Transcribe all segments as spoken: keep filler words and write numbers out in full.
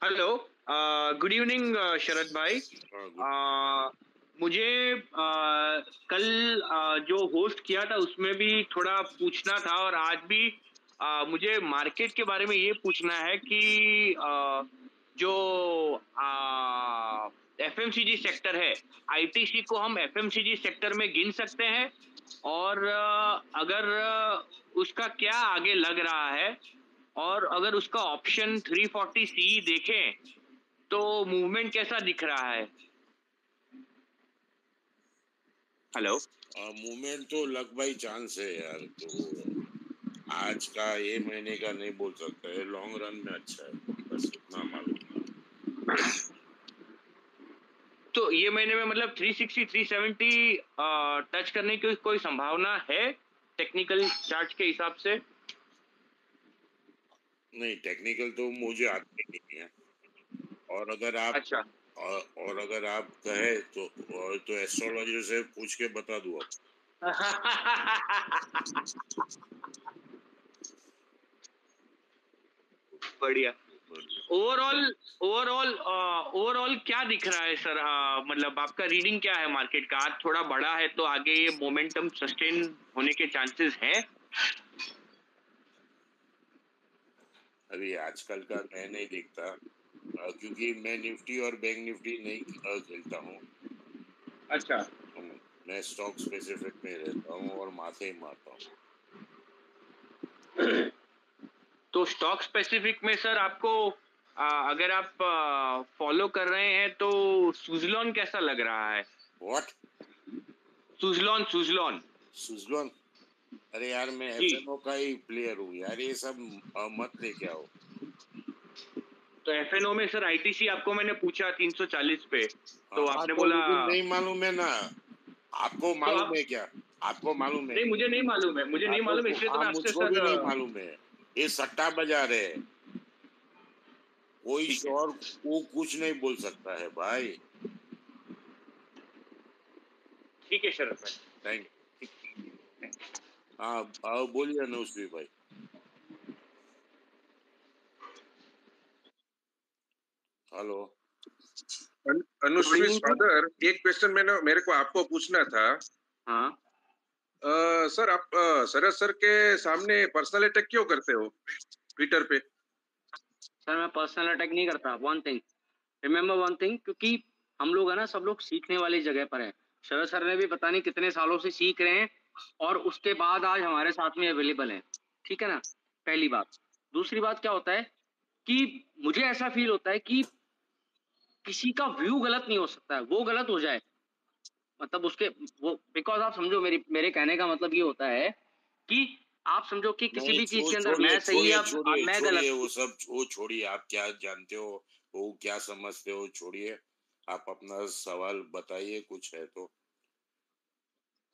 Hello. Uh, good evening, uh, शरद भाई. uh, मुझे uh, कल uh, जो होस्ट किया था उसमें भी थोड़ा पूछना था और आज भी uh, मुझे मार्केट के बारे में ये पूछना है कि uh, जो एफएमसीजी uh, सेक्टर है, आईटीसी को हम एफएमसीजी सेक्टर में गिन सकते हैं और uh, अगर uh, उसका क्या आगे लग रहा है और अगर उसका ऑप्शन तीन सौ चालीस सी देखें तो मूवमेंट कैसा दिख रहा है? हेलो, मूवमेंट तो लक बाई चांस है यार, तो आज का ये महीने का नहीं बोल सकता है, लॉन्ग रन में अच्छा है, बस इतना मालूम है। तो ये महीने में मतलब तीन सौ साठ तीन सौ सत्तर आ, टच करने की कोई संभावना है टेक्निकल चार्ट के हिसाब से? नहीं, टेक्निकल तो मुझे आती नहीं है और अगर आप अच्छा। और, और अगर आप कहे तो तो एस्ट्रोलॉजर से पूछ के बता दूँ आप। बढ़िया। ओवरऑल ओवरऑल ओवरऑल क्या दिख रहा है सर, मतलब आपका रीडिंग क्या है मार्केट का? आज थोड़ा बड़ा है तो आगे ये मोमेंटम सस्टेन होने के चांसेस हैं? अभी आजकल का मैं नहीं देखता क्योंकि मैं निफ्टी और बैंक निफ्टी नहीं खेलता हूँ। अच्छा। मैं स्टॉक स्पेसिफिक में रहता हूँ और माथे ही मारता हूँ। तो स्टॉक स्पेसिफिक में सर आपको आ, अगर आप आ, फॉलो कर रहे हैं तो सुजलॉन कैसा लग रहा है? व्हाट? सुजलॉन सुजलॉन सुजलॉन अरे यार मैं एफएनओ का ही प्लेयर हूँ यार, ये सब मत लेके आओ। तो एफएनओ में सर आईटीसी आपको मैंने पूछा तीन सौ चालीस पे, तो आपने बोला नहीं मालूम है ना आपको? मालूम तो है क्या आपको? मालूम है? नहीं, मुझे नहीं मालूम है, मुझे नहीं मालूम है, इसलिए तो मैं आपसे सर नहीं मालूम है। ये सट्टा बाजार है, कोई शोर को कुछ नहीं बोल सकता है भाई। ठीक है शरद भाई, थैंक यू। हाँ बोलिए नौसवी भाई। हेलो अनुश्री फादर, एक क्वेश्चन मैंने मेरे को आपको पूछना था। हाँ uh, सर आप uh, सरस सर के सामने पर्सनल अटैक क्यों करते हो ट्विटर पे? सर मैं पर्सनल अटैक नहीं करता। One thing remember one thing क्योंकि हम लोग है ना सब लोग सीखने वाली जगह पर हैं। सरस सर ने भी पता नहीं कितने सालों से सीख रहे हैं और उसके बाद आज हमारे साथ में अवेलेबल है, ठीक है ना, पहली बात। दूसरी बात क्या होता है कि मुझे ऐसा फील होता है कि किसी का व्यू गलत नहीं हो सकता है, वो गलत हो जाए मतलब उसके वो बिकॉज आप समझो मेरी मेरे कहने का मतलब ये होता है कि आप समझो कि किसी भी चीज के अंदर मैं सही आप मैं गलत, वो सब वो छोड़िए, आप क्या जानते हो वो क्या समझते हो छोड़िए, आप अपना सवाल बताइए कुछ है तो।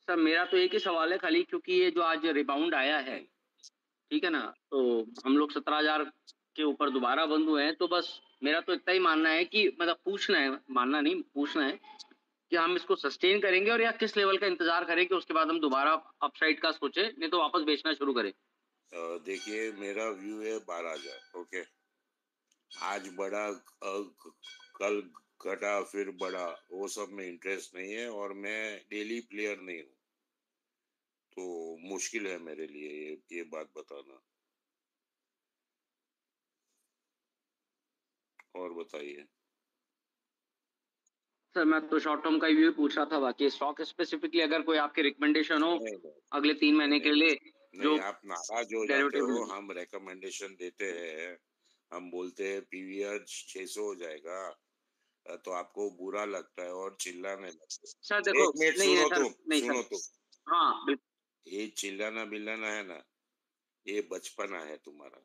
सर मेरा तो एक ही सवाल है खाली, क्योंकि ये जो आज रिबाउंड आया है ठीक है ना, तो हम लोग सत्रह हजार के ऊपर दोबारा बंद हुए हैं, तो बस मेरा तो इतना ही मानना है कि मतलब पूछना है, मानना नहीं पूछना है कि हम इसको सस्टेन करेंगे और या किस लेवल का इंतजार करें कि उसके बाद हम दोबारा अपसाइड का सोचें, नहीं तो वापस बेचना शुरू करें। देखिए मेरा व्यू है बारह हजार, ओके, आज बड़ा कल घटा फिर बड़ा, वो सब में इंटरेस्ट नहीं है और मैं डेली प्लेयर नहीं हूँ, तो मुश्किल है मेरे लिए ये, ये बात बताना। और बताइए सर, मैं तो शॉर्ट टर्म का व्यू पूछ रहा था, बाकी स्टॉक स्पेसिफिकली अगर कोई आपके रिकमेंडेशन हो नहीं, नहीं, अगले तीन महीने के लिए जो आप नाराज हो जाते हो, हम रिकमेंडेशन देते हैं, हम बोलते हैं पीवीआर छह सौ हो जाएगा तो आपको बुरा लगता है और चिल्लाने लगता है। सर देखो नहीं है सर, नहीं सुनो तो, हाँ ये चिल्लाना बिल्लाना है ना, ये बचपना है तुम्हारा,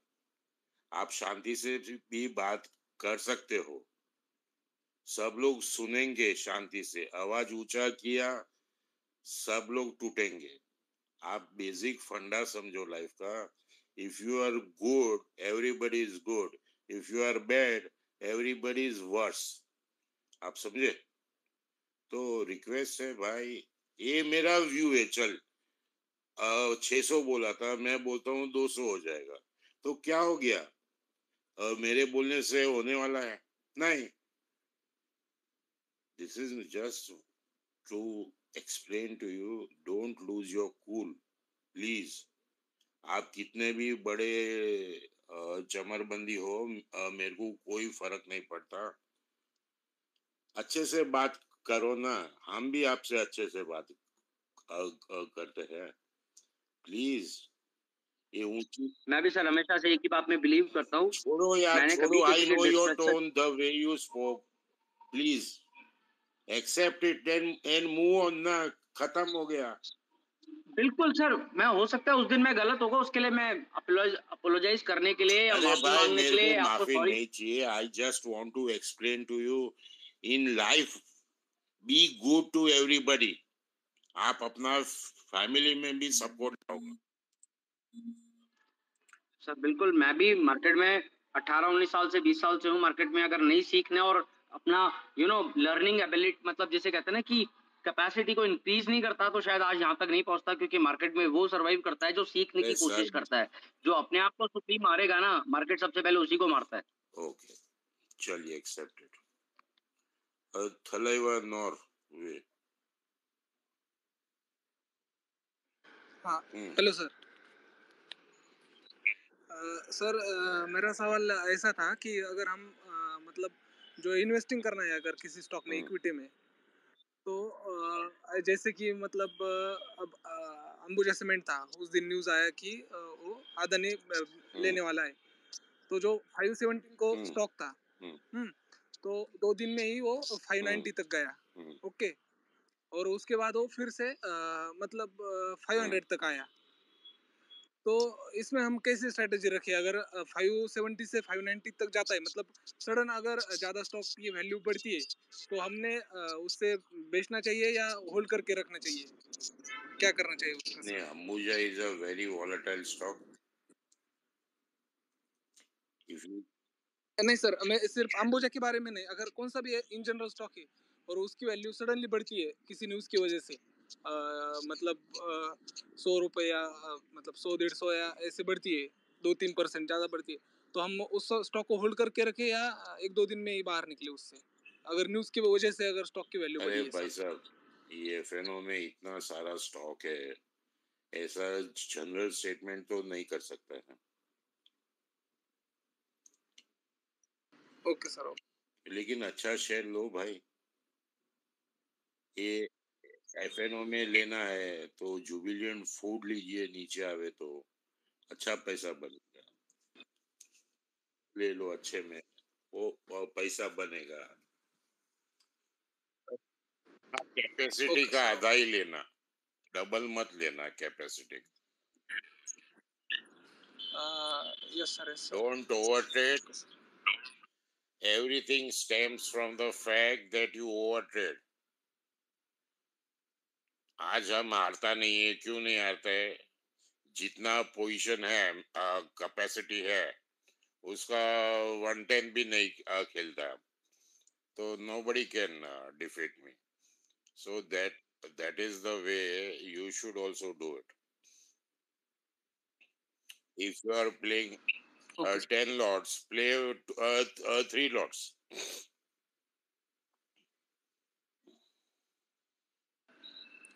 आप शांति से भी बात कर सकते हो, सब लोग सुनेंगे शांति से, आवाज ऊंचा किया सब लोग टूटेंगे। आप बेसिक फंडा समझो लाइफ का, if you are good everybody is good, if you are bad everybody is worse, आप समझे? तो रिक्वेस्ट है भाई, ये मेरा व्यू है। चल छह सौ बोला था, मैं बोलता हूँ दो सौ हो जाएगा, तो क्या हो गया? मेरे बोलने से होने वाला है, नहीं. This is just to explain to you, don't lose your cool, please. आप कितने भी बड़े चमरबंदी हो, मेरे को कोई फर्क नहीं पड़ता. अच्छे से बात करो ना, हम भी आपसे अच्छे से बात करते हैं, प्लीज. ये ऊंची, मैं भी सर हमेशा से एक ही बात में बिलीव करता हूँ. छोड़ो यार, छोड़ो. I know your tone, the way you spoke. Please accept it and move on ना. खत्म हो गया. बिल्कुल सर, मैं हो सकता है उस दिन मैं गलत होगा, उसके लिए मैं अपोलोजाइज करने के लिए, माफी के लिए माफी नहीं चाहिए. I just want to explain to you, in life be good to everybody. आप अपना फैमिली में भी सपोर्ट करोगे सर. बिल्कुल, मैं भी मार्केट में अठारह उन्नीस साल से बीस साल से हूँ मार्केट में. अगर नहीं सीखने और अपना यू नो लर्निंग एबिलिटी, मतलब जैसे कहते हैं ना कि कैपेसिटी को इंक्रीज नहीं करता, तो शायद आज यहाँ तक नहीं पहुँचता. क्योंकि मार्केट में वो सरवाइव करता है जो सीखने की कोशिश करता है. जो अपने आप को सुपी मारेगा ना, मार्केट सबसे पहले उसी को मारता है. ओके, चलिए, एक्सेप्टेड. थलैवा नॉर वे. हाँ, हेलो सर. सर मेरा सवाल ऐसा था कि अगर हम uh, मतलब जो इन्वेस्टिंग करना है अगर किसी स्टॉक में, इक्विटी में, तो uh, जैसे कि मतलब uh, अब uh, अंबुजा सीमेंट था, उस दिन न्यूज़ आया कि uh, वो अदानी लेने वाला है. तो जो फाइव सेवेंटी को स्टॉक था, हम्म, तो दो दिन में ही वो फाइव नाइंटी तक गया. ओके, और उसके बाद वो फिर से आ, मतलब फाइव हंड्रेड तक आया. तो इसमें हम कैसे स्ट्रेटेजी रखें? अगर फाइव सेवेंटी से फाइव नाइंटी तक जाता है, मतलब सडन अगर ज़्यादा स्टॉक की वैल्यू बढ़ती है, तो हमने आ, उससे बेचना चाहिए या होल्ड करके रखना चाहिए? क्या करना चाहिए उसका? नहीं, Ambuja is a very volatile stock. नहीं सर, मैं सिर्फ अंबुजा के बारे में नहीं, अगर कौन सा भी इन जनरल स्टॉक है और उसकी वैल्यू सडनली बढ़ती है किसी न्यूज़ की वजह से, आ, मतलब सौ रुपये या मतलब सौ डेढ़ सौ या ऐसे बढ़ती है, दो तीन परसेंट ज़्यादा बढ़ती है, तो हम उस स्टॉक को होल्ड करके रखें या एक दो दिन में ही बाहर निकले उससे, अगर न्यूज़ की वजह से अगर स्टॉक की वैल्यू बढ़ी? अरे भाई साहब, ये एफ एन ओ में इतना सारा स्टॉक है, ऐसा जनरल स्टेटमेंट तो नहीं कर सकता है. ओके सर, लेकिन अच्छा शेयर लो भाई. ये एफ एन ओ में लेना है तो जुबिलियन फूड लीजिए, नीचे आवे तो अच्छा पैसा बनेगा. ले लो अच्छे में, वो पैसा बनेगा. कैपेसिटी का आधा ही लेना, डबल मत लेना capacity. Yes sir, don't overtrade. Everything stems from the fact that you overtrade. आज हम हारता नहीं है, क्यों नहीं हारते? जितना पोजीशन है, कैपेसिटी है, उसका वन टेन भी नहीं uh, खेलता, तो nobody can uh, defeat me. So that that is the way you should also do it. If you are playing Uh, ten lots, play uh, uh, three lots.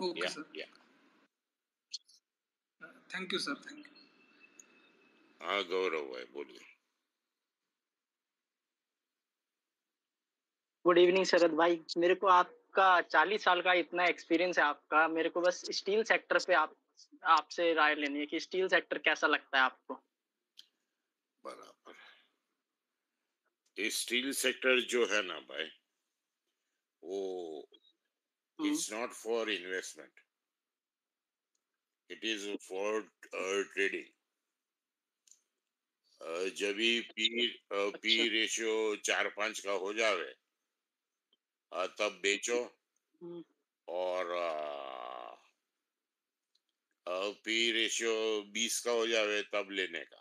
Okay, yeah, sir. Yeah. Uh, thank you, sir. Thank you. हाँ गौरव भाई बोलिए. Good evening शरद भाई. मेरे को आपका चालीस साल का इतना एक्सपीरियंस है आपका, मेरे को बस स्टील सेक्टर पे आप आपसे राय लेनी है कि स्टील सेक्टर कैसा लगता है आपको? बराबर. स्टील सेक्टर जो है ना भाई, वो it's not for investment, it is for trading. जब भी पी uh, पी रेशियो चार पांच का हो जावे, uh, तब बेचो. hmm. और uh, uh, पी रेशियो बीस का हो जावे तब लेने का.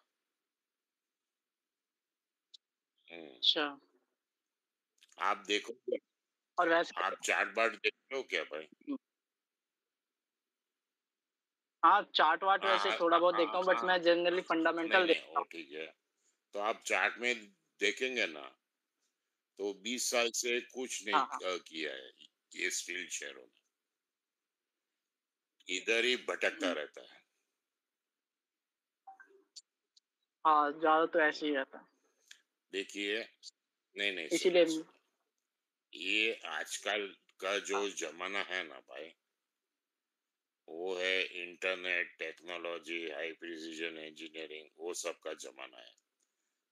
अच्छा, आप देखो, और वैसे आप चार्ट वार्ट देखते हो क्या भाई? हाँ, चार्ट वार्ट वैसे थोड़ा बहुत देखता हूँ, बट मैं जनरली फंडामेंटल देखता हूँ. ठीक है, तो आप चार्ट में देखेंगे ना तो बीस साल से कुछ नहीं हाँ। किया है ये स्टील शेयरों ने, इधर ही भटकता रहता है। हाँ ज्यादा तो ऐसे ही रहता है। देखिए नहीं नहीं इसीलिए ये आजकल का जो जमाना है ना भाई, वो है internet, technology, high precision engineering, वो सब का जमाना है।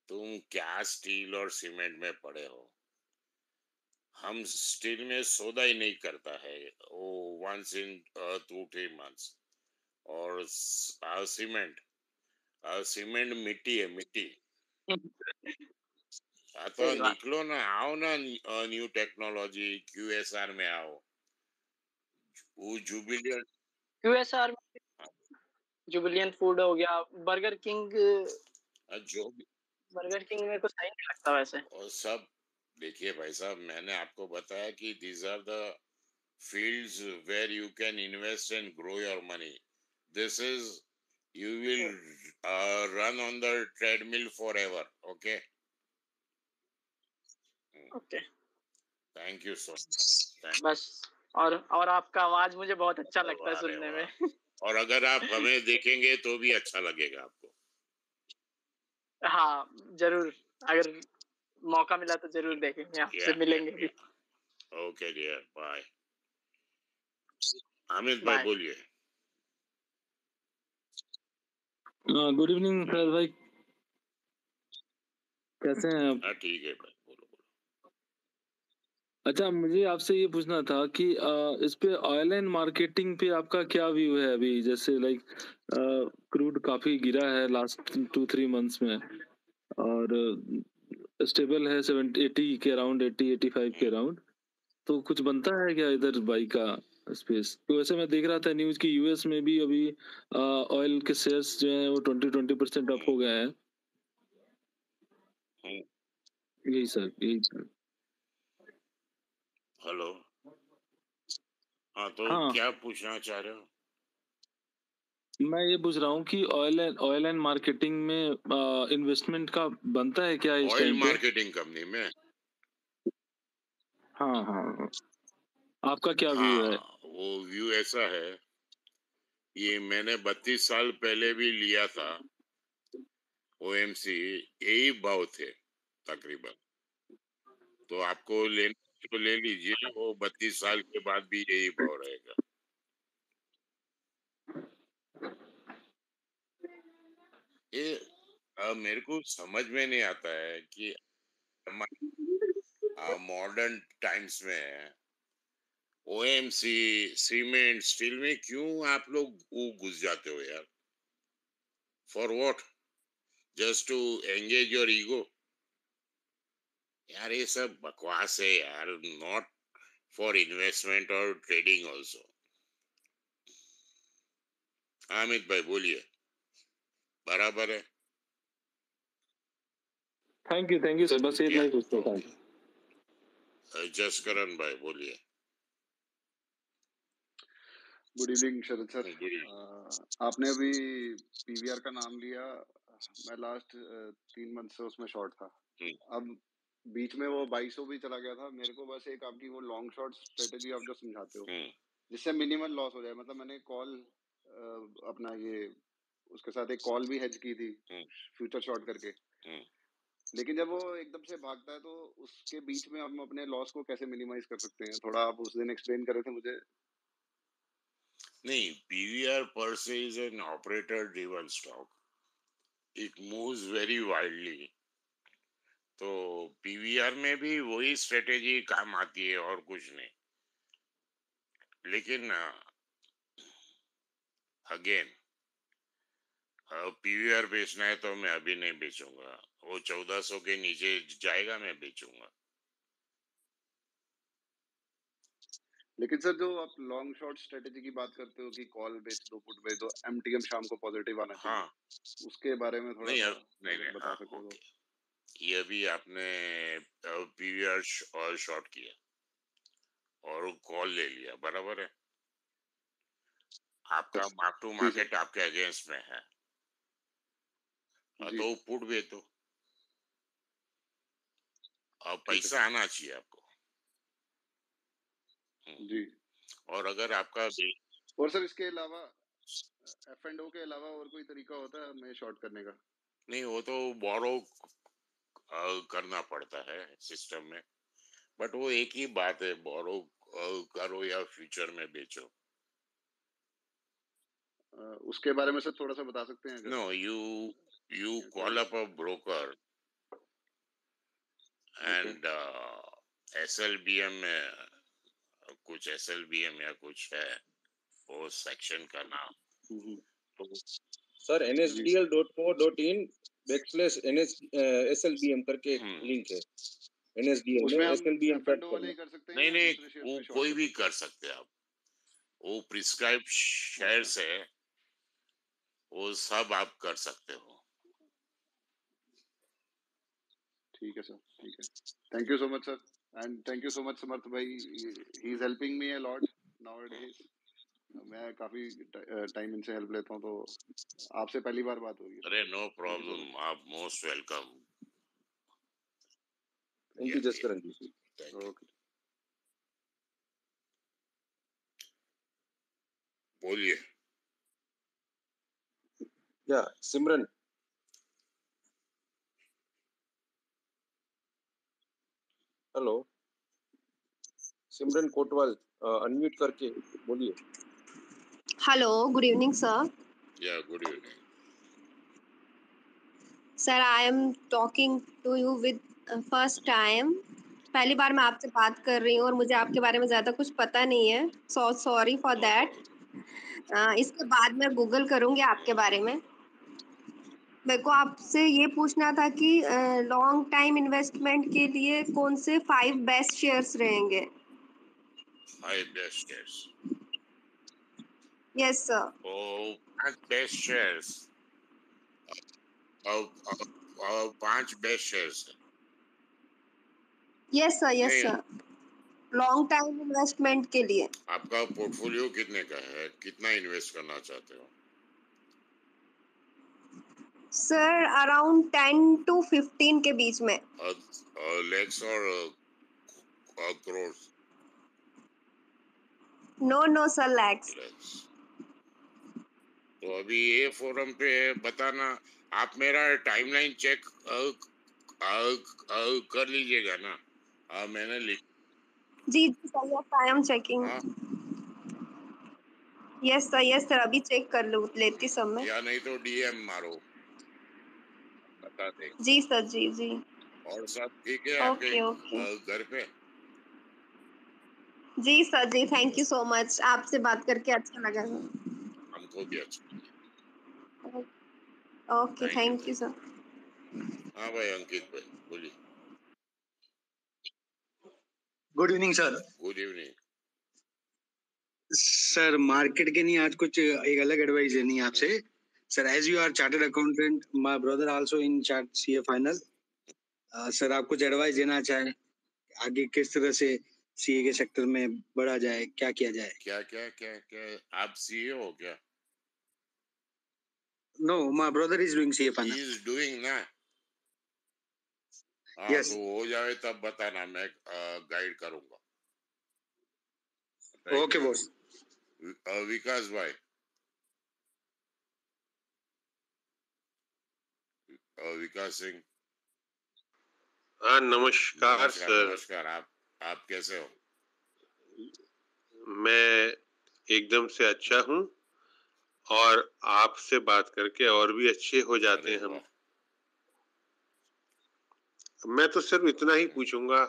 तुम क्या स्टील और सीमेंट में पड़े हो? हम स्टील में सौदा ही नहीं करता है वो once in two three months. और सीमेंट सीमेंट मिट्टी है, मिट्टी। तो निकलो ना, आओ ना न्यू टेक्नोलॉजी, क्यूएसआर में आओ। वो जुबिलियन क्यूएसआर में जुबिलियन फूड हो गया, बर्गर किंग, जो भी बर्गर किंग में कुछ सही नहीं लगता वैसे। और सब देखिए भाई साहब, मैंने आपको बताया कि these are the fields where you can invest and grow your money. This is you will uh, run on the treadmill forever. Okay. Okay. Thank you so much. बस और और आपका आवाज मुझे बहुत अच्छा लगता है सुनने में। और अगर आप हमें देखेंगे तो भी अच्छा लगेगा आपको। हाँ जरूर, अगर मौका मिला तो जरूर देखेंगे, आपसे मिलेंगे। Okay dear, bye. अमित भाई बोलिए। गुड इवनिंग सर भाई, कैसे हैं आप? हाँ ठीक है भाई, बोलो बोलो। अच्छा मुझे आपसे ये पूछना था कि इस पे ऑयल एंड मार्केटिंग पे आपका क्या व्यू है अभी? जैसे लाइक क्रूड uh, काफी गिरा है लास्ट टू थ्री मंथ्स में और स्टेबल uh, है सेवेंटी एटी के अराउंड, एटी एटी फाइव के अराउंड, तो कुछ बनता है क्या इधर बाई का स्पेस? तो वैसे मैं देख रहा था न्यूज की यूएस में भी अभी ऑयल uh, के शेयर्स जो है वो ट्वेंटी ट्वेंटी परसेंट अप हो गए हैं। यही सर, यही सर। हेलो हाँ तो हाँ। क्या पूछना चाह रहे हो? मैं ये पूछ रहा हूँ कि oil and oil and marketing में इन्वेस्टमेंट का बनता है क्या इस टाइम पे? ऑयल मार्केटिंग कंपनी में? हाँ हाँ, आपका क्या हाँ, व्यू है? वो व्यू ऐसा है, ये मैंने बत्तीस साल पहले भी लिया था ओएमसी, यही भाव थे तकरीबन, तो आपको लेने तो ले लीजिए, वो बत्तीस साल के बाद भी यही भाव रहेगा। ये आ, मेरे को समझ में नहीं आता है कि मॉडर्न टाइम्स में ओएमसी, सीमेंट, स्टील में क्यों आप लोग घुस जाते हो यार? For what? Just to engage your ego? यार ये सब बकवास है यार, नॉट फॉर इन्वेस्टमेंट और ट्रेडिंग ऑल्सो। आमिर भाई बोलिए, बराबर है। Thank you thank you sir, बस इतना ही पूछता था। जसकरण भाई बोलिए। गुड इवनिंग शरद सर, आपने अभी पीवीआर का नाम लिया, मैं लास्ट तीन मंथ से उसमें शॉर्ट था, अब बीच में वो बाईसो भी चला गया था। मेरे को बस एक आपकी वो लॉन्ग शॉर्ट स्ट्रेटेजी आप जो समझाते हो जिससे मिनिमल लॉस हो जाए, मतलब मैंने कॉल अपना ये उसके साथ एक कॉल भी हेज की थी फ्यूचर शॉर्ट करके, लेकिन जब वो एकदम से भागता है तो उसके बीच में हम अपने लॉस को कैसे मिनिमाइज कर सकते हैं, थोड़ा आप उस दिन एक्सप्लेन कर रहे थे मुझे। नहीं, पीवीआर पर से is an operator driven stock, it moves very widely, तो पीवीआर में भी वही स्ट्रेटेजी काम आती है और कुछ नहीं। लेकिन अगेन पीवीआर बेचना है तो मैं अभी नहीं बेचूंगा, वो चौदह सौ के नीचे जाएगा मैं बेचूंगा। लेकिन सर जो आप लॉन्ग शॉर्ट स्ट्रेटेजी की बात करते हो कि कॉल बेच दो, पुट बेच दो, एमटीएम शाम को पॉजिटिव आना चाहिए, हाँ उसके बारे में थोड़ा नहीं, नहीं, नहीं, बता सकते हो? ये अभी आपने पीवीआर और शॉर्ट किया और कॉल ले लिया, बराबर है, आपका मार्क टू मार्केट आपके अगेंस्ट में है, तो पुट बेचो, और पैसा आना चाहिए आपको जी। और अगर आपका और सर इसके अलावा एफ एंड ओ के अलावा और कोई तरीका होता है मैं शॉर्ट करने का? नहीं, वो तो बोरो करना पड़ता है सिस्टम में, बट वो एक ही बात है, बोरो करो या फ्यूचर में बेचो। uh, उसके बारे में सर थोड़ा सा बता सकते हैं? No, you you call up a broker and S L B M में कुछ एस एल बी एम या कुछ है वो सेक्शन का नाम। mm-hmm. तो sir N S D L dot co dot in backslash S L B M करके लिंक है। N S D L S L B M नहीं नहीं वो कोई भी कर सकते हैं आप, वो प्रिस्क्राइब शेयर्स है वो सब आप कर सकते हो। ठीक है सर, ठीक है, thank you so much sir and thank you so much Samarth भाई, he is helping me a lot nowadays. मैं काफी टाइम इनसे हेल्प लेता हूँ तो आपसे पहली बार बात होगी। अरे नो प्रॉब्लम, आप most welcome. Thank you Jaskaran ji. Okay बोलिए। या सिमरन हेलो सिमरन कोटवाल अनम्यूट करके बोलिए। Hello good evening sir. Yeah good evening sir, I am talking to you with first time, पहली बार मैं आपसे बात कर रही हूँ और मुझे आपके बारे में ज़्यादा कुछ पता नहीं है, सो सॉरी फॉर दैट। इसके बाद मैं गूगल करूँगी आपके बारे में। मेरे को आपसे ये पूछना था कि लॉन्ग टाइम इन्वेस्टमेंट के लिए कौन से फाइव बेस्ट शेयर्स रहेंगे? Five best shares? Yes, sir. Oh, best shares. Oh, oh, oh, five best shares. Yes, sir. Yes, hey, sir. Long time investment के लिए। आपका पोर्टफोलियो कितने का है? कितना इन्वेस्ट करना चाहते हो? Sir, around ten to fifteen के बीच में। Uh, uh, lakhs or uh, crores? No, no, sir, lakhs. Lakhs. तो अभी ये फोरम पे बताना, आप मेरा टाइमलाइन चेक आ, आ, आ, कर लीजिएगा ना। आ, मैंने जी जी sir, I am checking. Yes sir, yes sir, अभी चेक कर लूं लेती समय, या नहीं तो डीएम मारो बता दे। जी सर, जी जी। और सब ठीक है आपके घर पे? जी सर, जी, थैंक यू सो मच, आपसे बात करके अच्छा लगा। हमको भी अच्छा। Okay thank you sir. हाँ भाई अंकित भाई बोलिए। Good evening sir. Good evening sir. Market के नहीं आज कुछ एक अलग एडवाइस देनी है आपसे सर। As you are chartered accountant, my brother also in chart CA final, sir आप कुछ एडवाइस देना चाहें आगे किस तरह से सीए के सेक्टर में बढ़ा जाए, क्या किया जाए? क्या क्या क्या क्या आप सीए हो क्या? No, my brother is doing CA final. He is doing ना। यस, तो हो जाए तब बताना, मैं गाइड करूंगा। Okay boss. विकास भाई, विकास सिंह। हाँ नमस्कार सर। नमस्कार, आप आप कैसे हो? मैं एकदम से अच्छा हूँ और आपसे बात करके और भी अच्छे हो जाते हैं हम। मैं तो सिर्फ इतना ही पूछूंगा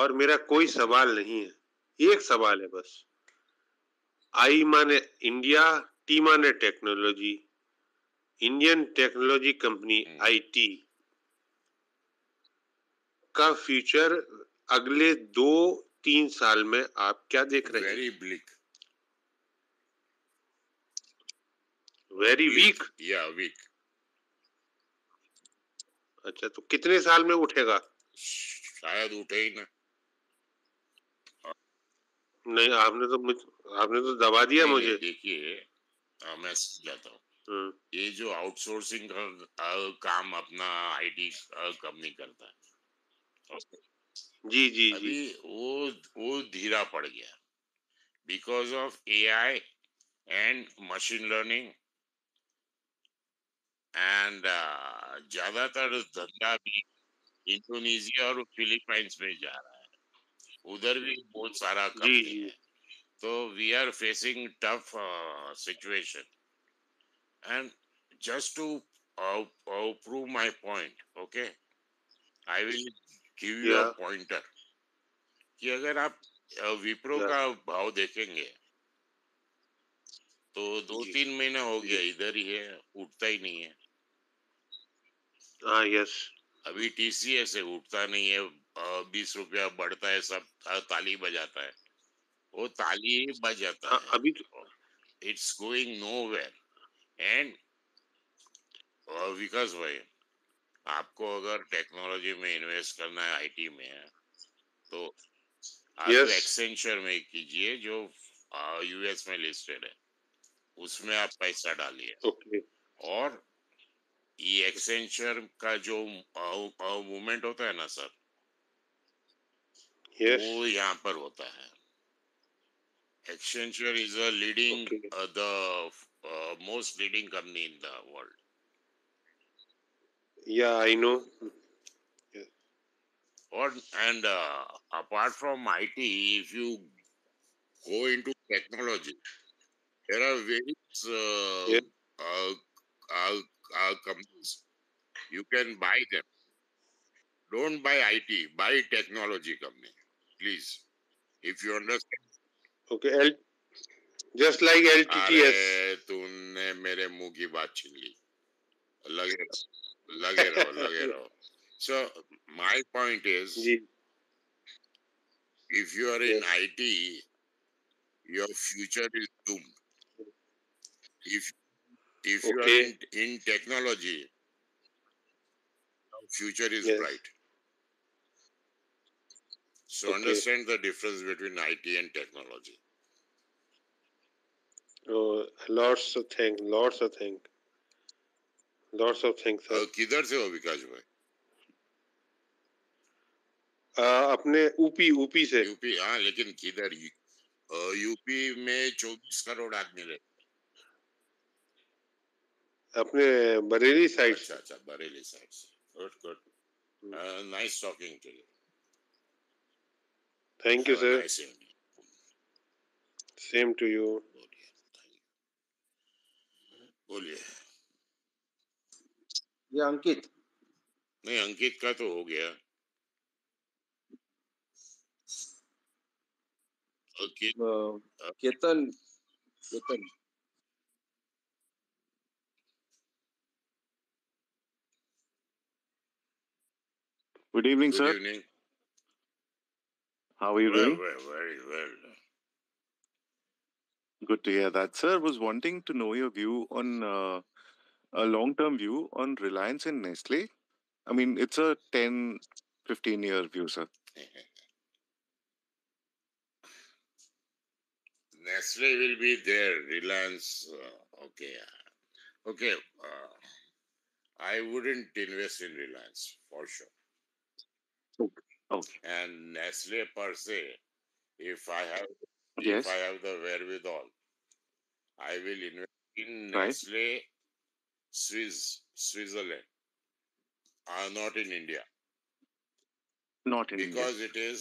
और मेरा कोई सवाल नहीं है, एक सवाल है बस। आई माने इंडिया, टी माने technology, Indian technology company IT का फ्यूचर अगले दो तीन साल में आप क्या देख रहे हैं? Very bleak, very weak. Yeah weak, अच्छा, तो कितने साल में उठेगा? शायद उठे ही ना। नहीं, आपने तो मुझ आपने तो दबा दिया मुझे। देखिए मैं जाता हूँ, ये जो आउटसोर्सिंग का काम अपना आईटी कंपनी करता है जी जी अभी जी. वो वो धीरा पड़ गया because of AI and machine learning and ज्यादातर धंधा भी इंडोनेशिया और फिलीपाइंस में जा रहा है, उधर भी बहुत सारा कंपनी जी, है. तो we are facing tough situation and just to prove my point okay I will give you a pointer कि अगर आप विप्रो yeah. का भाव देखेंगे तो दो जी. तीन महीना हो गया इधर ही है, उठता ही नहीं है. हाँ uh, यस yes. अभी टीसीएस से उठता नहीं है, बीस रुपया बढ़ता है, सब ताली बजाता है, वो ताली बजाता है. अभी it's going nowhere and Vikas भाई आपको अगर टेक्नोलॉजी में इन्वेस्ट करना है, आईटी में है, तो आप yes. एक्सेंचर में कीजिए जो यूएस में लिस्टेड है, उसमें आप पैसा डालिए okay. और ये एक्सेंचर का जो मूवमेंट होता है ना सर yes. वो यहाँ पर होता है. Accenture is a leading the most leading company in the world. Yeah I know. और and apart from IT if you go into technology there are various Uh, companies. You can buy them. Don't buy I T, buy technology company, please. If you understand. Okay, L just like L T T S. अरे तूने मेरे मुँह की बात छीन ली. लगे रहो, लगे रहो, लगे रहो. So my point is, if you are in yes. I T, your future is doomed. If If okay. you are in, in technology, future is yes. bright. So okay. understand the difference between I T and technology. Oh, lots of things, lots of things, lots of things. Sir. Uh, किधर से हो विकास भाई? Uh, अपने UP UP से. UP हाँ, लेकिन किधर? UP में चौबीस करोड़ आदमी रहते. अपने बरेली साइड. अच्छा अच्छा बरेली साइड से. Good good. Nice talking to you. Thank you sir. Same to you. बोलिए. ये अंकित नहीं, अंकित का तो हो गया. Ketan Ketan Good evening, Good sir. Evening. How are you well, doing? Well, very well. Good to hear that, sir. Was wanting to know your view on uh, a long-term view on Reliance and Nestle. I mean, it's a ten, fifteen year view, sir. Nestle will be there. Reliance, uh, okay, okay. Uh, I wouldn't invest in Reliance for sure. Okay. Okay. And Nestle per se, if I have, yes. if I have the wherewithal, I will invest in right. Nestle, Swiss, Switzerland, uh, not in India. Not in because India. Because it is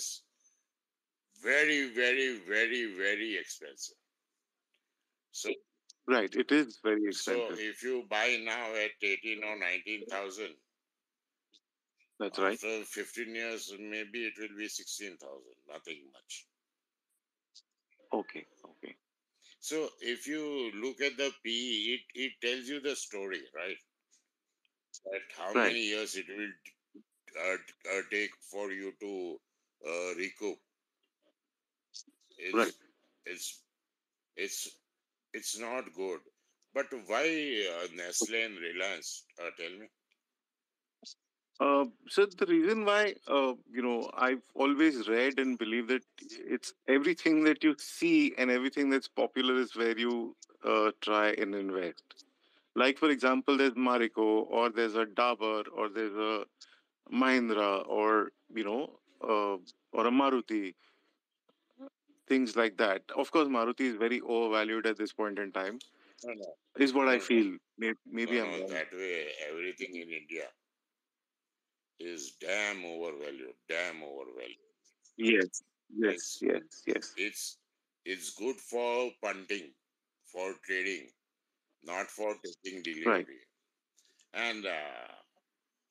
very, very, very, very expensive. So right, it is very expensive. So if you buy now at eighteen or nineteen thousand. That's right. After fifteen years, maybe it will be sixteen thousand. Nothing much. Okay. Okay. So if you look at the P E, it it tells you the story, right? That how right. many years it will uh, uh, take for you to uh, recoup. It's, right. It's it's it's not good. But why uh, Nestle and Reliance? Uh, tell me. Uh, so the reason why, uh, you know, I've always read and believe that it's everything that you see and everything that's popular is where you uh, try and invest. Like, for example, there's Marico or there's a Dabur or there's a Mahindra or you know uh, or a Maruti, things like that. Of course, Maruti is very overvalued at this point in time. No, no. Is what no, I feel. No. Maybe, maybe no, I'm no, that way. Everything in India is damn overvalued. Damn overvalued. Yes, yes, it's, yes, yes. It's it's good for punting, for trading, not for taking delivery. Right. And uh,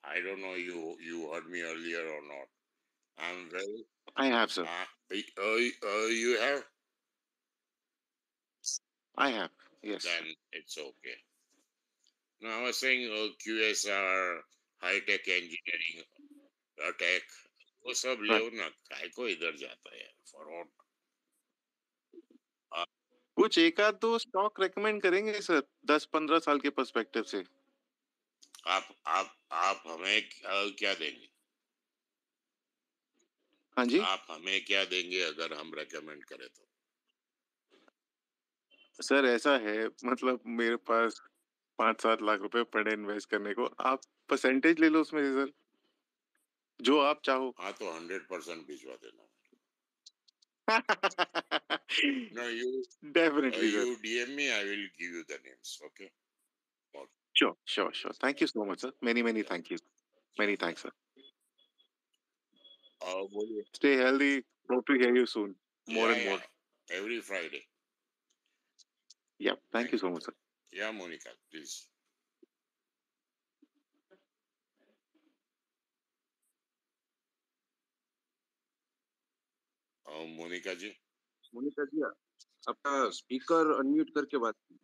I don't know you you heard me earlier or not. I'm very. I have, sir. Uh, uh, uh, you have. I have. Yes. Then it's okay. No, I was saying uh, Q S R, high tech engineering, uh, tech. वो सब लोग ना काय को इधर जाता है forward. कुछ एक आध दो स्टॉक रेकमेंड करेंगे सर दस पंद्रह साल के पर्सपेक्टिव से. आप आप आप हमें क्या देंगे? हाँ जी, आप हमें क्या देंगे अगर हम रेकमेंड करें तो? सर ऐसा है, मतलब मेरे पास पाँच सात लाख रुपए पड़े इन्वेस्ट करने को. आप परसेंटेज ले लो उसमें से सर, जो आप चाहो. हाँ तो हंड्रेड परसेंट भिजवा देना. No, you definitely. Uh, you D M me. I will give you the names. Okay. Or, sure, sure, sure. Thank you so much, sir. Many, many yeah. thank you. Many thanks, sir. Uh, Stay healthy. Hope to hear you soon. More yeah, and more. Yeah. Every Friday. Yeah. Thank, thank you so much, sir. Yeah, Monica, please. Monika जी, मोनिका जी आपका speaker unmute करके बात कीजिए.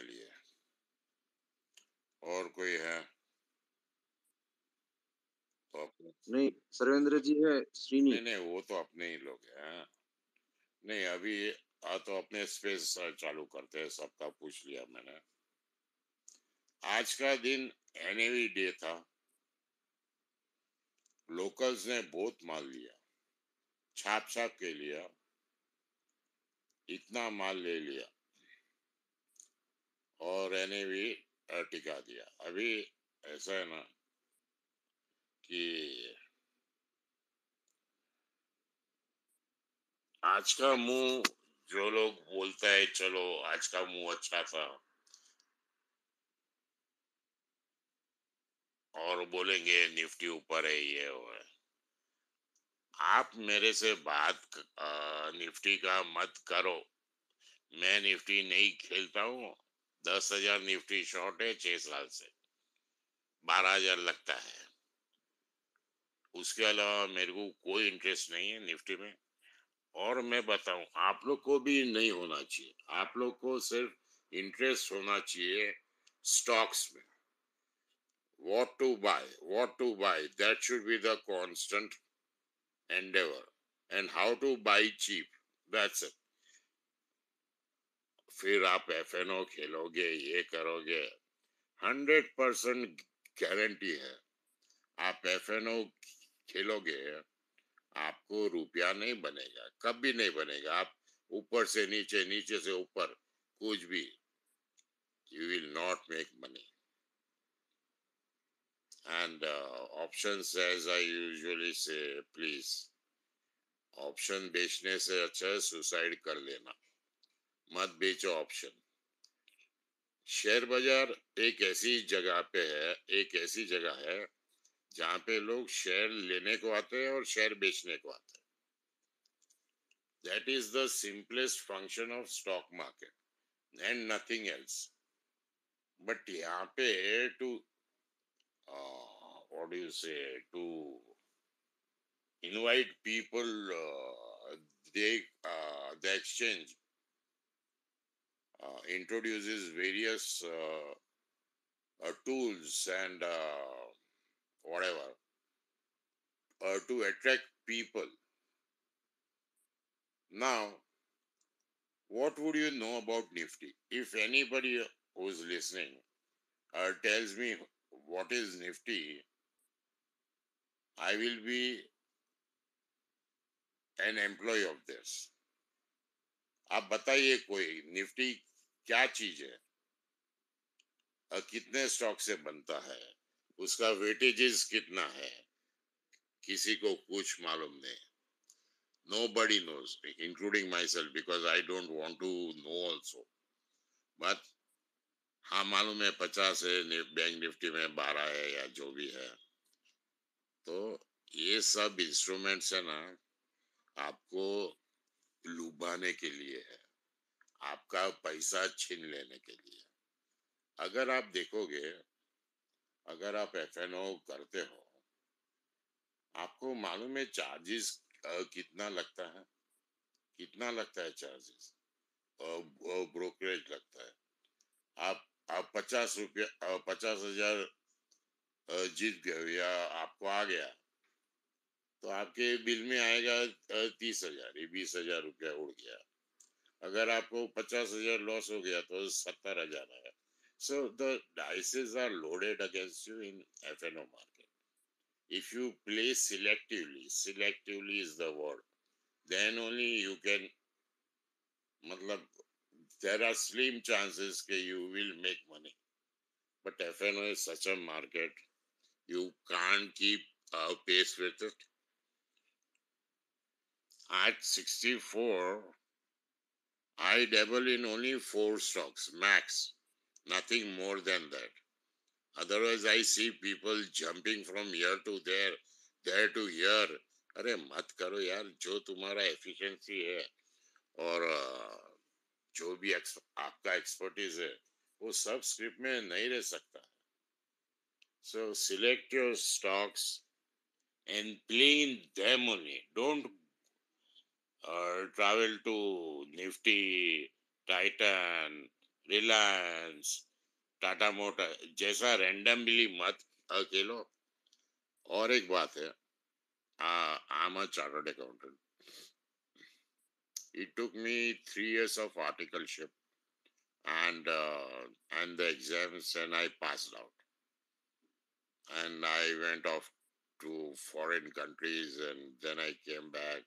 चलिए, और कोई है? तो नहीं, सर्वेंद्र जी है, श्रीनी. नहीं नहीं, वो तो अपने ही लोग हैं. नहीं अभी आ तो अपने स्पेस चालू करते हैं. सबका पूछ लिया मैंने. आज का दिन एनएवी डे था. लोकल्स ने बहुत माल लिया, छाप छाप के लिया, इतना माल ले लिया और एनएवी टिका दिया. अभी ऐसा है ना कि आज का मुंह, जो लोग बोलता है चलो आज का मुंह अच्छा था और बोलेंगे निफ्टी ऊपर है ये वो है, आप मेरे से बात आ, निफ्टी का मत करो. मैं निफ्टी नहीं खेलता हूँ. दस हजार निफ्टी शॉर्ट है छह साल से, बारह हजार लगता है. उसके अलावा मेरे को कोई इंटरेस्ट नहीं है निफ्टी में. और मैं बताऊँ आप लोग को भी नहीं होना चाहिए. आप लोग को सिर्फ इंटरेस्ट होना चाहिए स्टॉक्स में. What to buy, what to buy, that should be the constant endeavor. And how to buy cheap, that's it. फिर आप F N O खेलोगे, ये करोगे, हंड्रेड परसेंट गारंटी है. आप F N O खेलोगे, आपको रुपया नहीं बनेगा, कभी नहीं बनेगा. आप ऊपर से नीचे, नीचे से ऊपर, कुछ भी. You will not make money. And uh, options, as I usually say, please, option बेचने से अच्छा है सुसाइड कर लेना. मत बेचो ऑप्शन. शेयर बाजार एक ऐसी जगह पे है, एक ऐसी जगह है जहाँ पे लोग शेयर लेने को आते हैं और शेयर बेचने को आते हैं. That is the simplest function of stock market and nothing else. But यहाँ पे to Uh, what do you say, to invite people, uh, they, uh, the exchange uh, introduces various uh, uh, tools and uh, whatever uh, to attract people. Now, what would you know about Nifty? If anybody who's listening uh, tells me what is Nifty, I will be an employee of this. आप बताइए कोई Nifty क्या चीज है और कितने stock से बनता है, उसका वेटेजेस कितना है, किसी को कुछ मालूम नहीं. Nobody knows, including myself, because I don't want to know also. But हाँ मालूम है पचास है, बैंक निफ्टी में बारह है या जो भी है. तो ये सब इंस्ट्रूमेंट्स है ना, आपको लुभाने के लिए है, आपका पैसा छीन लेने के लिए. अगर आप देखोगे, अगर आप एफ एन ओ करते हो, आपको मालूम है चार्जेस कितना लगता है, कितना लगता है चार्जेस, ब्रोकरेज लगता है. आप आप पचास रुपया पचास हजार जीत गए या आपको आ गया तो आपके बिल में आएगा तीस हजार, ये बीस हजार रुपया उड़ गया. अगर आपको पचास हजार लॉस हो गया तो सत्तर हजार आया. So the dices are loaded against you in F N O market. If you play selectively, selectively is the word, then only you can, matlab, there are slim chances that you will make money. But F N O is such a market, you can't keep uh, pace with it. At sixty-four, I dabble in only four stocks, max. Nothing more than that. Otherwise, I see people jumping from here to there, there to here. अरे मत करो यार, जो तुम्हारा efficiency है और जो भी आपका एक्सपर्टीज है, वो सब स्क्रिप्ट में नहीं रह सकता. So select your stocks and play in them only. Don't uh, travel to Nifty, Titan, Reliance, Tata Motor जैसा रैंडमली मत खेलो. और एक बात है, I am a chartered accountant. It took me three years of articleship and and the exams and I passed out and I went off to foreign countries and then I came back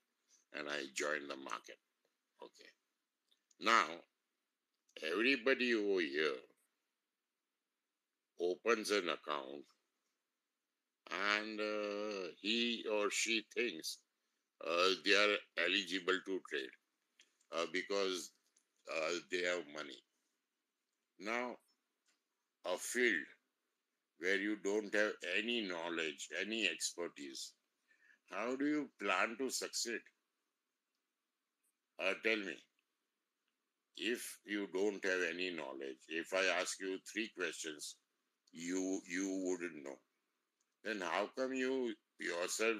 and I join the market. Okay, now everybody over here opens an account and uh, he or she thinks uh, they are eligible to trade uh, because uh, they have money. Now, a field where you don't have any knowledge, any expertise, how do you plan to succeed? Uh, tell me. If you don't have any knowledge, if I ask you three questions, you you wouldn't know. Then how come you yourself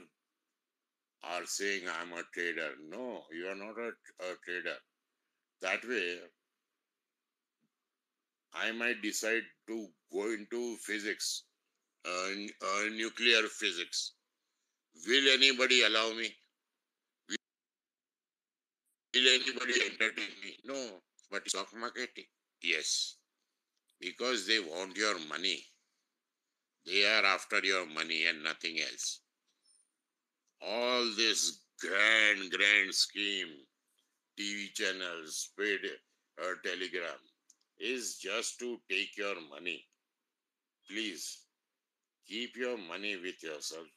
are saying I'm a trader? No, you are not a, a trader. That way, I might decide to go into physics, uh, uh, nuclear physics. Will anybody allow me? Will anybody entertain me? No. But stock market, yes, because they want your money. They are after your money and nothing else. All this grand, grand scheme, T V channels, paid or telegram, is just to take your money. Please, keep your money with yourself.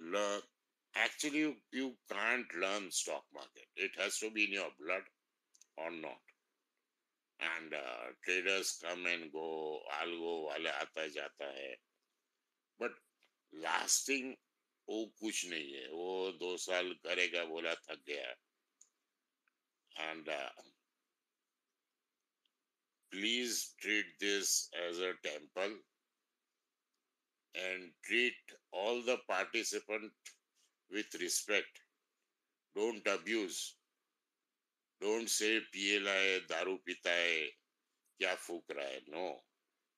Learn. Actually, you, you can't learn stock market. It has to be in your blood. Or not, and uh, traders come and go, algo वाले आता जाता है, but lasting वो कुछ नहीं है. वो दो साल करेगा बोला थक गया. And uh, please treat this as a temple and treat all the participants with respect. Don't abuse. Don't say P L I, Daru Pitai, Kya Fukrai. No,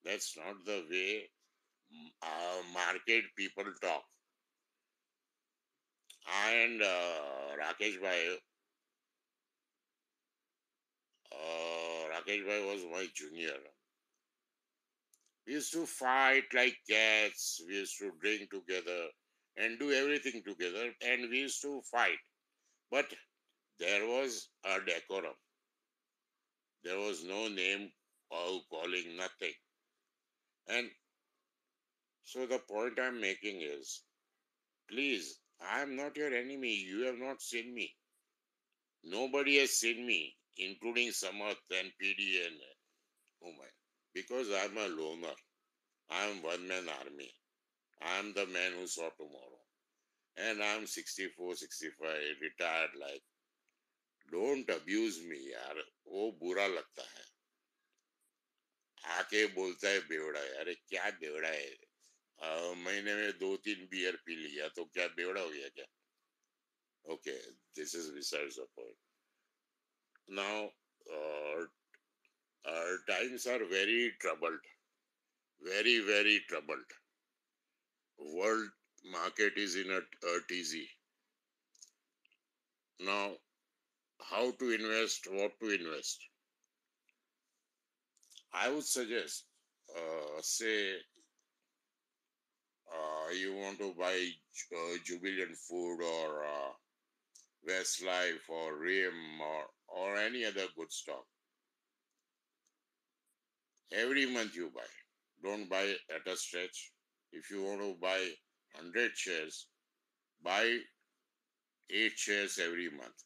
that's not the way uh, market people talk. I and uh, Rakesh Bhai, uh, Rakesh Bhai was my junior. We used to fight like cats, we used to drink together and do everything together, and we used to fight. But there was a decorum. There was no name call, calling, nothing. And so the point I'm making is, please, I am not your enemy. You have not seen me. Nobody has seen me, including Samarth and P D and oh my, because I'm a loner. I'm one-man army. I'm the man who saw tomorrow. And I'm sixty-four, sixty-five, retired like. Don't abuse me, yaar. Oh, bura lagta hai. आके बोलता है बेवड़ा है. अरे क्या बेवड़ा है? आ, महीने में दो तीन बियर पी लिया तो क्या बेवड़ा हो गया क्या? Okay, this is besides the point. Now, uh, our times are very troubled. Very, very troubled. World market is in a, a tizzy. Now, how to invest, what to invest? I would suggest, uh, say, uh, you want to buy uh, Jubilant Food or uh, Westlife or R I M or, or any other good stock. Every month you buy. Don't buy at a stretch. If you want to buy one hundred shares, buy eight shares every month.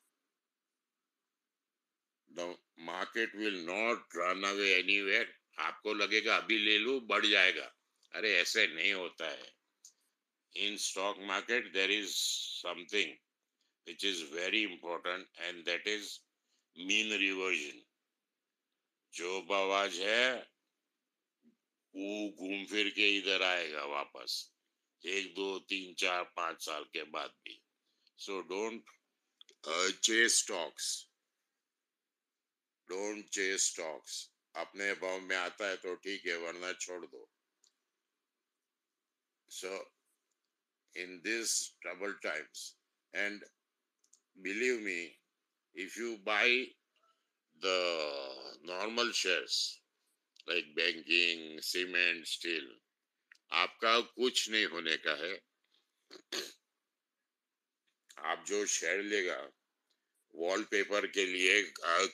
The market will not run away anywhere. आपको लगेगा अभी ले लो बढ़ जाएगा. अरे ऐसे नहीं होता है. In stock market there is something which is very important and that is mean reversion. जो बावाज है वो घूम फिर के इधर आएगा वापस एक दो तीन चार पांच साल के बाद भी. So don't uh, chase stocks. Don't chase stocks. अपने भाव में आता है तो ठीक है वरना छोड़ दो. So in these troubled times, and believe me, if you buy the normal shares, like banking, cement, steel, आपका कुछ नहीं होने का है. आप जो शेयर लेगा वॉलपेपर के लिए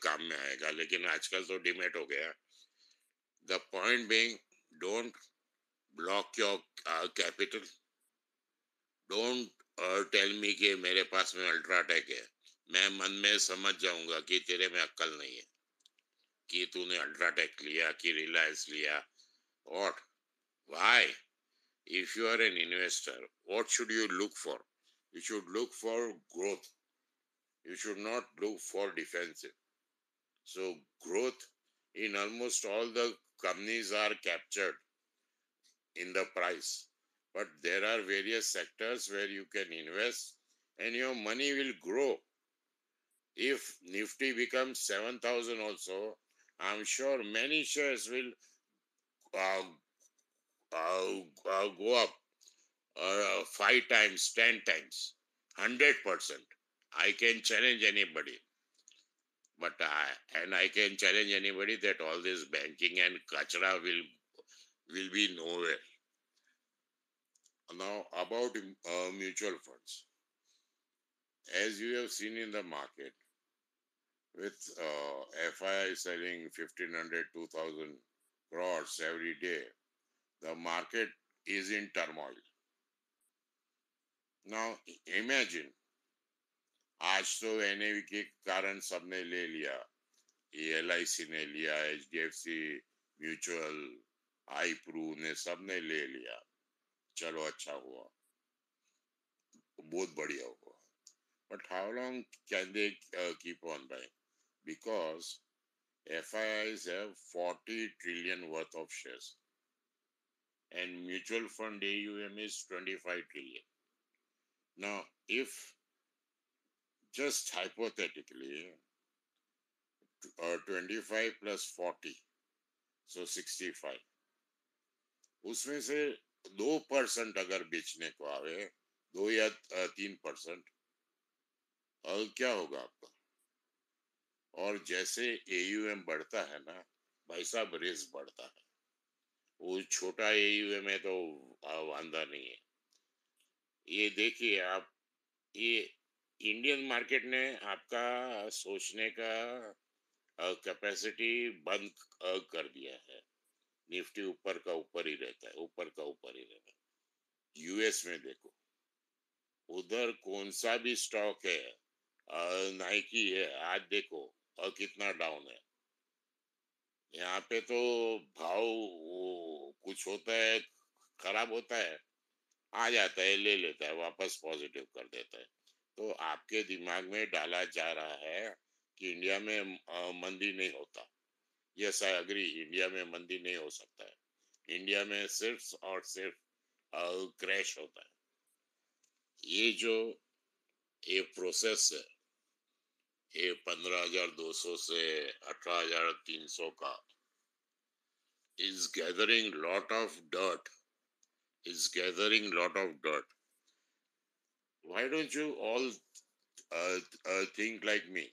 काम में आएगा लेकिन आजकल तो डिमेट हो गया. The point being, don't block your uh, capital. Don't uh, tell me कि मेरे पास में अल्ट्राटेक है. मैं मन में समझ जाऊंगा कि तेरे में अक्ल नहीं है कि तूने अल्ट्राटेक लिया कि रिलायंस लिया. What? Why? If you are an investor, what should you look for? You should look for growth. You should not look for defensive. So growth in almost all the companies are captured in the price. But there are various sectors where you can invest and your money will grow. If Nifty becomes seven thousand also, I'm sure many shares will uh, uh, uh, go up uh, five times, ten times, one hundred percent. I can challenge anybody. But I, and I can challenge anybody that all this banking and kachra will, will be nowhere. Now about uh, mutual funds. As you have seen in the market, with uh, F I I selling fifteen hundred, two thousand crores every day, the market is in turmoil. Now imagine, आज तो N A V के कारण सबने ले लिया, L I C ने लिया, H D F C, Mutual, Wipro ने सबने ले लिया. चलो अच्छा हुआ, बहुत बढ़िया हुआ. But how long can they uh, keep on buying? Because F I Is have forty trillion worth of shares. And mutual fund A U M is twenty-five trillion. Now, if just hypothetically, uh, twenty-five plus forty, so sixty-five. उसमें से two percent अगर बेचने को आवे, two या three percent, और क्या होगा आपका? और जैसे A U M बढ़ता है ना, भाई साहब रिस्क बढ़ता है. वो छोटा A U M है तो वांधा नहीं है. ये देखिए आप, ये इंडियन मार्केट ने आपका सोचने का कैपेसिटी बंद कर दिया है। निफ्टी ऊपर का ऊपर ही रहता है, ऊपर का ऊपर ही रहता है। यूएस में देखो, उधर कौन सा भी स्टॉक है, नाइकी है, आज देखो और कितना डाउन है। यहाँ पे तो भाव वो कुछ होता है, खराब होता है, आ जाता है, ले लेता है, वापस पॉजिटिव कर देता है। तो आपके दिमाग में डाला जा रहा है कि इंडिया में मंदी नहीं होता। यस आई अग्री, इंडिया में मंदी नहीं हो सकता है, इंडिया में सिर्फ और सिर्फ क्रैश होता है। ये जो ये प्रोसेस है, ये पंद्रह हजार दो सौ से अठारह हजार तीन सौ का is gathering lot of dirt, is gathering lot of dirt. Why don't you all think like me?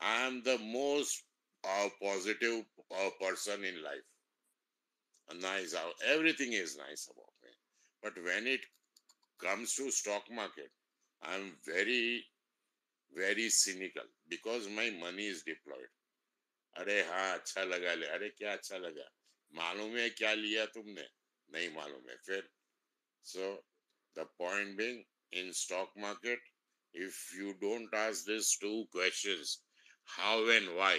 I am the most positive person in life. Nice, everything is nice about me, but when it comes to stock market, I am very, very cynical because my money is deployed. अरे हाँ अच्छा लगा ले, अरे क्या अच्छा लगा, मालूम है क्या लिया तुमने? नहीं मालूम है। फिर so the point being, in stock market, if you don't ask these two questions, how and why,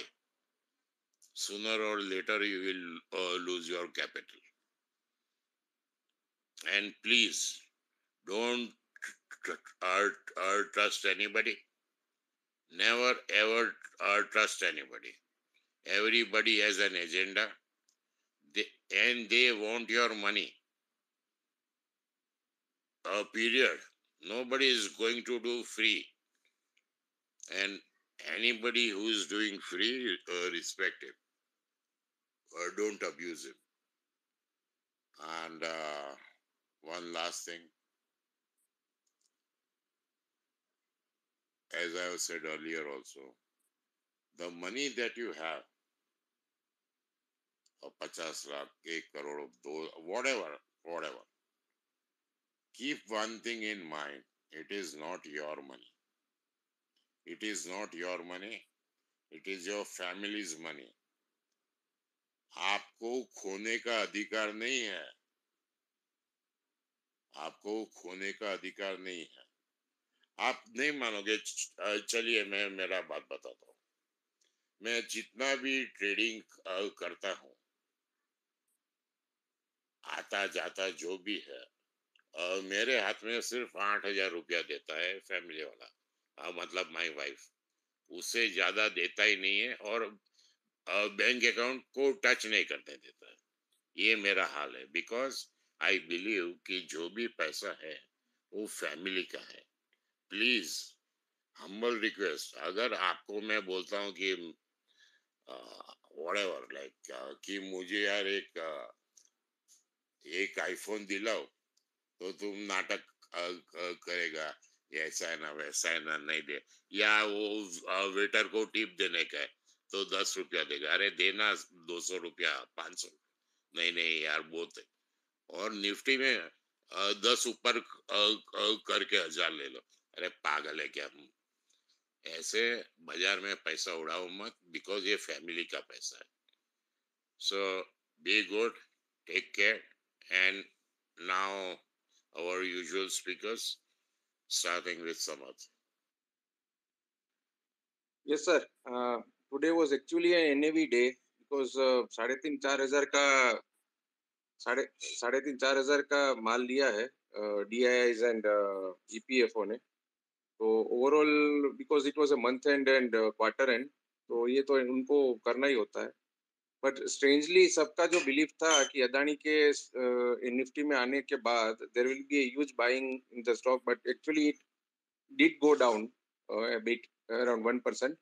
sooner or later you will uh, lose your capital. And please, don't uh, uh, trust anybody. Never ever uh, trust anybody. Everybody has an agenda, they, and they want your money. Uh, period. Nobody is going to do free. And anybody who is doing free, uh, respect him. Or don't abuse him. And uh, one last thing. As I have said earlier also, the money that you have, fifty lakh, one crore, whatever, whatever, keep one thing in mind, it is not your money. It is not your money, it is your family's money. आपको खोने का अधिकार नहीं है, आपको खोने का अधिकार नहीं है। आप नहीं मानोगे, चलिए मैं मेरा बात बताता हूँ। मैं जितना भी ट्रेडिंग करता हूँ, आता जाता जो भी है, मेरे हाथ में सिर्फ आठ हजार रुपया देता है फैमिली वाला, मतलब माय वाइफ। उसे ज्यादा देता ही नहीं है और बैंक अकाउंट को टच नहीं करने देता है। ये मेरा हाल है, बिकॉज आई बिलीव कि जो भी पैसा है वो फैमिली का है। प्लीज, हम्बल रिक्वेस्ट, अगर आपको मैं बोलता हूँ कि व्हाटएवर लाइक कि मुझे यार एक एक आईफोन दिलाओ, तो तुम नाटक करेगा, ऐसा है ना वैसा है ना, नहीं दे, या वो वेटर को टिप देने का है तो दस रुपया देगा, अरे देना दो सौ रुपया पाँच सौ, नहीं नहीं यार बहुत है। और निफ्टी में दस ऊपर करके हजार ले लो, अरे पागल है क्या? ऐसे बाजार में पैसा उड़ाओ मत, बिकॉज ये फैमिली का पैसा है। So be good, take care, and now our usual speakers, starting with Samarth. Yes sir, today was actually NAV day, because साढ़े तीन चार हजार का साढ़े साढ़े तीन चार हजार का माल लिया है D I Is and E P F O ने। तो overall because it was a month and and quarter end, तो ये तो उनको करना ही होता है। बट स्ट्रेंजली सबका जो बिलीफ था कि अदानी के निफ्टी uh, में आने के बाद there will be huge buying in the stock, but actually it did go down bit around one percent.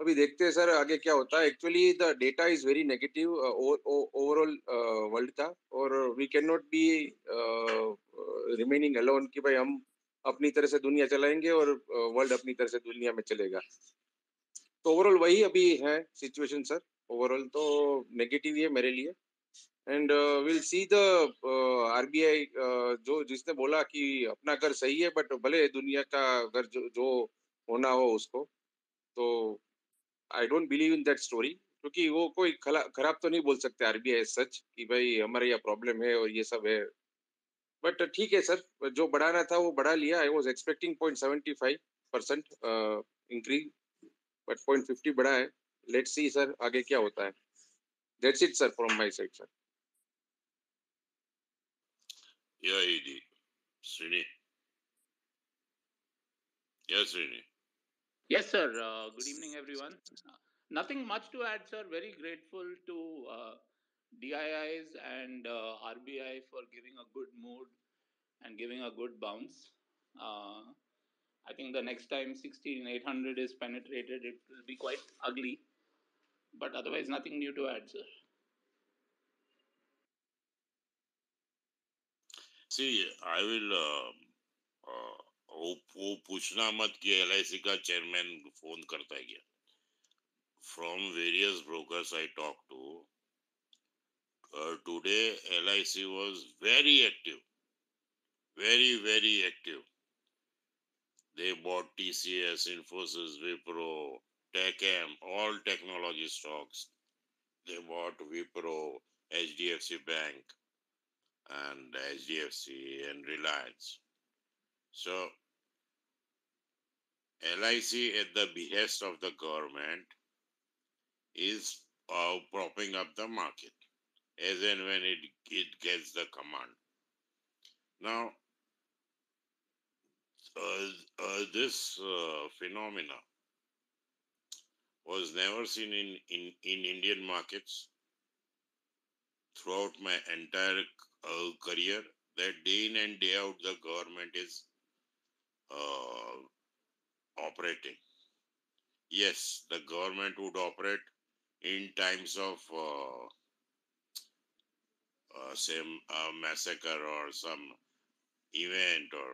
अभी देखते हैं सर आगे क्या होता है। Actually the data is very negative overall world का, और we can not be remaining alone कि भाई हम अपनी तरह से दुनिया चलाएंगे और वर्ल्ड अपनी तरह से दुनिया में चलेगा। तो ओवरऑल वही अभी है सिचुएशन सर, ओवरऑल तो नेगेटिव ही है मेरे लिए। And will see the RBI, जो जिसने बोला कि अपना घर सही है, बट भले दुनिया का घर जो, जो होना हो उसको, तो I don't believe in that story. क्योंकि वो कोई खराब तो नहीं बोल सकते आरबीआई एज सच कि भाई हमारे यहाँ प्रॉब्लम है और ये सब है. बट ठीक है सर, जो बढ़ाना था वो बढ़ा लिया. I was expecting point seventy five percent increase, but point fifty बढ़ा है. लेट्स सी सर आगे क्या होता है. That's it sir from my side sir. Yeah, Srini. Yes, Srini. Yes, sir. Uh, good evening, everyone. Nothing much to add, sir. Very grateful to uh, D I Is and uh, R B I for giving a good mood and giving a good bounce. Uh, I think the next time sixteen eight hundred is penetrated, it will be quite ugly. But otherwise, nothing new to add, sir. See, I will... Uh, uh, वो, वो पूछना मत कि L I C का chairman phone करता है क्या. From various brokers I talked to, uh, today L I C was very active, very, very active. They bought T C S, Infosys, Wipro, TechM, all technology stocks. They bought Wipro, H D F C Bank, and H D F C and Reliance. So, L I C at the behest of the government is uh, propping up the market as and when it, it gets the command. Now, uh, uh, this uh, phenomena was never seen in, in, in Indian markets throughout my entire uh, career, that day in and day out the government is uh, operating. Yes, the government would operate in times of, uh, uh, say, a massacre or some event, or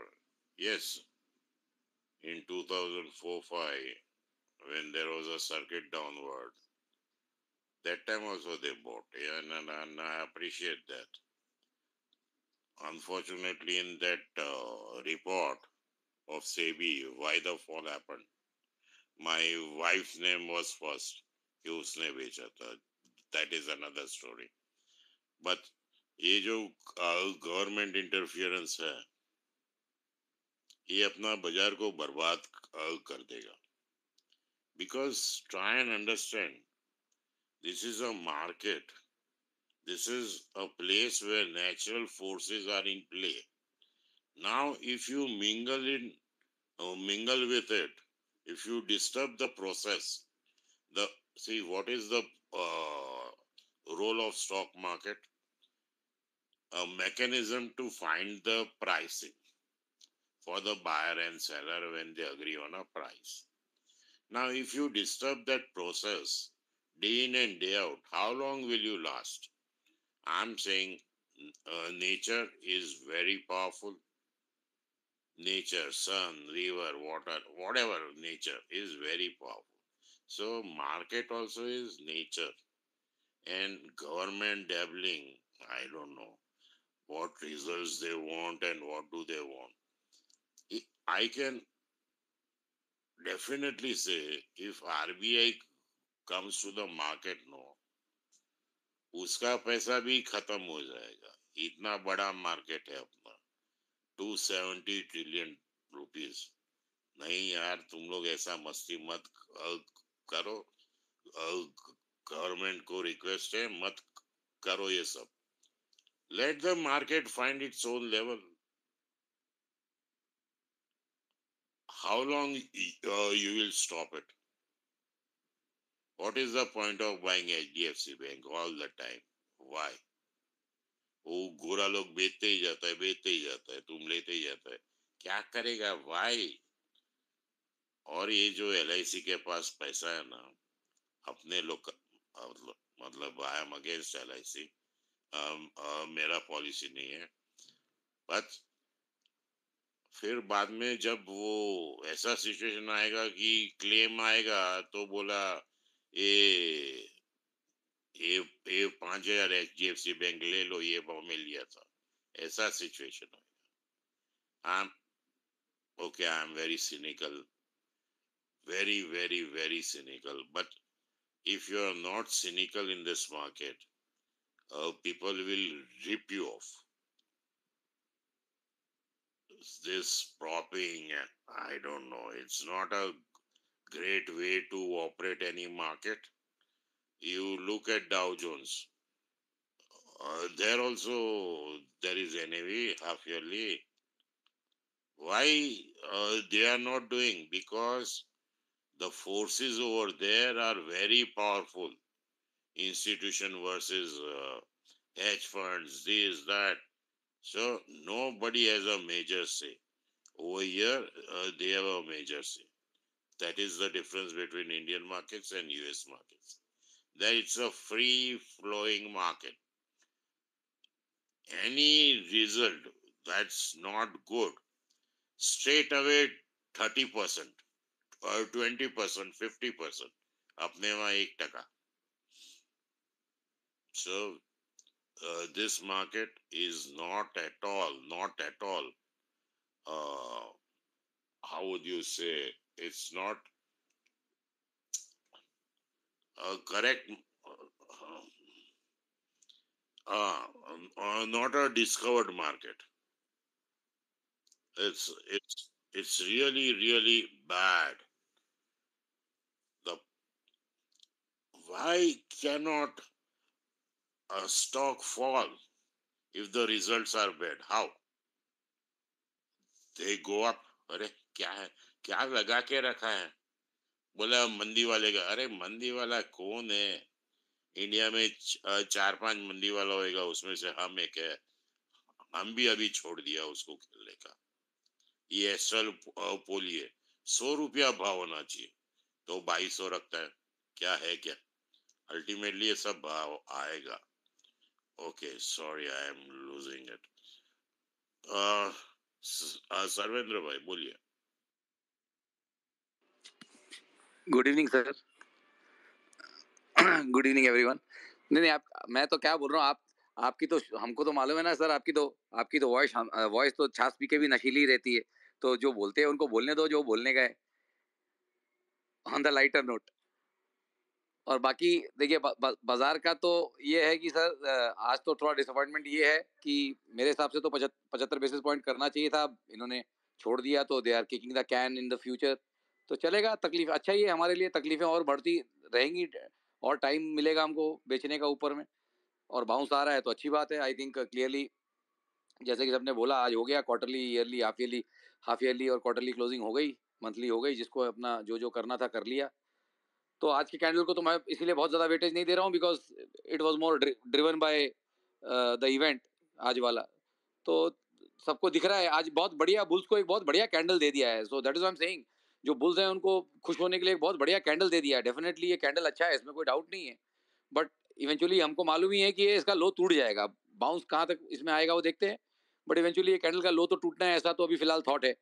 yes, in two thousand four five, when there was a circuit downward, that time also they bought, and, and, and I appreciate that. Unfortunately, in that uh, report of SEBI, why the fall happened, my wife's name was first. That is another story. But ये जो government interference है, ये अपना बाजार को बर्बाद कर देगा. Because try and understand, this is a market. This is a place where natural forces are in play. Now, if you mingle in, uh, mingle with it, if you disturb the process, the see, what is the uh, role of stock market? A mechanism to find the pricing for the buyer and seller when they agree on a price. Now, if you disturb that process day in and day out, how long will you last? I'm saying uh, nature is very powerful. Nature, sun, river, water, whatever nature is very powerful. So, market also is nature, and government dabbling, I don't know what results they want and what do they want. I can definitely say if R B I comes to the market now, uska paisa bhi khatam ho jayega. Itna bada market hai apna, two hundred seventy trillion rupees. Nahi yaar, tum log aisa masti mat करो. Government को request है मत करो ये सब. Let the market find its own level. How long you will stop it? What is the point of buying HDFC bank all the time? Why? वो गोरा लोग बेचते ही जाता है, बेचते ही जाता है, तुम लेते ही जाता है, क्या करेगा? व्हाई? और ये जो L I C के पास पैसा है ना, अपने लोग मतलब I am against L I C, मेरा पॉलिसी नहीं है. बट फिर बाद में जब वो ऐसा सिचुएशन आएगा कि क्लेम आएगा तो बोला ये ये ये पांच हजार H D F C bank ले लो, ये भाव में लिया था. ऐसा सिचुएशन आएगा. I okay, I am very cynical, very, very, very cynical. But if you are not cynical in this market, uh, people will rip you off. This propping, I don't know, it's not a great way to operate any market. You look at Dow Jones. Uh, there also, there is N A V half yearly. Why uh, they are not doing? Because the forces over there are very powerful. Institution versus uh, hedge funds, this, that. So nobody has a major say. Over here, uh, they have a major say. That is the difference between Indian markets and U S markets. That it's a free-flowing market. Any result that's not good, straight away thirty percent or twenty percent, fifty percent, apne mein ek taka. So uh, this market is not at all, not at all, uh, how would you say, it's not a correct, uh, uh, not a discovered market. It's, it's, it's really, really bad. The, why cannot a stock fall if the results are bad? How? They go up. Arre, kya hai? Kya laga ke rakha hai? Bola mandi wale ka. Arre, mandi wala kaun hai? India mein four five mandi wala hoega. Usme se hum ek hai. Hum bhi abhi chhod diya usko khelne ka. ये Astral poly सौ रुपया भाव होना चाहिए तो बाईस सौ रखता है, क्या है क्या? अल्टीमेटली ये सब भाव आएगा. Okay, sorry, I am losing it. Sarvendra भाई बोलिए. Good evening sir. Good evening everyone. नहीं नहीं, आप, मैं तो क्या बोल रहा हूँ, आप आपकी तो, हमको तो मालूम है ना सर, आपकी तो आपकी तो वॉइस वॉइस तो छाछ पी के भी नशीली रहती है, तो जो बोलते हैं उनको बोलने दो जो बोलने का है, ऑन द लाइटर नोट. और बाकी देखिए, बाजार का तो ये है कि सर आज तो थोड़ा डिसअपॉइंटमेंट ये है कि मेरे हिसाब से तो पचहत्तर बेसिस पॉइंट करना चाहिए था, इन्होंने छोड़ दिया, तो they are kicking the can in the future. तो चलेगा, तकलीफ अच्छा ही है हमारे लिए, तकलीफें और बढ़ती रहेंगी और टाइम मिलेगा हमको बेचने का ऊपर में, और बाउंस आ रहा है तो अच्छी बात है. आई थिंक क्लियरली जैसे कि सबने बोला, आज हो गया quarterly, yearly, half yearly, half yearly और क्वार्टरली क्लोजिंग हो गई, मंथली हो गई, जिसको अपना जो जो करना था कर लिया. तो आज के कैंडल को तो मैं इसीलिए बहुत ज़्यादा वेटेज नहीं दे रहा हूँ, because it was more driven by the event आज वाला. तो सबको दिख रहा है आज बहुत बढ़िया, बुल्स को एक बहुत बढ़िया कैंडल दे दिया है. So that is what I am saying, जो बुल्स हैं उनको खुश होने के लिए एक बहुत बढ़िया कैंडल दे दिया है. डेफिनेटली ये कैंडल अच्छा है, इसमें कोई डाउट नहीं है, बट इवेंचुअली हमको मालूम ही है कि ये इसका लो टूट जाएगा. बाउंस कहाँ तक इसमें आएगा वो देखते हैं, बट इवेंचुअली ये कैंडल का लो तो टूटना है, ऐसा तो अभी फिलहाल थॉट है.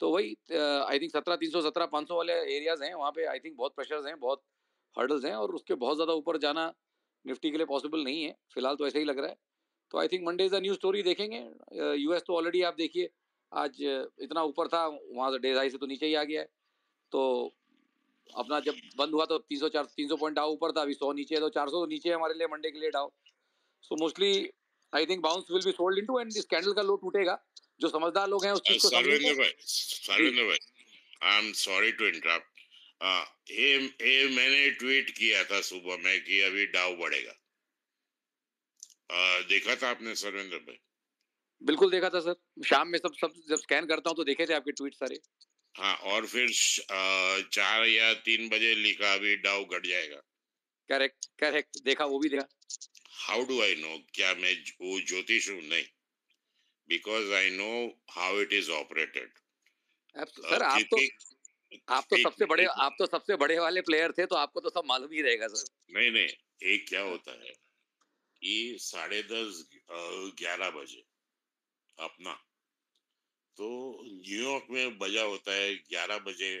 तो वही आई थिंक सत्रह तीन सौ सत्रह पाँच सौ वाले एरियाज हैं, वहाँ पे आई थिंक बहुत प्रेशर्स हैं, बहुत हर्डल्स हैं, और उसके बहुत ज़्यादा ऊपर जाना निफ्टी के लिए पॉसिबल नहीं है फिलहाल, तो ऐसा ही लग रहा है. तो I think Monday is a new story देखेंगे. यू एस तो ऑलरेडी आप देखिए आज इतना ऊपर था, वहाँ से डेढ़ से तो नीचे ही आ गया है. तो अपना जब बंद हुआ तो तीन सौ चार तीन सौ पॉइंट डाउ ऊपर था, अभी सौ नीचे है, तो चार सौ तो नीचे है हमारे लिए मंडे के लिए Dow. So mostly I think bounce will be sold into and इस कैंडल का लो टूटेगा. जो समझदार लोग हैं उस चीज को समझेंगे. सर्वेंद्र भाई, I am sorry to interrupt, ये ये मैंने ट्वीट किया था सुबह में कि अभी डाउ बढ़ेगा, uh, देखा था आपने सर्वेंद्र भाई? बिल्कुल देखा था सर, शाम में सब सब जब स्कैन करता हूँ तो देखे थे आपके ट्वीट सारे. हाँ, और फिर चार या तीन बजे लिखा अभी डाउ घट जाएगा. करेक्ट करेक्ट, देखा, वो भी देखा. How do I know? क्या मैं वो ज्योतिष हूँ? नहीं, because I know how it is operated. Sir आप तो आप तो सबसे बड़े आप तो सबसे बड़े वाले प्लेयर थे, तो आपको तो सब मालूम ही रहेगा सर. नहीं नहीं, एक क्या होता है कि साढ़े दस ग्यारह बजे अपना तो न्यूयॉर्क में बजा होता है ग्यारह बजे,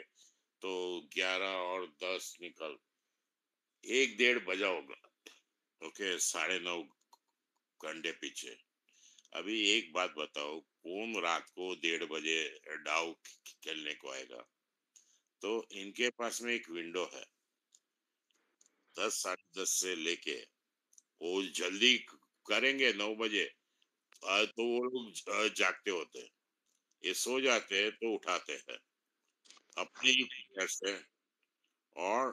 तो ग्यारह और दस निकल एक डेढ़ बजा होगा. ओके, साढ़े नौ घंटे पीछे. अभी एक बात बताओ, कौन रात को डेढ़ बजे डाउ खेलने को आएगा? तो इनके पास में एक विंडो है, दस साढ़े दस से लेके वो जल्दी करेंगे नौ बजे तो वो लोग जागते होते हैं, ये सो जाते हैं तो उठाते हैं अपने ही फिंगर से। और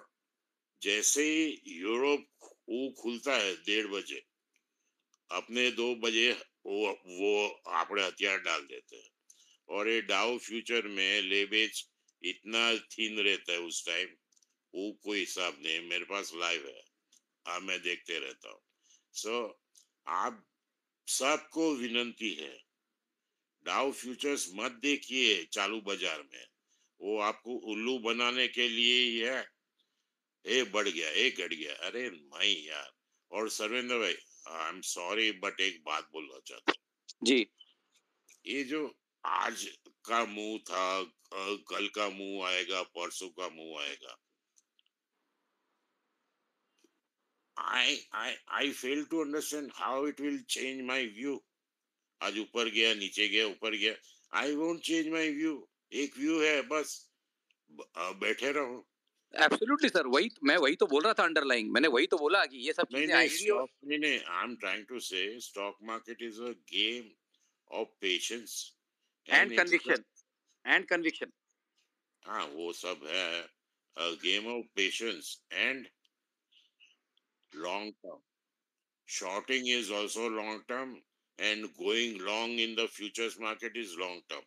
जैसे ही यूरोप वो खुलता है डेढ़ बजे, अपने दो बजे वो वो अपने हथियार डाल देते हैं। और ये डाउ फ्यूचर में लेवेज इतना थीन रहता है उस टाइम, वो कोई हिसाब नहीं। मेरे पास लाइव है, आ, मैं देखते रहता हूँ। सो so, आप सबको विनती है, डाउ फ्यूचर्स मत देखिए चालू बाजार में, वो आपको उल्लू बनाने के लिए ही है। ए बढ़ गया, ए घट गया, अरे माई यार। और सर्वेंद्र भाई, आई एम सॉरी बट एक बात बोलना चाहता हूँ जी। ये जो आज का मुंह था, कल का मुंह आएगा, परसों का मुंह आएगा, I I I fail to understand how it will change my view. आज ऊपर गया, नीचे गया, ऊपर गया, I won't change my view. एक view है बस, बैठे रहो। Absolutely sir, वही मैं वही तो बोल रहा था underlying. मैंने वही तो बोला कि ये सब चीजें आएंगी। नहीं नहीं, I'm trying to say stock market is a game of patience and conviction and conviction. हाँ वो सब है, a game of patience and long term. Shorting is also long term and going long in the futures market is long term.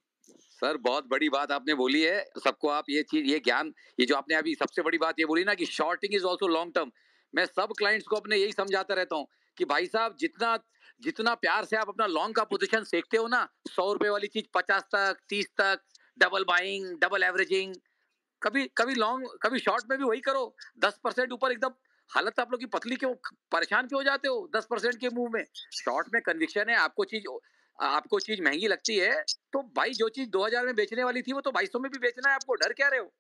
Sir बहुत बड़ी बात आपने बोली है, सबको आप ये चीज, ये ज्ञान, ये जो आपने अभी सबसे बड़ी बात ये बोली ना कि shorting is also long term, मैं सब क्लाइंट्स को अपने यही समझाता रहता हूँ कि भाई साहब जितना जितना प्यार से आप अपना लॉन्ग का पोजिशन सेकते हो ना, सौ रुपए वाली चीज पचास तक, तीस तक, डबल बाइंग, डबल एवरेजिंग, कभी कभी लॉन्ग कभी शॉर्ट में भी वही करो। दस परसेंट ऊपर एकदम, हालत आप लोग की पतली क्यों, परेशान क्यों हो जाते हो दस परसेंट के मुंह में। शॉर्ट में कन्विक्शन है, आपको चीज आपको चीज महंगी लगती है तो भाई जो चीज दो हज़ार में बेचने वाली थी वो तो बाईस सौ में भी बेचना है, आपको डर क्या रहे हो।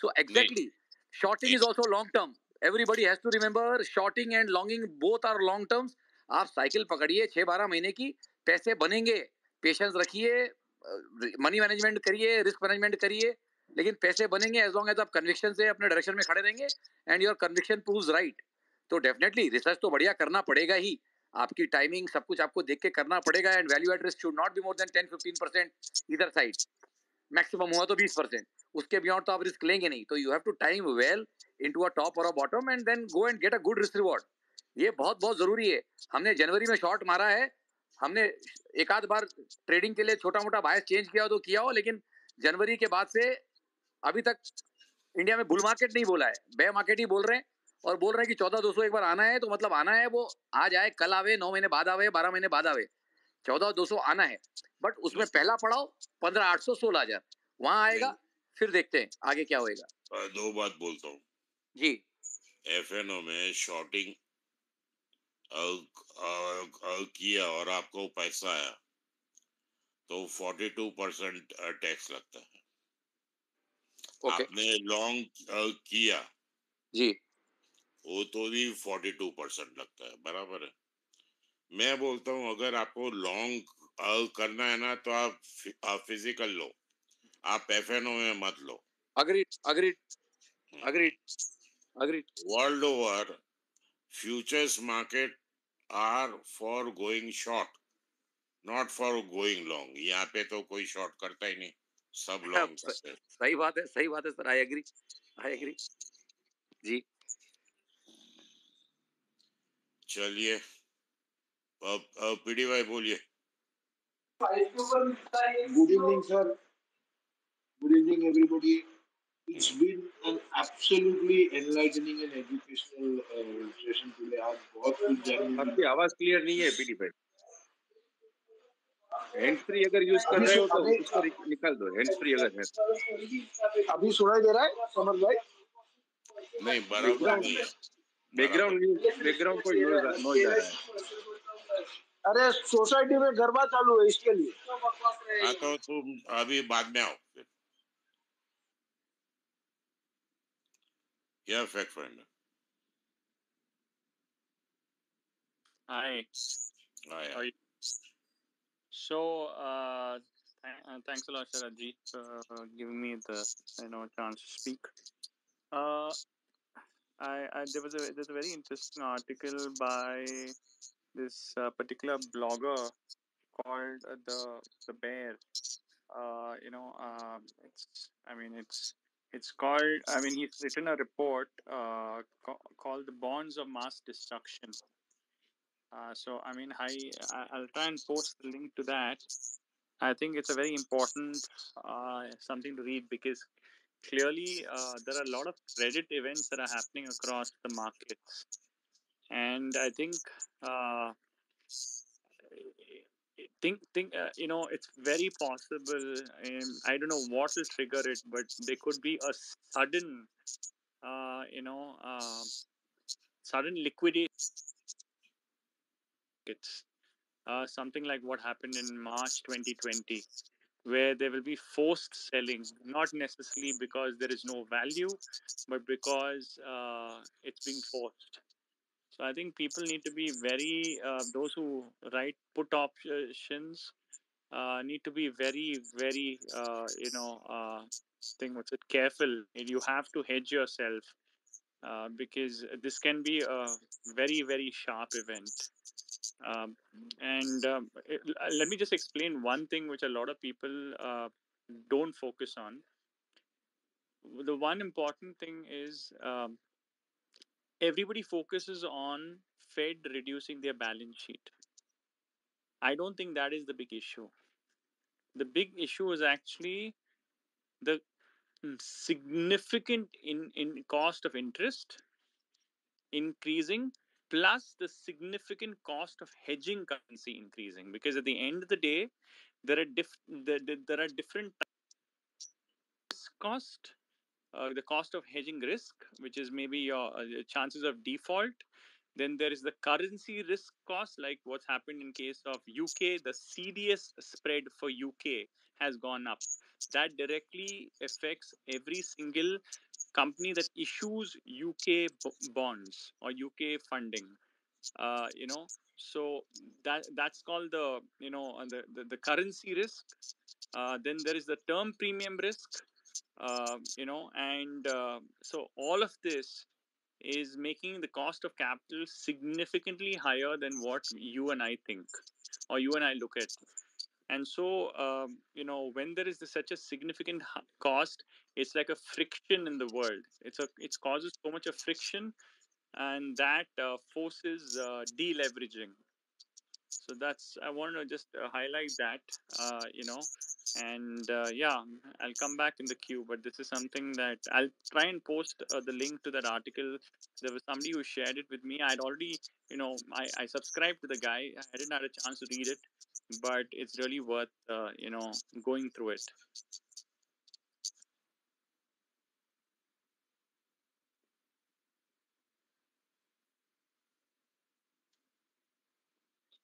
So exactly, shorting is also long term, everybody has to remember shorting and longing both are long terms. आप साइकिल पकड़िए छह बारह महीने की, पैसे बनेंगे, पेशेंस रखिए, मनी मैनेजमेंट करिए, रिस्क मैनेजमेंट करिए, लेकिन पैसे बनेंगे एज लॉन्ग एज आप कन्विक्शन से अपने डायरेक्शन में खड़े रहेंगे and your conviction proves right. तो डेफिनेटली रिसर्च तो बढ़िया करना पड़ेगा ही, आपकी टाइमिंग सब कुछ आपको देख के करना पड़ेगा and value at risk should not be more than ten fifteen percent इधर साइड, मैक्सिमम हुआ तो बीस परसेंट, उसके बियॉन्ड तो आप रिस्क लेंगे नहीं। तो you have to time well into a top और a bottom and then go and get a good risk reward. ये बहुत बहुत जरूरी है। हमने जनवरी में शॉर्ट मारा है, हमने एक आध बार ट्रेडिंग के लिए छोटा मोटा बायस चेंज किया हो तो किया हो, लेकिन जनवरी के बाद से अभी तक इंडिया में बुल मार्केट नहीं बोला है, बेयर मार्केट ही बोल रहे हैं। और बोल रहे हैं कि चौदह दो सौ एक बार आना है, तो मतलब आना है, वो आज आए, कल आवे, नौ महीने बाद आवे, बारह महीने बाद आवे, चौदह दो सौ आना है। बट उसमें पहला पड़ाव पंद्रह आठ सौ सोलह हजार वहां आएगा, फिर देखते हैं आगे क्या होएगा। दो बात बोलता हूँ जी, एफ एन ओ में शॉर्टिंग किया और आपको पैसा आया तो बयालीस परसेंट टैक्स लगता है। okay. आपने लॉन्ग किया जी, वो तो भी बयालीस परसेंट लगता है, बराबर है। मैं बोलता हूँ अगर आपको लॉन्ग करना है ना तो आप फिजिकल लो, आप एफएनओ में मत लो। Agreed agreed agreed agreed. World over futures market are for going short, not for going long. यहाँ पे तो कोई शॉर्ट करता ही नहीं, सब लॉन्ग करते हैं। सही बात है, सही बात है sir, I agree, I agree जी। चलिए अब अब पीडी भाई बोलिए। Good evening sir, good evening everybody. It's been an absolutely enlightening and educational session today. आज बहुत कुछ जानने। आपकी आवाज क्लियर नहीं है पीडी भाई, हैंड फ्री अगर यूज कर रहे हो तो उसको निकाल दो, हैंड फ्री अगर है। अभी सुनाई दे रहा है समर भाई? नहीं, बराबर नहीं है, बैकग्राउंड बैकग्राउंड को नॉइज आ रहा है। अरे सोसाइटी में गरबा चालू है इसके लिए। हाँ तो तुम अभी बाद में आओ क्या fact friend. Hi hi. So uh, th uh, thanks a lot, Sir Ajit, for uh, giving me the you know chance to speak. Uh, I, I there was a there's a very interesting article by this uh, particular blogger called uh, the the Bear. Uh, you know, uh, it's I mean it's it's called I mean he's written a report uh, co- called "The Bonds of Mass Destruction." Uh, so I mean, I I'll try and post the link to that. I think it's a very important uh, something to read because clearly uh, there are a lot of credit events that are happening across the markets, and I think uh, think think uh, you know it's very possible. Um, I don't know what will trigger it, but there could be a sudden uh, you know uh, sudden liquidation. It's uh, something like what happened in March twenty twenty, where there will be forced selling, not necessarily because there is no value, but because uh, it's being forced. So I think people need to be very, uh, those who write put options uh, need to be very, very, uh, you know, uh, thing what's it, careful. You have to hedge yourself uh, because this can be a very, very sharp event. Um, and um, it, let me just explain one thing which a lot of people uh, don't focus on. The one important thing is um, everybody focuses on Fed reducing their balance sheet. I don't think that is the big issue. The big issue is actually the significant in, in cost of interest increasing, plus the significant cost of hedging currency increasing, because at the end of the day, there are diff- there, there are different cost, uh, the cost of hedging risk, which is maybe your uh, chances of default. Then there is the currency risk cost, like what's happened in case of U K, the C D S spread for U K has gone up. That directly affects every single company that issues U K b- bonds or U K funding. Uh, you know, so that that's called the, you know, the, the, the currency risk. Uh, then there is the term premium risk, uh, you know, and uh, so all of this is making the cost of capital significantly higher than what you and I think, or you and I look at. And so, um, you know, when there is this, such a significant cost, it's like a friction in the world. It's a, it causes so much of friction, and that uh, forces uh, deleveraging. So that's, I want to just uh, highlight that, uh, you know, and uh, yeah, I'll come back in the queue, but this is something that I'll try and post uh, the link to that article. There was somebody who shared it with me. I'd already, you know, I, I subscribed to the guy. I didn't have a chance to read it, but it's really worth, uh, you know, going through it.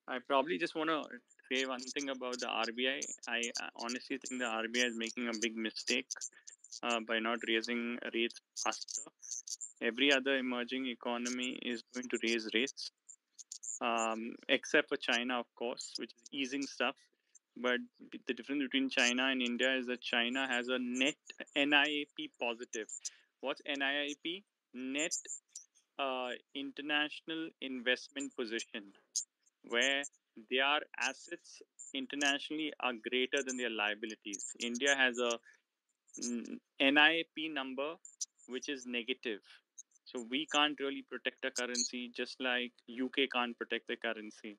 I probably just want to say one thing about the R B I. I honestly think the R B I is making a big mistake uh, by not raising rates faster. Every other emerging economy is going to raise rates, um, except for China, of course, which is easing stuff. But the difference between China and India is that China has a net N I I P positive. What's N I I P? Net uh, International Investment Position, where their assets internationally are greater than their liabilities. India has a N I I P number, which is negative. So we can't really protect our currency, just like U K can't protect their currency.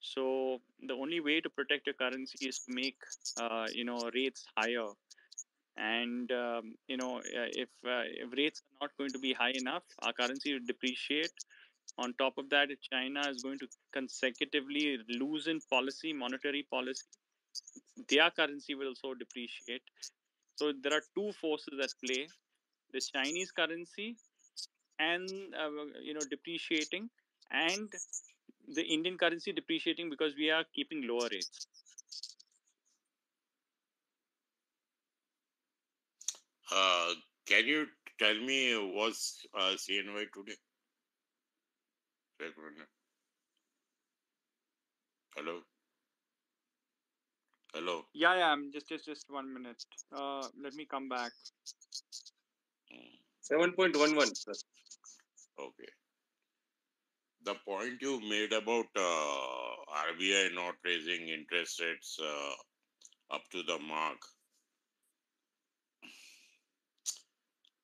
So the only way to protect your currency is to make, uh, you know, rates higher. And, um, you know, if, uh, if rates are not going to be high enough, our currency will depreciate. On top of that, China is going to consecutively loosen policy, monetary policy. Their currency will also depreciate. So there are two forces at play: the Chinese currency and uh, you know depreciating, and the Indian currency depreciating because we are keeping lower rates. Uh, can you tell me what's uh, C N Y today? Hello. Hello. Yeah, yeah. I'm just, just, just one minute. Uh, let me come back. seven point one one. Okay. The point you made about uh, R B I not raising interest rates uh, up to the mark.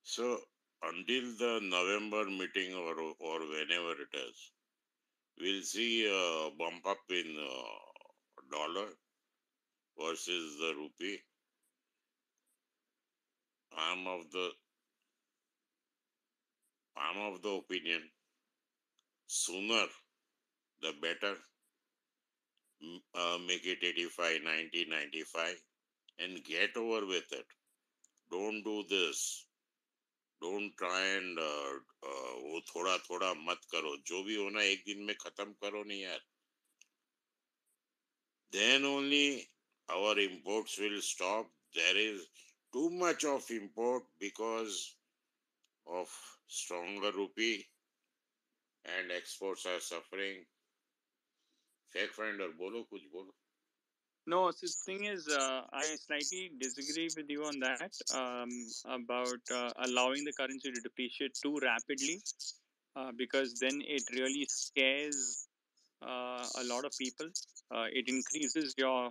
So, until the November meeting or, or whenever it is, we'll see a bump up in uh, dollar versus the rupee. I'm of the I'm of the opinion sooner the better. Uh, make it eighty-five, ninety, ninety-five and get over with it. Don't do this. Don't try and uh, uh, वो थोड़ा थोड़ा मत करो. जो भी होना एक दिन में खत्म करो नहीं यार. Then only our imports will stop. There is too much of import because of stronger rupee and exports are suffering. Fact finder, bolo kuch bolo. No, so the thing is, uh, I slightly disagree with you on that, um, about uh, allowing the currency to depreciate too rapidly, uh, because then it really scares uh, a lot of people. Uh, it increases your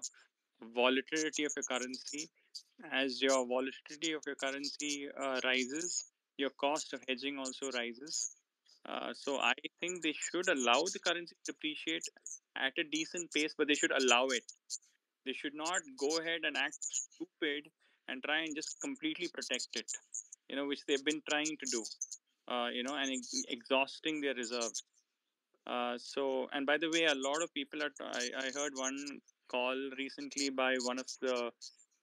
volatility of your currency. As your volatility of your currency uh, rises, your cost of hedging also rises. Uh, so I think they should allow the currency to depreciate at a decent pace, but they should allow it. They should not go ahead and act stupid and try and just completely protect it, you know, which they've been trying to do, uh, you know, and ex exhausting their reserves. Uh, so, and by the way, a lot of people are, I, I heard one call recently by one of the,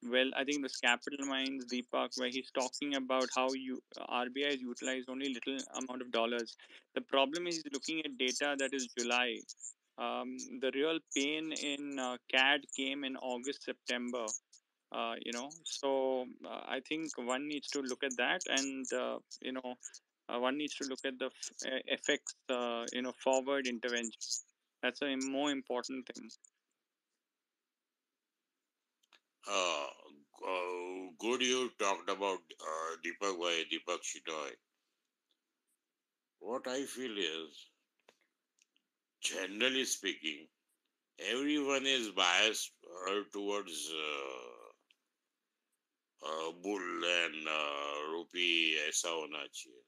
well, I think it was Capital Minds, Deepak, where he's talking about how you, R B I has utilized only little amount of dollars. The problem is looking at data that is July. Um, the real pain in uh, C A D came in August, September, uh, you know, so uh, I think one needs to look at that and, uh, you know, uh, one needs to look at the effects, uh, you know, forward intervention. That's a more important thing. Uh, uh, good you talked about uh, Deepak Bhai, Deepak Shitoy. What I feel is, generally speaking, everyone is biased uh, towards uh, uh, bull and uh, rupee, aisa hona chahiye.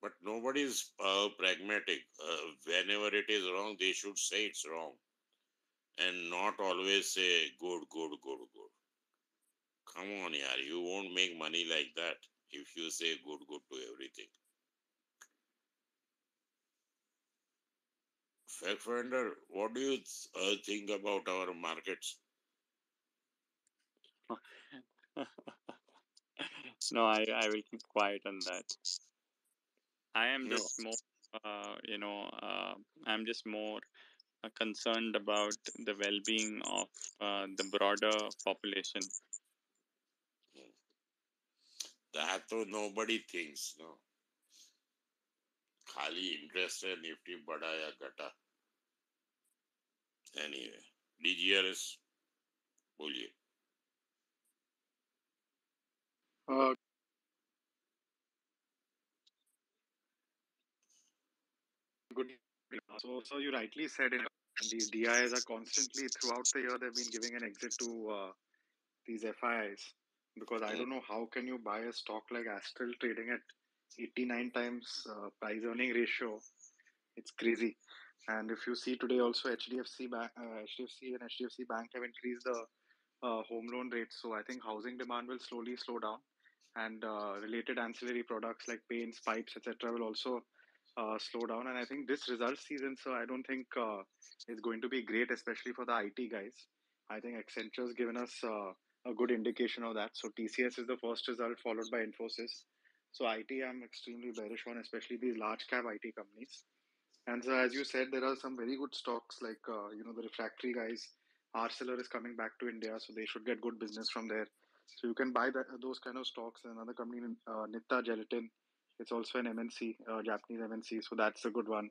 But nobody is uh, pragmatic. Uh, whenever it is wrong, they should say it's wrong and not always say good, good, good, good. Come on, yaar, you won't make money like that if you say good, good to everything. Fact finder, what do you uh, think about our markets? No, I, I will keep quiet on that. I am no. just more, uh, you know, uh, I'm just more uh, concerned about the well-being of uh, the broader population. That though nobody thinks, no. Khali interest hai, Nifty bada ya gata. Anyway, D G R S, boliye. Uh, Good. So, so you rightly said it. These D I Is are constantly throughout the year. They've been giving an exit to uh, these F I Is because I don't know how can you buy a stock like Astral trading at eighty-nine times uh, price earning ratio. It's crazy. And if you see today also H D F C Bank, uh, H D F C and H D F C Bank have increased the uh, home loan rates. So I think housing demand will slowly slow down, and uh, related ancillary products like paints, pipes, et cetera will also uh, slow down. And I think this result season, so I don't think uh, it's going to be great, especially for the I T guys. I think Accenture has given us uh, a good indication of that. So T C S is the first result, followed by Infosys. So I T, I'm extremely bearish on, especially these large cap I T companies. And so, as you said, there are some very good stocks like, uh, you know, the refractory guys. Arcelor is coming back to India, so they should get good business from there. So you can buy that, those kind of stocks. Another company, uh, Nitta Gelatin, it's also an M N C, uh, Japanese M N C. So that's a good one.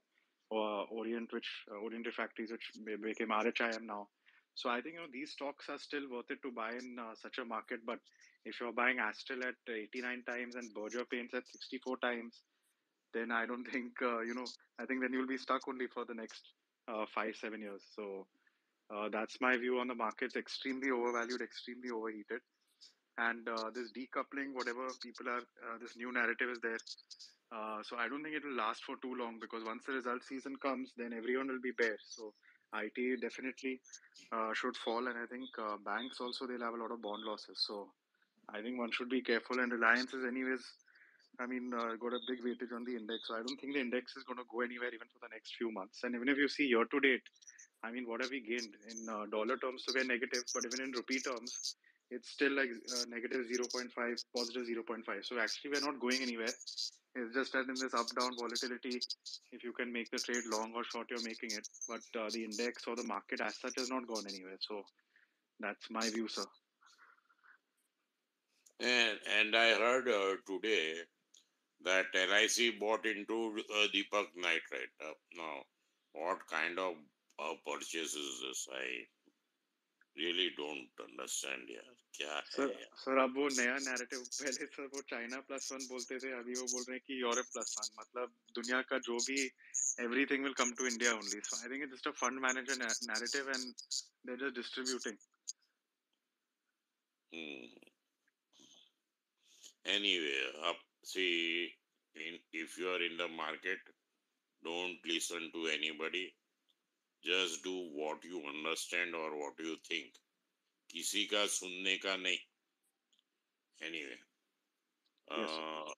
Uh, Orient, which uh, Orient Refractories, which became R H I M now. So I think, you know, these stocks are still worth it to buy in uh, such a market. But if you're buying Astral at eighty-nine times and Berger Paints at sixty-four times, then I don't think, uh, you know, I think then you'll be stuck only for the next uh, five, seven years. So uh, that's my view on the markets. Extremely overvalued, extremely overheated. And uh, this decoupling, whatever people are, uh, this new narrative is there. Uh, so I don't think it will last for too long, because once the result season comes, then everyone will be bare. So I T definitely uh, should fall. And I think uh, banks also, they'll have a lot of bond losses. So I think one should be careful. And Reliance is anyways, I mean, uh, got a big weightage on the index. So I don't think the index is going to go anywhere even for the next few months. And even if you see year to date, I mean, what have we gained in uh, dollar terms to get negative? But even in rupee terms, it's still like uh, negative zero point five, positive zero point five. So actually, we're not going anywhere. It's just that in this up-down volatility, if you can make the trade long or short, you're making it. But uh, the index or the market as such has not gone anywhere. So that's my view, sir. And, and I heard uh, today that L I C bought into uh, Deepak Nitrite. Uh, now, what kind of uh, purchase is this? I really don't understand here. Kya sir, hai, sir, ab wo naya narrative. Pehle sir wo China plus one bolte the. Abhi wo bol rahe ki Europe plus one. Matlab dunya ka jo bhi, everything will come to India only. So I think it's just a fund manager na narrative, and they're just distributing. Hmm. Anyway, up. See, in, if you are in the market, don't listen to anybody. Just do what you understand or what you think. Kisi ka sunne ka nahi. Anyway. Yes, uh,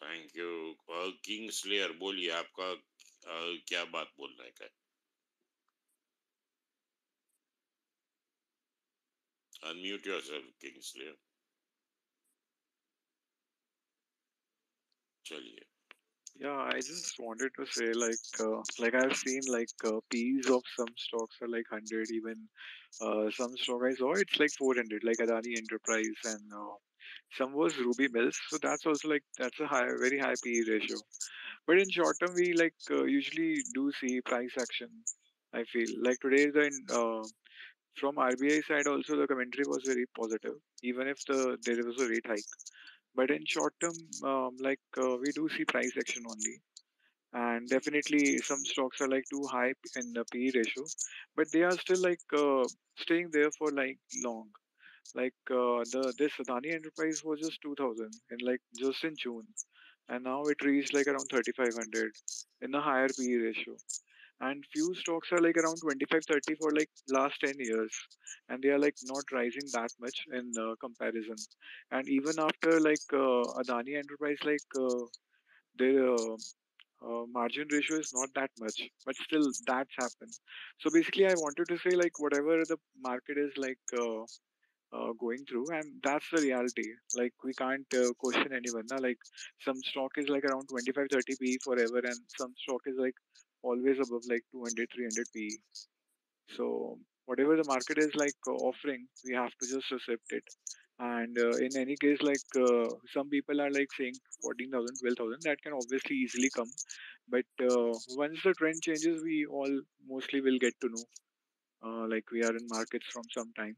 thank you. Uh, Kingslayer, boli, aapka uh, kya baat bolna hai? Unmute yourself, Kingslayer. Yeah, I just wanted to say, like, uh, like I've seen, like, uh, P Es of some stocks are, like, one hundred, even uh, some stock I saw, it's, like, four hundred, like Adani Enterprise, and uh, some was Ruby Mills, so that's also, like, that's a high, very high P E ratio. But in short term, we, like, uh, usually do see price action, I feel. Like, today, the uh, from R B I side also, the commentary was very positive, even if the there was a rate hike. But in short term, um, like uh, we do see price action only. And definitely some stocks are like too high in the P E ratio. But they are still like uh, staying there for like long. Like uh, the this Adani Enterprise was just two thousand in like just in June. And now it reached like around thirty-five hundred in a higher P E ratio. And few stocks are like around twenty-five thirty for like last ten years. And they are like not rising that much in uh, comparison. And even after like uh, Adani Enterprise, like uh, their uh, uh, margin ratio is not that much. But still that's happened. So basically I wanted to say like whatever the market is like uh, uh, going through. And that's the reality. Like we can't uh, question anyone. Na? Like some stock is like around twenty-five thirty P E forever. And some stock is like always above like two hundred, three hundred P E. So whatever the market is like uh, offering, we have to just accept it. And uh, in any case, like uh, some people are like saying fourteen thousand, twelve thousand, that can obviously easily come. But uh, once the trend changes, we all mostly will get to know. Uh, like we are in markets from some time.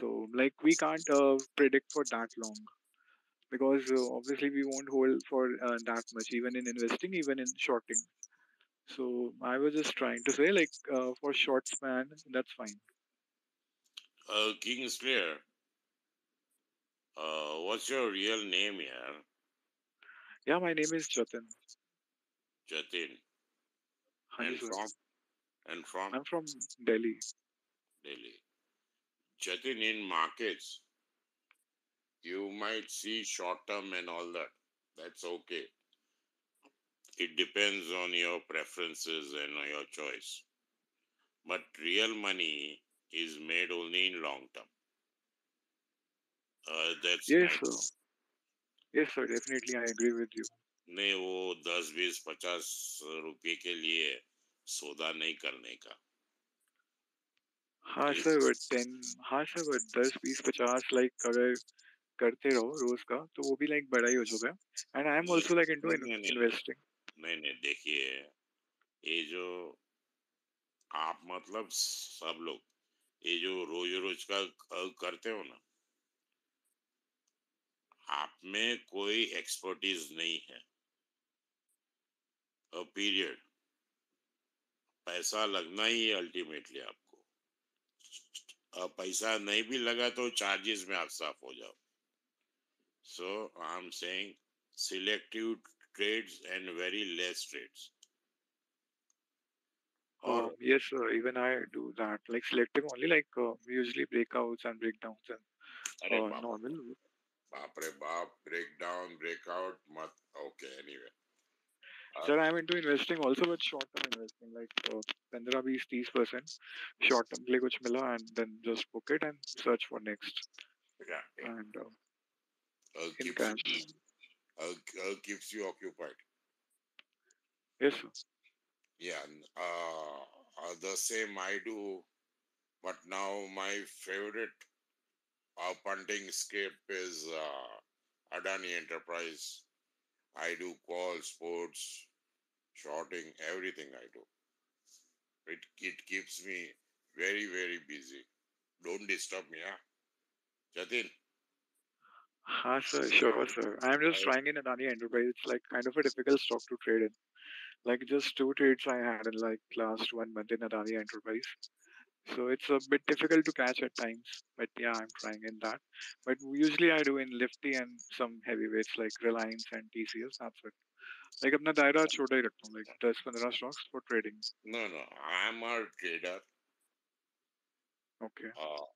So like we can't uh, predict for that long. Because uh, obviously we won't hold for uh, that much, even in investing, even in shorting. So I was just trying to say, like, uh, for short span, that's fine. Uh, Kingslayer, uh, what's your real name here? Yeah, my name is Jatin. Jatin. Hi, and, from, and from? I'm from Delhi. Delhi. Jatin, in markets, you might see short term and all that. That's okay. It depends on your preferences and your choice. But real money is made only in long term. Uh, that's yes, sir. Of. Yes, sir. Definitely, I agree with you. नहीं वो दस बीस पचास रुपए के लिए सौदा नहीं करने का. हाँ सर वो ten हाँ सर वो दस बीस पचास लाइक अगर करते रहो रोज का तो वो भी लाइक बड़ा ही हो जाएगा. And I am also like into investing. नहीं नहीं देखिए ये जो आप मतलब सब लोग ये जो रोज रोज का करते हो ना आप में कोई एक्सपर्टीज नहीं है a period. पैसा लगना ही है अल्टीमेटली आपको. अब पैसा नहीं भी लगा तो चार्जेस में आप साफ हो जाओ. So I am saying selective trades and very less trades. Or, uh, yes, sir. Even I do that. Like selective only. Like uh, we usually breakouts and breakdowns and uh, baap, normal. Baapre baap, breakdown, breakout, mat. Okay, anyway. Uh, sir, I'm into investing also, but short-term investing, like fifteen to thirty percent short-term. ले कुछ मिला and then just book it and search for next. Yeah. yeah. And uh, I'll in cash. I'll, I'll keeps you occupied. Yes, sir. Yeah, uh, the same I do, but now my favorite uh, punting scape is uh, Adani Enterprise. I do calls, puts, shorting, everything I do. It, it keeps me very, very busy. Don't disturb me, huh? Jatin? Ah, sir, sure, sir. I'm just I, trying in Adani Enterprise. It's like kind of a difficult stock to trade in. Like just two trades I had in like last one month in Adani Enterprise. So it's a bit difficult to catch at times. But yeah, I'm trying in that. But usually I do in Nifty and some heavyweights like Reliance and T C S. That's it. Like apna daira chota hi rakhta hu, like ten to fifteen stocks for trading. No, no. I'm a trader. Okay. Uh,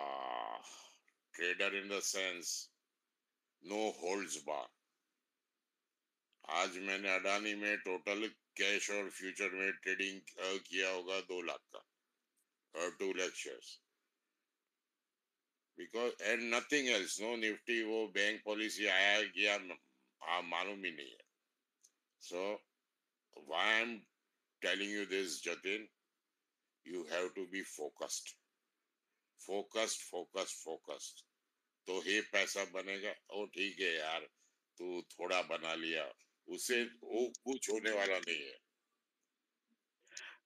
uh, trader in the sense, no holds bar. आज मैंने अडानी में total cash और future में trading किया होगा दो लाख का और two lakh shares because and nothing else no Nifty वो बैंक पॉलिसी आया गया आप मालूम ही नहीं है. So why I am telling you this Jatin, you have to be focused focused focused focused. तो हे पैसा बनेगा और ठीक है यार तू थोड़ा बना लिया उसे वो कुछ होने वाला नहीं है.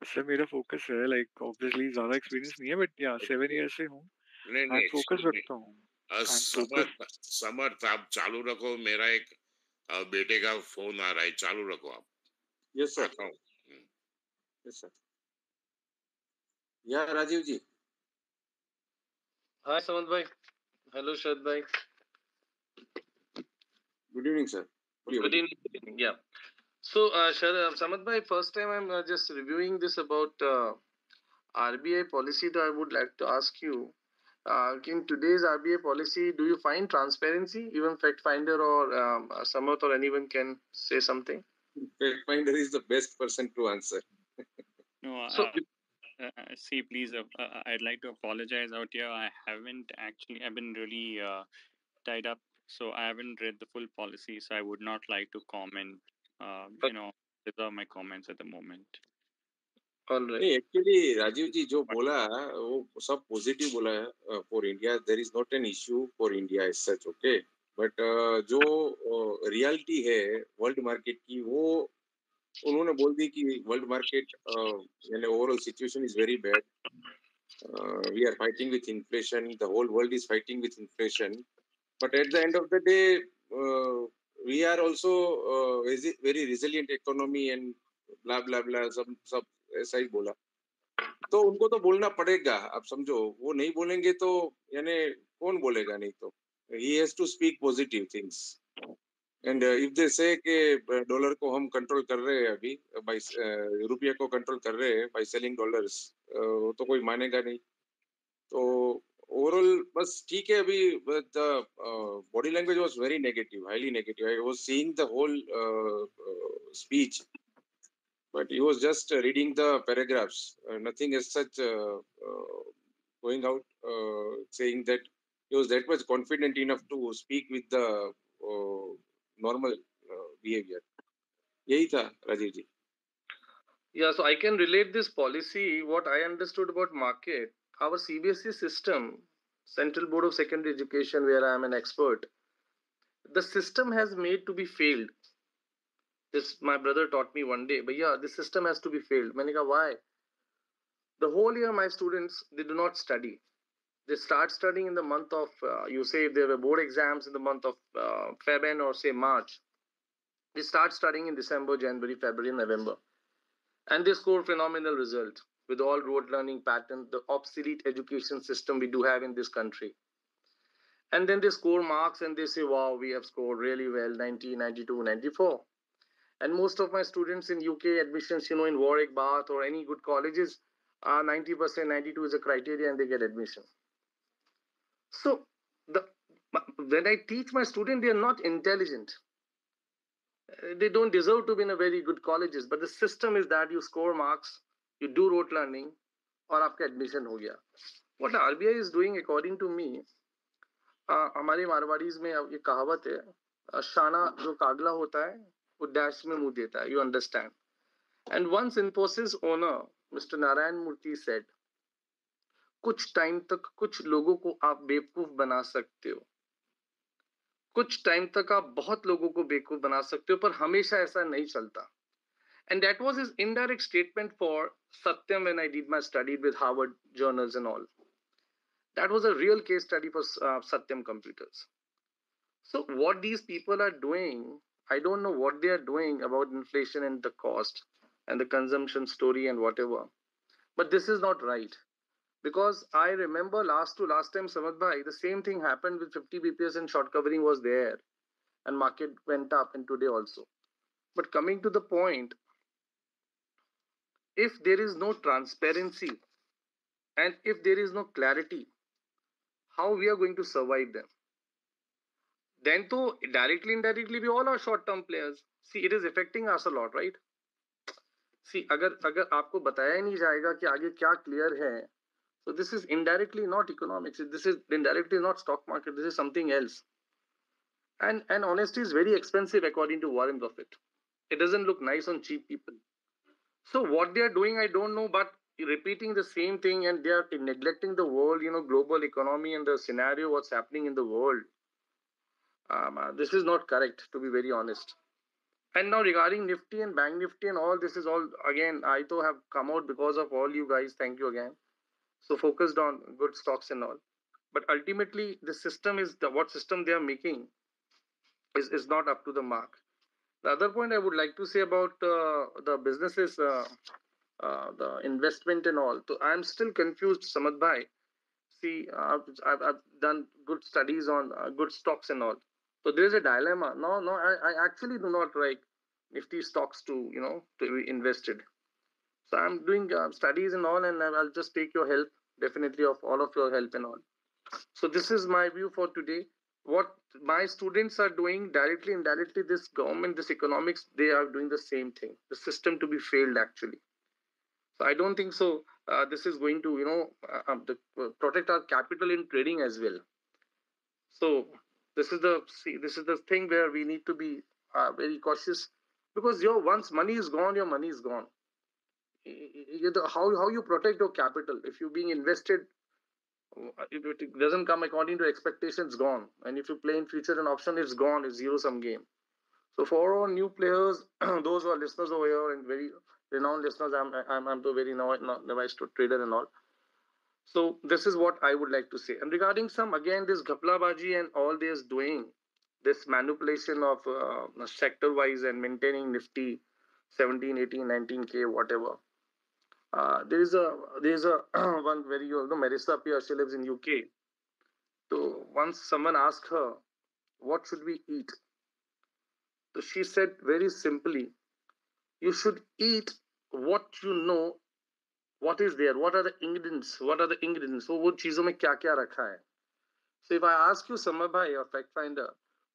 सर मेरा फोकस है लाइक ऑब्वियसली ज्यादा एक्सपीरियंस नहीं है बट या सेवन इयर्स से हूं मैं फोकस रखता हूं. समर्थ आप चालू रखो. मेरा एक बेटे का फोन आ रहा है चालू रखो आप. Yes sir yes sir yeah Rajiv जी. हाय समर्थ भाई. हेलो शरद भाई. Good evening, sir. Good, Good evening. evening. Yeah. So, uh, Shara, Samat bhai, first time I'm uh, just reviewing this about uh, R B I policy. So I would like to ask you, uh, in today's R B I policy, do you find transparency? Even fact finder or um, Samat or anyone can say something? Fact finder is the best person to answer. No, so, uh, uh, see, please, uh, uh, I'd like to apologize out here. I haven't actually, I've been really uh, tied up. So I haven't read the full policy, so I would not like to comment. Uh, you know, these are my comments at the moment. All right. Hey, actually, Rajiv ji, जो बोला वो सब positive बोला है for India. There is not an issue for India as such, okay? But uh, जो uh, reality है world market की वो उन्होंने बोल दी कि world market uh, and overall situation is very bad. Uh, we are fighting with inflation. The whole world is fighting with inflation. But at the end of the day, uh, we are also uh, very resilient economy and blah blah blah. सब सब ऐसा ही बोला. तो उनको तो बोलना पड़ेगा. आप समझो वो नहीं बोलेंगे तो यानी कौन बोलेगा नहीं तो. He has to speak positive things. And uh, if they say कि डॉलर को हम कंट्रोल कर रहे हैं अभी by uh, रुपया को कंट्रोल कर रहे हैं by selling dollars, uh, तो कोई मानेगा नहीं. तो overall, बस ठीक है अभी. But the uh, body language was very negative, highly negative. I was seeing the whole uh, uh, speech, but he was just uh, reading the paragraphs. Uh, nothing as such uh, uh, going out uh, saying that he was that much confident enough to speak with the uh, normal uh, behavior. यही था राजीव जी. Yeah, so I can relate this policy. What I understood about market. Our C B S E system, Central Board of Secondary Education, where I am an expert, the system has made to be failed. This my brother taught me one day, but yeah, the system has to be failed. I said, why? The whole year, my students, they do not study. They start studying in the month of, uh, you say, if there were board exams in the month of uh, February or say March. They start studying in December, January, February, November. And they score phenomenal result with all rote learning pattern, the obsolete education system we do have in this country. And then they score marks and they say, wow, we have scored really well, ninety, ninety-two, ninety-four. And most of my students in U K admissions, you know, in Warwick, Bath, or any good colleges, are ninety percent, ninety-two is a criteria, and they get admission. So the, when I teach my student, they are not intelligent. They don't deserve to be in a very good colleges, but the system is that you score marks, you do rote learning, or after admission ho gaya. What R B I is doing, according to me, हमारे मारवाड़ीज में ये कहावत है, शाना जो कागला होता है वो डैश में मुंह देता है. You understand? And once Infosys owner Mister Narayan Murthy said, कुछ टाइम तक कुछ लोगों को आप बेवकूफ बना सकते हो, कुछ टाइम तक आप बहुत लोगों को बेवकूफ बना सकते हो, पर हमेशा ऐसा नहीं चलता. And that was his indirect statement for Satyam when I did my study with Harvard journals and all. That was a real case study for uh, Satyam Computers. So what these people are doing, I don't know what they are doing about inflation and the cost and the consumption story and whatever. But this is not right. Because I remember last to last time, Samad Bhai, the same thing happened with fifty B P S and short covering was there. And market went up, and today also. But coming to the point, if there is no transparency and if there is no clarity, how we are going to survive them? Then to directly, indirectly, we all are short-term players. See, it is affecting us a lot, right? See, agar, agar aapko bataya nahi jayega ki aage kya clear hai, so this is indirectly not economics. This is indirectly not stock market. This is something else. And, and honesty is very expensive according to Warren Buffett. It doesn't look nice on cheap people. So what they are doing, I don't know, but repeating the same thing, and they are neglecting the world, you know, global economy and the scenario, what's happening in the world. Um, uh, this is not correct, to be very honest. And now regarding Nifty and Bank Nifty and all, this is all, again, I too have come out because of all you guys. Thank you again. So focused on good stocks and all. But ultimately, the system is, the, what system they are making is, is not up to the mark. The other point I would like to say about uh, the businesses, uh, uh, the investment and all. So I'm still confused, Samad Bhai. See, I've, I've, I've done good studies on uh, good stocks and all. So there's a dilemma. No, no, I, I actually do not like Nifty stocks to, you know, to be invested. So I'm doing uh, studies and all, and I'll just take your help, definitely, of all of your help and all. So this is my view for today. What my students are doing directly and indirectly, this government, this economics, they are doing the same thing. The system to be failed, actually. So I don't think so. Uh, this is going to, you know, uh, the, uh, protect our capital in trading as well. So this is the see, this is the thing where we need to be uh, very cautious, because your once money is gone, your money is gone. How how you protect your capital if you're being invested? If it doesn't come according to expectations, gone. And if you play in future and option, it's gone. It's zero-sum game. So for all new players, those who are listeners over here and very renowned listeners, I'm I'm I'm a very novice trader and all. So this is what I would like to say. And regarding some, again, this ghapla baji and all they is doing, this manipulation of uh, sector-wise and maintaining Nifty seventeen, eighteen, nineteen K, whatever. Uh, there is a there is a one very you know Marissa Pierre, she lives in U K. So once someone asked her, what should we eat? So she said very simply, you should eat what you know, what is there, what are the ingredients, what are the ingredients, so what cheezon mein kya kya rakha hai. So if I ask you, Samar Bhai, your fact finder,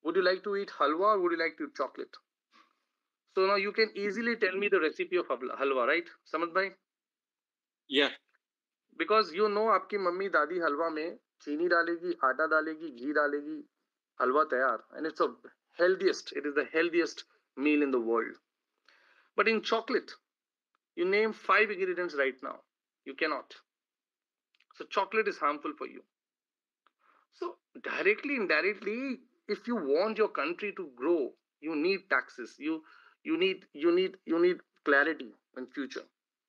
would you like to eat halwa or would you like to eat chocolate? So now you can easily tell me the recipe of halwa, right, Samar Bhai? Yeah, because you know aapki mummy dadi halwa mein chini dalegi, aata dalegi, ghee dalegi, halwa taiyar, and it's a healthiest, it is the healthiest meal in the world. But in chocolate, you name five ingredients right now, you cannot. So chocolate is harmful for you. So directly, indirectly, if you want your country to grow, you need taxes, you you need you need you need clarity in future.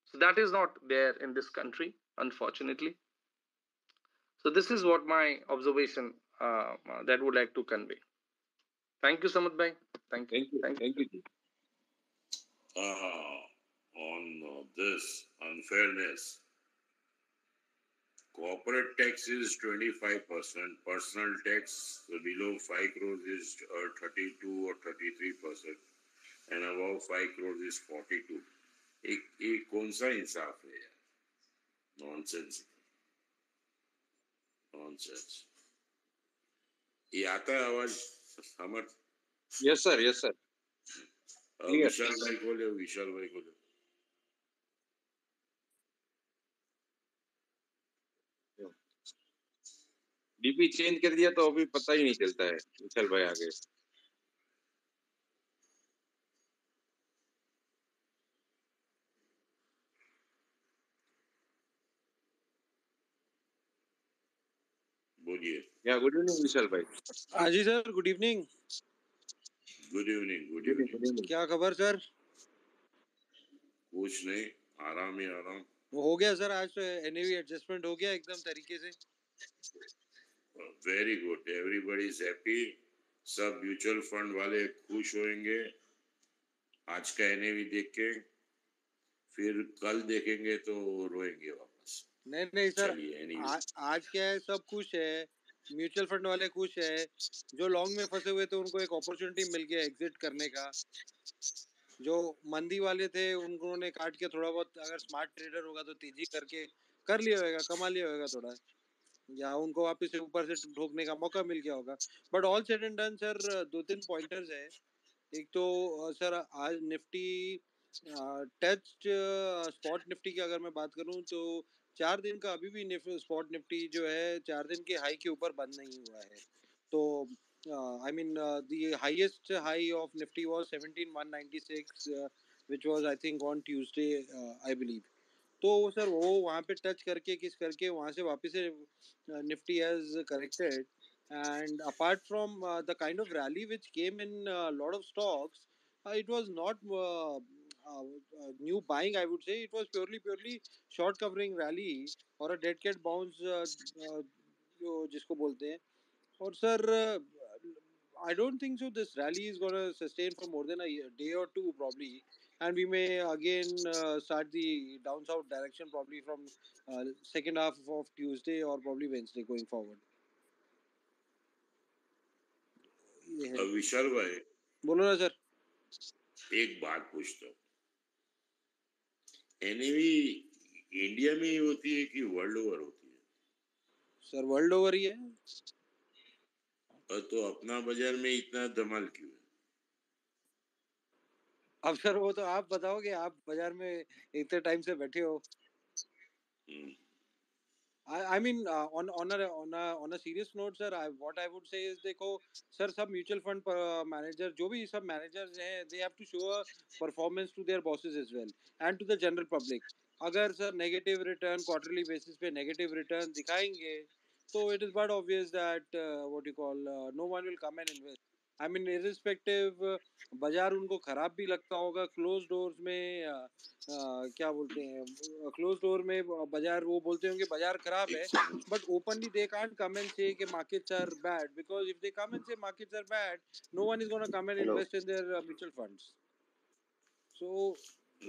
So that is not there in this country, unfortunately. So this is what my observation uh, that would like to convey. Thank you, Samad Bhai. Thank you. Thank you. Thank you. Thank you. Ah, on uh, this unfairness, corporate tax is twenty-five percent, personal tax below five crores is uh, thirty-two or thirty-three percent, and above five crores is forty-two. Ek, ek kaun sa insaf hai yaar? Nonsense. Nonsense. Ye aata hai awaaz, Samar? Yes, sir. Yes, sir. Uh, yes. Vishal bhai ko leo, Vishal bhai ko leo. DP change कर दिया तो अभी पता ही नहीं चलता है। चल भाई आगे। बोलिए। या गुड इवनिंग विशाल भाई। हाँ जी sir, good evening. Good evening, good evening. क्या खबर सर? कुछ नहीं, आराम ही आराम। वो हो गया सर, आज एनएवी एडजस्टमेंट हो गया एकदम तरीके से। Very good. Everybody is happy. सब म्यूचुअल फंड वाले खुश होएंगे आज का एनएवी देख के, फिर कल देखेंगे तो रोएंगे वापस। नहीं नहीं सर, आ, आज क्या है, सब खुश है, म्यूचुअल फंड वाले खुश है, जो लॉन्ग में फंसे हुए थे उनको एक अपॉर्चुनिटी मिल गया एग्जिट करने का, जो मंदी वाले थे उन्होंने काट के थोड़ा बहुत, अगर स्मार्ट ट्रेडर होगा तो तेजी करके कर लिया होगा, कमा लिया होगा थोड़ा, या उनको वापस से ऊपर से ठोकने का मौका मिल गया होगा। But all said and done sir, दो तीन पॉइंटर्स है। एक तो सर आज निफ्टी टच स्पॉट निफ्टी की अगर मैं बात करूं तो चार दिन का अभी भी निफ्टी स्पॉट निफ्टी जो है चार दिन के हाई के ऊपर बंद नहीं हुआ है। तो I mean the highest high of Nifty was seventeen one ninety six which was I think on Tuesday I believe. तो सर वो वहाँ पे टच करके किस करके वहाँ से वापस से Nifty has corrected and apart from the kind of rally which came in lot of stocks it was not new buying, I would say it was purely purely short covering rally और a dead cat bounce जो जिसको बोलते हैं। और sir I don't think so this rally is gonna sustain for more than a day और two probably, and we may again uh, start the down south direction probably from uh, second half of Tuesday or probably Wednesday going forward. Yeah. Vishal भाई बोलो ना sir, एक बात पूछता हूँ, NAV India में ही होती है कि वर्ल्ड ओवर होती है? सर वर्ल्ड ओवर ही है। तो अपना बाजार में इतना धमाल क्यों है? अब सर वो तो आप बताओगे, आप बाजार में इतने टाइम से बैठे हो। I mean on on on on a serious note sir, I what I would say is, देखो सर सब म्यूचुअल फंड मैनेजर जो भी सब मैनेजर्स हैं they have to show a performance to their bosses as well and to the general public. अगर sir negative return quarterly basis पे negative return दिखाएंगे तो it is but obvious that what you call no one will come and invest. I mean irrespective बाजार उनको खराब भी लगता होगा, क्लोज डोर्स में आ, आ, क्या बोलते हैं, क्लोज डोर में बाजार वो बोलते होंगे बाजार खराब है, but openly they can't come and say कि markets are bad, because if they come and say markets are bad no one is gonna come and invest in their mutual funds. So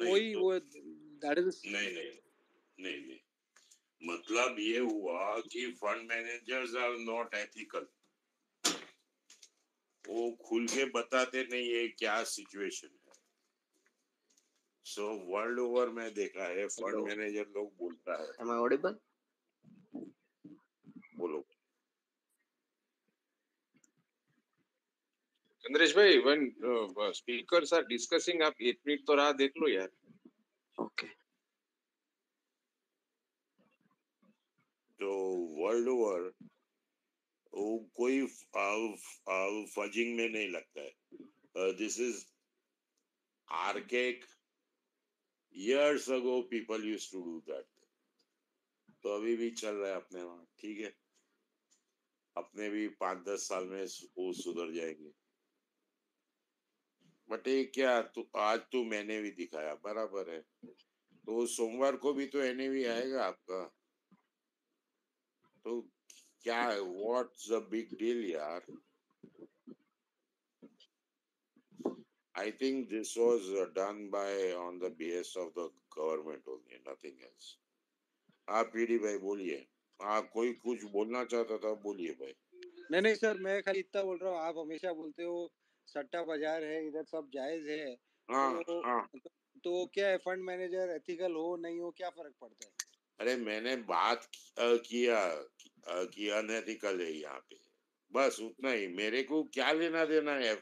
वही वो that is नहीं नहीं नहीं नहीं मतलब ये हुआ कि fund managers are not ethical, वो खुल के बताते नहीं है क्या सिचुएशन है। सो वर्ल्ड ओवर में देखा है फंड मैनेजर लोग बोलता है। Am I audible? बोलो चंद्रेश भाई, when uh, speakers are discussing आप एक मिनट तो राह देख लो यार। Okay okay. तो वर्ल्ड ओवर वो कोई फजिंग में नहीं लगता है। This is archaic, years ago people used to do that. तो अभी भी चल रहा है अपने वहां, ठीक है, अपने भी पांच दस साल में वो सुधर जाएंगे। बट ये क्या तो आज तो मैंने भी दिखाया बराबर है, तो सोमवार को भी तो एनएवी आएगा आपका, तो क्या है, व्हाट्स द बिग डील यार। I think this was uh, done by on the basis of the government only, nothing else. आप पीडी भाई बोलिए, आप कोई कुछ बोलना चाहता था बोलिए भाई. नहीं नहीं सर, मैं खाली इतना बोल रहा हूँ, आप हमेशा बोलते हो सट्टा बाजार है, इधर सब जायज है. हाँ, तो, हाँ. तो, तो क्या फंड मैनेजर एथिकल हो नहीं हो क्या फर्क पड़ता है? अरे मैंने बात किया कि अनएथिकल है यहाँ पे, बस उतना ही. मेरे को क्या लेना देना है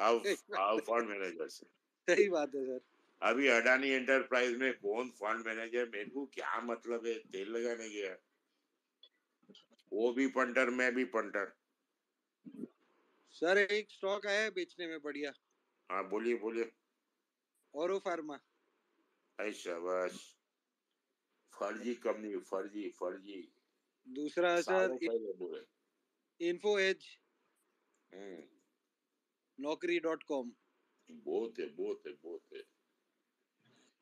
फंड मैनेजर से? सही बात है सर. अभी अडानी एंटरप्राइज में कौन फंड मैनेजर, मेरे को क्या मतलब है? तेल लगाने गया वो भी पंटर, मैं भी पंटर. सर एक स्टॉक है बेचने में बढ़िया. हाँ बोलिए बोलिए. और वो फार्मा ऐसा बस फर्जी कंपनी, फर्जी फर्जी. दूसरा sir Info Edge, Naukri dot com. both है both है both है.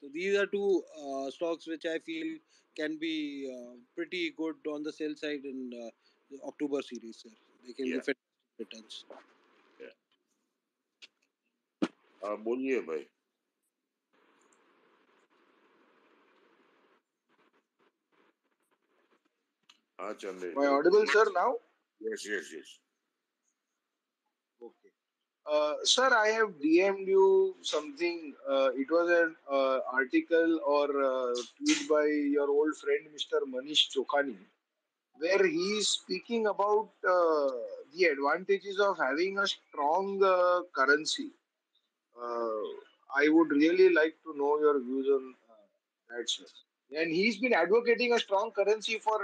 So these are two uh, stocks which I feel can be uh, pretty good on the sell side in uh, the October series, sir. They can yeah. be fantastic returns. Yeah. Ah, बोलिए भाई. हाँ चंदे. Am I audible, sir? Now? Yes, yes, yes. Okay. Uh, sir, I have D M'd you something. Uh, it was an uh, article or uh, tweet by your old friend Mister Manish Chokhani, where he is speaking about uh, the advantages of having a strong uh, currency. Uh, I would really like to know your views on uh, that, sir. And he's been advocating a strong currency for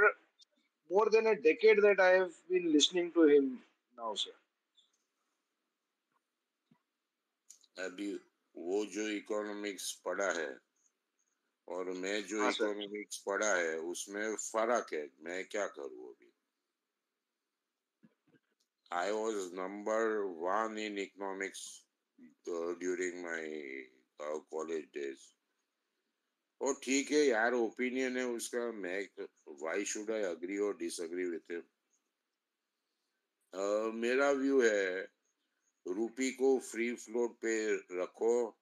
more than a decade that I have been listening to him now, sir. अभी वो जो economics पढ़ा है और मैं जो economics पढ़ा है उसमें फर्क है. मैं क्या करूँ अभी? I was number one in economics uh, during my uh, college days. और ठीक है यार, ओपिनियन है उसका. मैं why should I agree or disagree with him? Uh, मेरा व्यू है रूपी को फ्री फ्लोट पे रखो,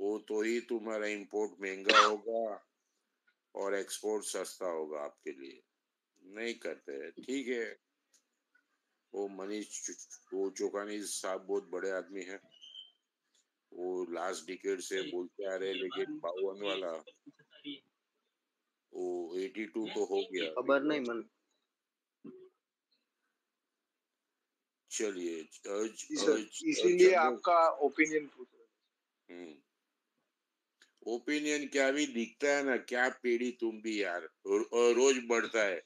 वो तो ही तुम्हारा इंपोर्ट महंगा होगा और एक्सपोर्ट सस्ता होगा आपके लिए. नहीं करते ठीक है. वो मनीष वो चोखानी साहब बहुत बड़े आदमी हैं, वो लास्ट डिकेड से बोलते आ रहे. लेकिन बावन वाला वो बयासी तो हो गया, खबर नहीं मन. चलिए इसीलिए आपका ओपिनियन हम्म ओपिनियन क्या भी दिखता है ना, क्या पीढ़ी तुम भी यार रोज बढ़ता है,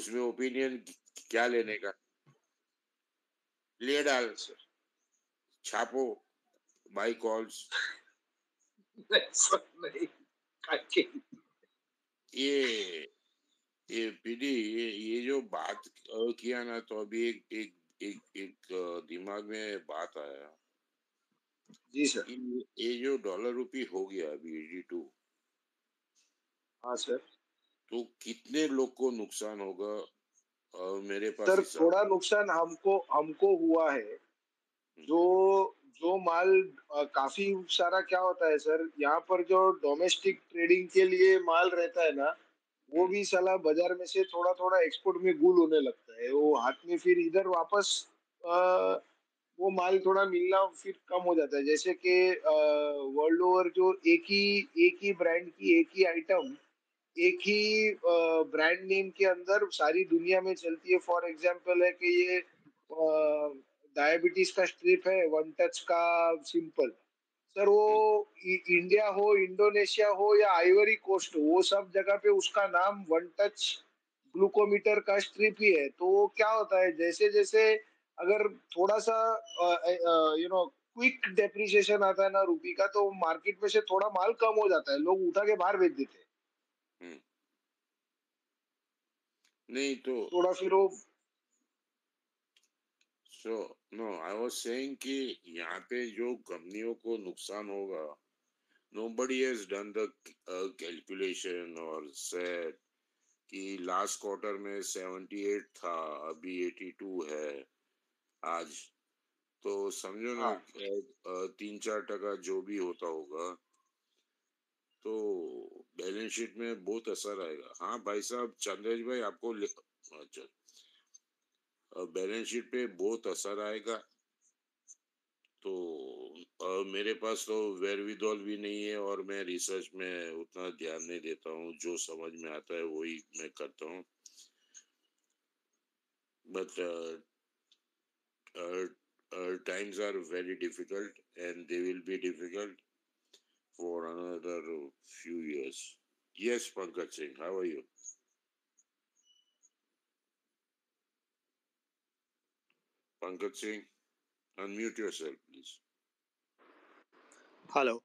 उसमें ओपिनियन क्या लेने का? ले डाल, छापो बाई कॉल्स. ये ये पीढ़ी ये, ये जो बात किया ना, तो अभी एक एक एक, एक दिमाग में बात आया. जी सर. ये जो डॉलर रूपी हो गया अभी एटी टू. हाँ सर. तो कितने लोग को नुकसान होगा? और मेरे पास सर थोड़ा नुकसान हमको हमको हुआ है. जो जो माल आ, काफी सारा क्या होता है सर, यहाँ पर जो डोमेस्टिक ट्रेडिंग के लिए माल रहता है ना, वो भी साला बाजार में से थोड़ा थोड़ा एक्सपोर्ट में गुल होने लगता है. वो हाथ में फिर इधर वापस आ, वो माल थोड़ा मिलना फिर कम हो जाता है. जैसे कि वर्ल्ड ओवर जो एक ही एक ही ब्रांड की एक ही आइटम एक ही ब्रांड नेम के अंदर सारी दुनिया में चलती है. फॉर एग्जांपल है कि ये डायबिटीज का स्ट्रिप है, वन टच का सिंपल. सर वो इंडिया हो, इंडोनेशिया हो या आइवरी कोस्ट हो, वो सब जगह पे उसका नाम वन टच ग्लूकोमीटर का स्ट्रिप ही है. तो क्या होता है, जैसे जैसे अगर थोड़ा सा यू नो क्विक डेप्रिसिएशन आता है ना रुपी का, तो मार्केट में से थोड़ा माल कम हो जाता है, लोग उठा के बाहर बेच देते हैं. नहीं तो थोड़ा फिर वो So, no, I was saying कि यहाँ पे जो कंपनियों को नुकसान होगा, nobody has done the uh, calculation और said कि last quarter में अठहत्तर था, अभी बयासी है आज. तो समझो ना तीन चार टका जो भी होता होगा तो बैलेंस शीट में बहुत असर आएगा। हाँ भाई साहब चंद्रेश भाई आपको अच्छा बैलेंस शीट पे बहुत असर आएगा। तो आ, मेरे पास तो वेरविदोल भी नहीं है और मैं रिसर्च में उतना ध्यान नहीं देता हूँ, जो समझ में आता है वही मैं करता हूँ। But times are very difficult and they will be difficult for another few years. Yes, Pankaj Singh, how are you? Pankaj Singh, unmute yourself, please. Hello.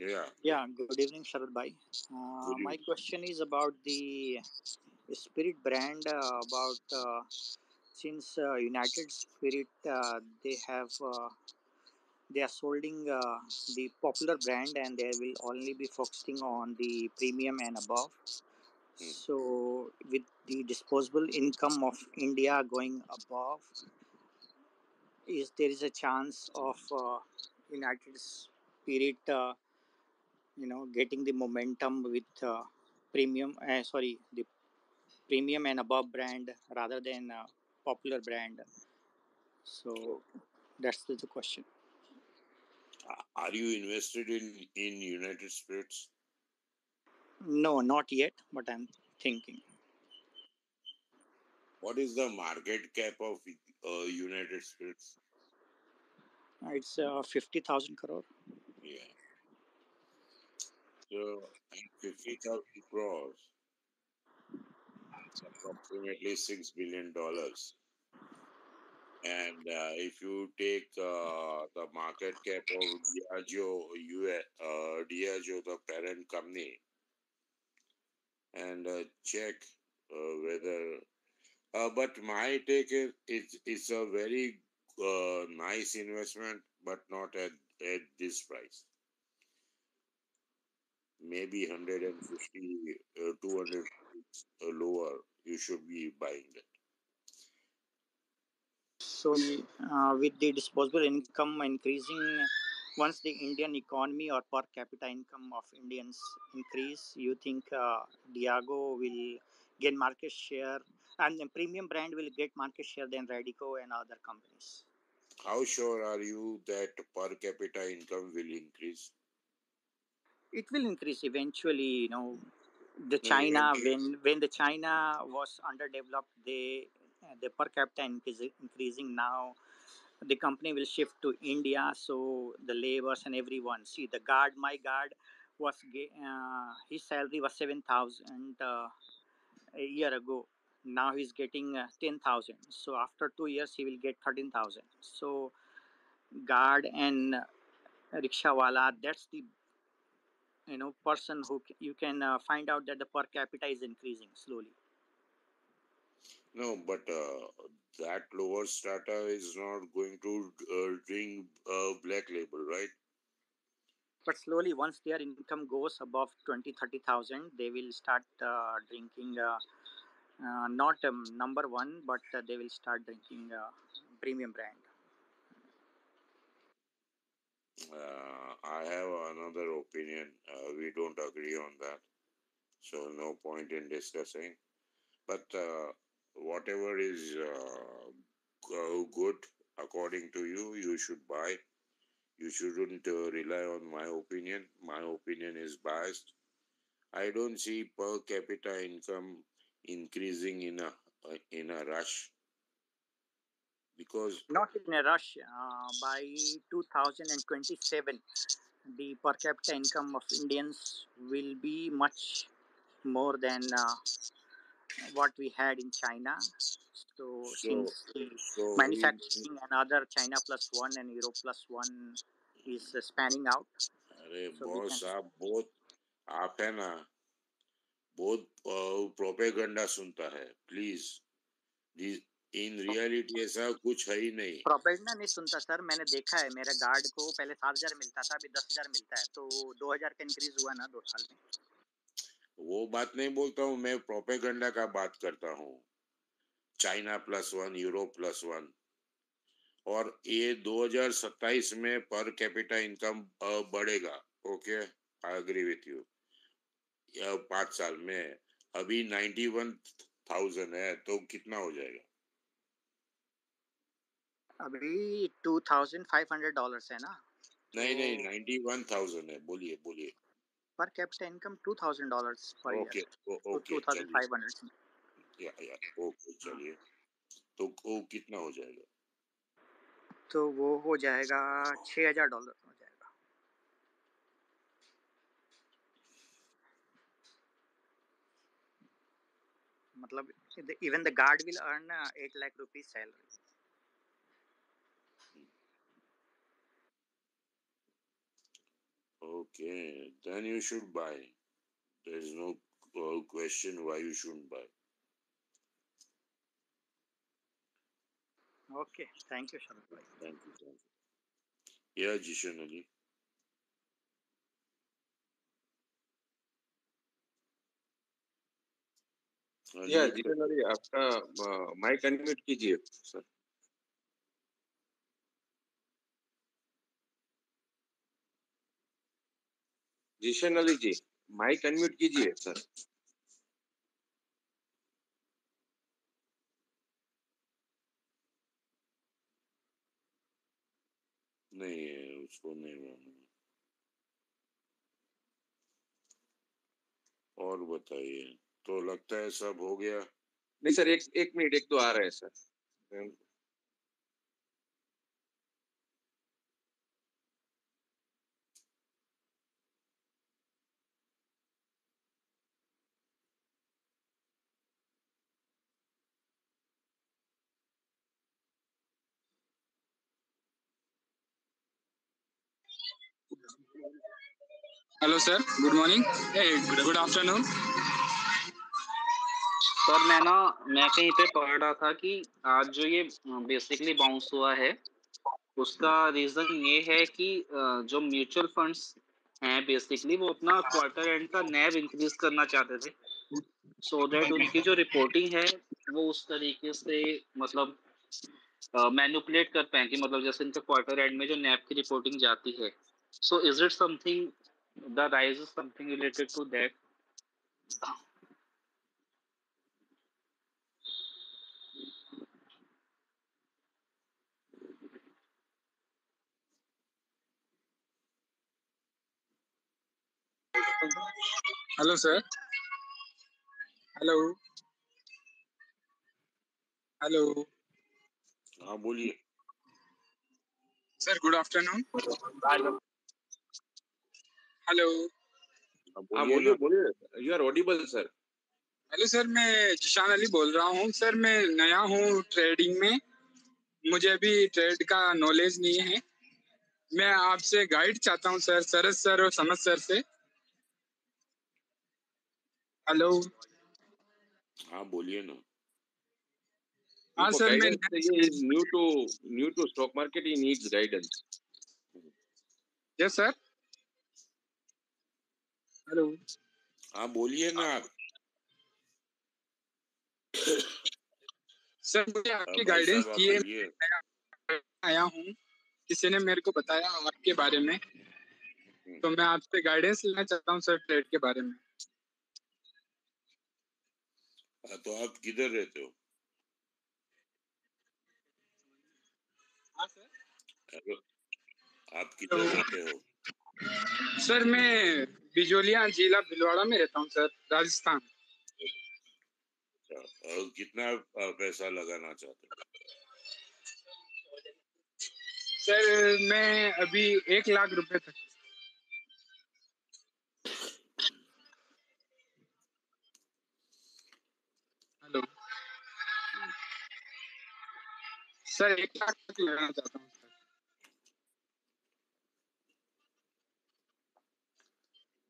Yeah. Yeah, good evening, Sharad Bhai. Uh, my question is about the Spirit brand, uh, about uh, since uh, United Spirit, uh, they have... Uh, They are holding uh, the popular brand and they will only be focusing on the premium and above. Hmm. So, with the disposable income of India going above, is there is a chance of uh, United Spirit, uh, you know, getting the momentum with uh, premium, uh, sorry, the premium and above brand rather than uh, popular brand? So, that's the question. Are you invested in, in United Spirits? No, not yet, but I'm thinking. What is the market cap of uh, United Spirits? It's uh, fifty thousand crore. Yeah. So, fifty thousand crores, it's approximately six billion dollars. And uh, if you take uh, the market cap of Diageo, U S, uh, Diageo, the parent company, and uh, check uh, whether... Uh, but my take is it's, it's a very uh, nice investment, but not at, at this price. Maybe one hundred fifty, uh, two hundred lower, you should be buying it. So, uh, with the disposable income increasing, once the Indian economy or per capita income of Indians increase, you think uh, Diageo will gain market share and the premium brand will get market share than Radico and other companies? How sure are you that per capita income will increase? It will increase eventually, you know. The China, when, when the China was underdeveloped, they... the per capita is increasing now. The company will shift to India, so the laborers and everyone. See, the guard, my guard, was uh, his salary was seven thousand uh, a year ago. Now he's getting uh, ten thousand. So after two years, he will get thirteen thousand. So guard and uh, rickshawala, that's the you know person who you can uh, find out that the per capita is increasing slowly. No, but uh, that lower strata is not going to uh, drink uh, black label, right? But slowly, once their income goes above twenty, thirty thousand, they will start uh, drinking, uh, uh, not um, number one, but uh, they will start drinking uh, premium brand. Uh, I have another opinion. Uh, we don't agree on that. So no point in discussing. But uh, whatever is uh, good according to you, you should buy. You shouldn't uh, rely on my opinion. My opinion is biased. I don't see per capita income increasing in a uh, in a rush. Because not in a rush. Uh, by two thousand twenty-seven, the per capita income of Indians will be much more than... Uh, what we had in China. So, so since so manufacturing we, and other China plus one and Europe plus one is uh, spanning out. Arey so boss, aap both, aap hai na, both uh, propaganda sunta hai. Please. These, in reality, ऐसा कुछ है ही नहीं. Propaganda नहीं सुनता sir, मैंने देखा है मेरे गार्ड को पहले सात हज़ार मिलता था, अभी दस हज़ार मिलता है, तो दो हज़ार का इंक्रीज हुआ ना दो साल में. वो बात नहीं बोलता हूँ मैं, प्रोपेगेंडा का बात करता हूँ. China plus one, Europe plus one और ये दो हज़ार सत्ताईस में पर कैपिटा इनकम बढ़ेगा। Okay, I agree with you. पाँच साल में अभी नाइन्टी वन थाउजेंड है तो कितना हो जाएगा? अभी two thousand five hundred dollars है ना? नहीं तो... नहीं नाइन्टी वन थाउजेंड है। बोलिए बोलिए। Per capita income two thousand dollars per year. Okay okay. Two thousand five hundred. या या ओके चलिए। तो वो कितना हो जाएगा? तो वो हो जाएगा छः हजार डॉलर हो जाएगा। मतलब even the guard will earn eight lakh rupees salary. Okay, then you should buy. There is no question why you shouldn't buy. Okay, thank you, Sharad bhai. Thank you, thank you. Yeah, Jishan Ali. Yeah, Jishan Ali, after uh, mic unmute kijiye, sir. Zeeshan Ali ji mic unmute कीजिए sir. नहीं है उसको नहीं मालूम। और बताइए, तो लगता है सब हो गया? नहीं सर, एक एक मिनट, एक तो आ रहा है sir. Hello sir, good morning, good afternoon sir. मैं ना मैं कहीं पे पढ़ रहा था कि आज जो ये बेसिकली बाउंस हुआ है उसका रीजन ये है कि जो म्यूचुअल फंड्स हैं बेसिकली वो अपना क्वार्टर एंड का नैव इंक्रीज करना चाहते थे सो दैट उनकी जो रिपोर्टिंग है वो उस तरीके से मतलब मैनिपुलेट कर पाए कि मतलब जैसे इनका क्वार्टर एंड में जो नैव की रिपोर्टिंग जाती है। So is it something, the rise is something related to that? Hello sir. Hello. Hello. हाँ बोलिए सर। Good afternoon. हेलो। हाँ बोलिए बोलिए। You are audible sir. Hello sir, मैं जिशान अली बोल रहा हूँ। सर मैं नया हूँ ट्रेडिंग में, मुझे अभी ट्रेड का नॉलेज नहीं है। मैं आपसे गाइड चाहता हूँ सर, सरस सर और समझ सर से। हेलो। हाँ बोलिए ना। हाँ सर, मैं new to new to stock market, he needs guidance. Yes sir. Hello. हाँ बोलिए ना आप। सर मुझे आपकी गाइडेंस चाहिए, आया हूँ, किसी ने मेरे को बताया आपके बारे में, तो मैं आपसे गाइडेंस लेना चाहता हूँ सर ट्रेड के बारे में। तो आप किधर रहते हो? हाँ सर, आप किधर रहते हो? सर मैं बिजोलिया जिला भिलवाड़ा में रहता हूँ सर, राजस्थान। और कितना पैसा लगाना चाहते हो? सर मैं अभी एक लाख रुपए तक। हेलो सर, एक लाख तक लगाना चाहता हूँ।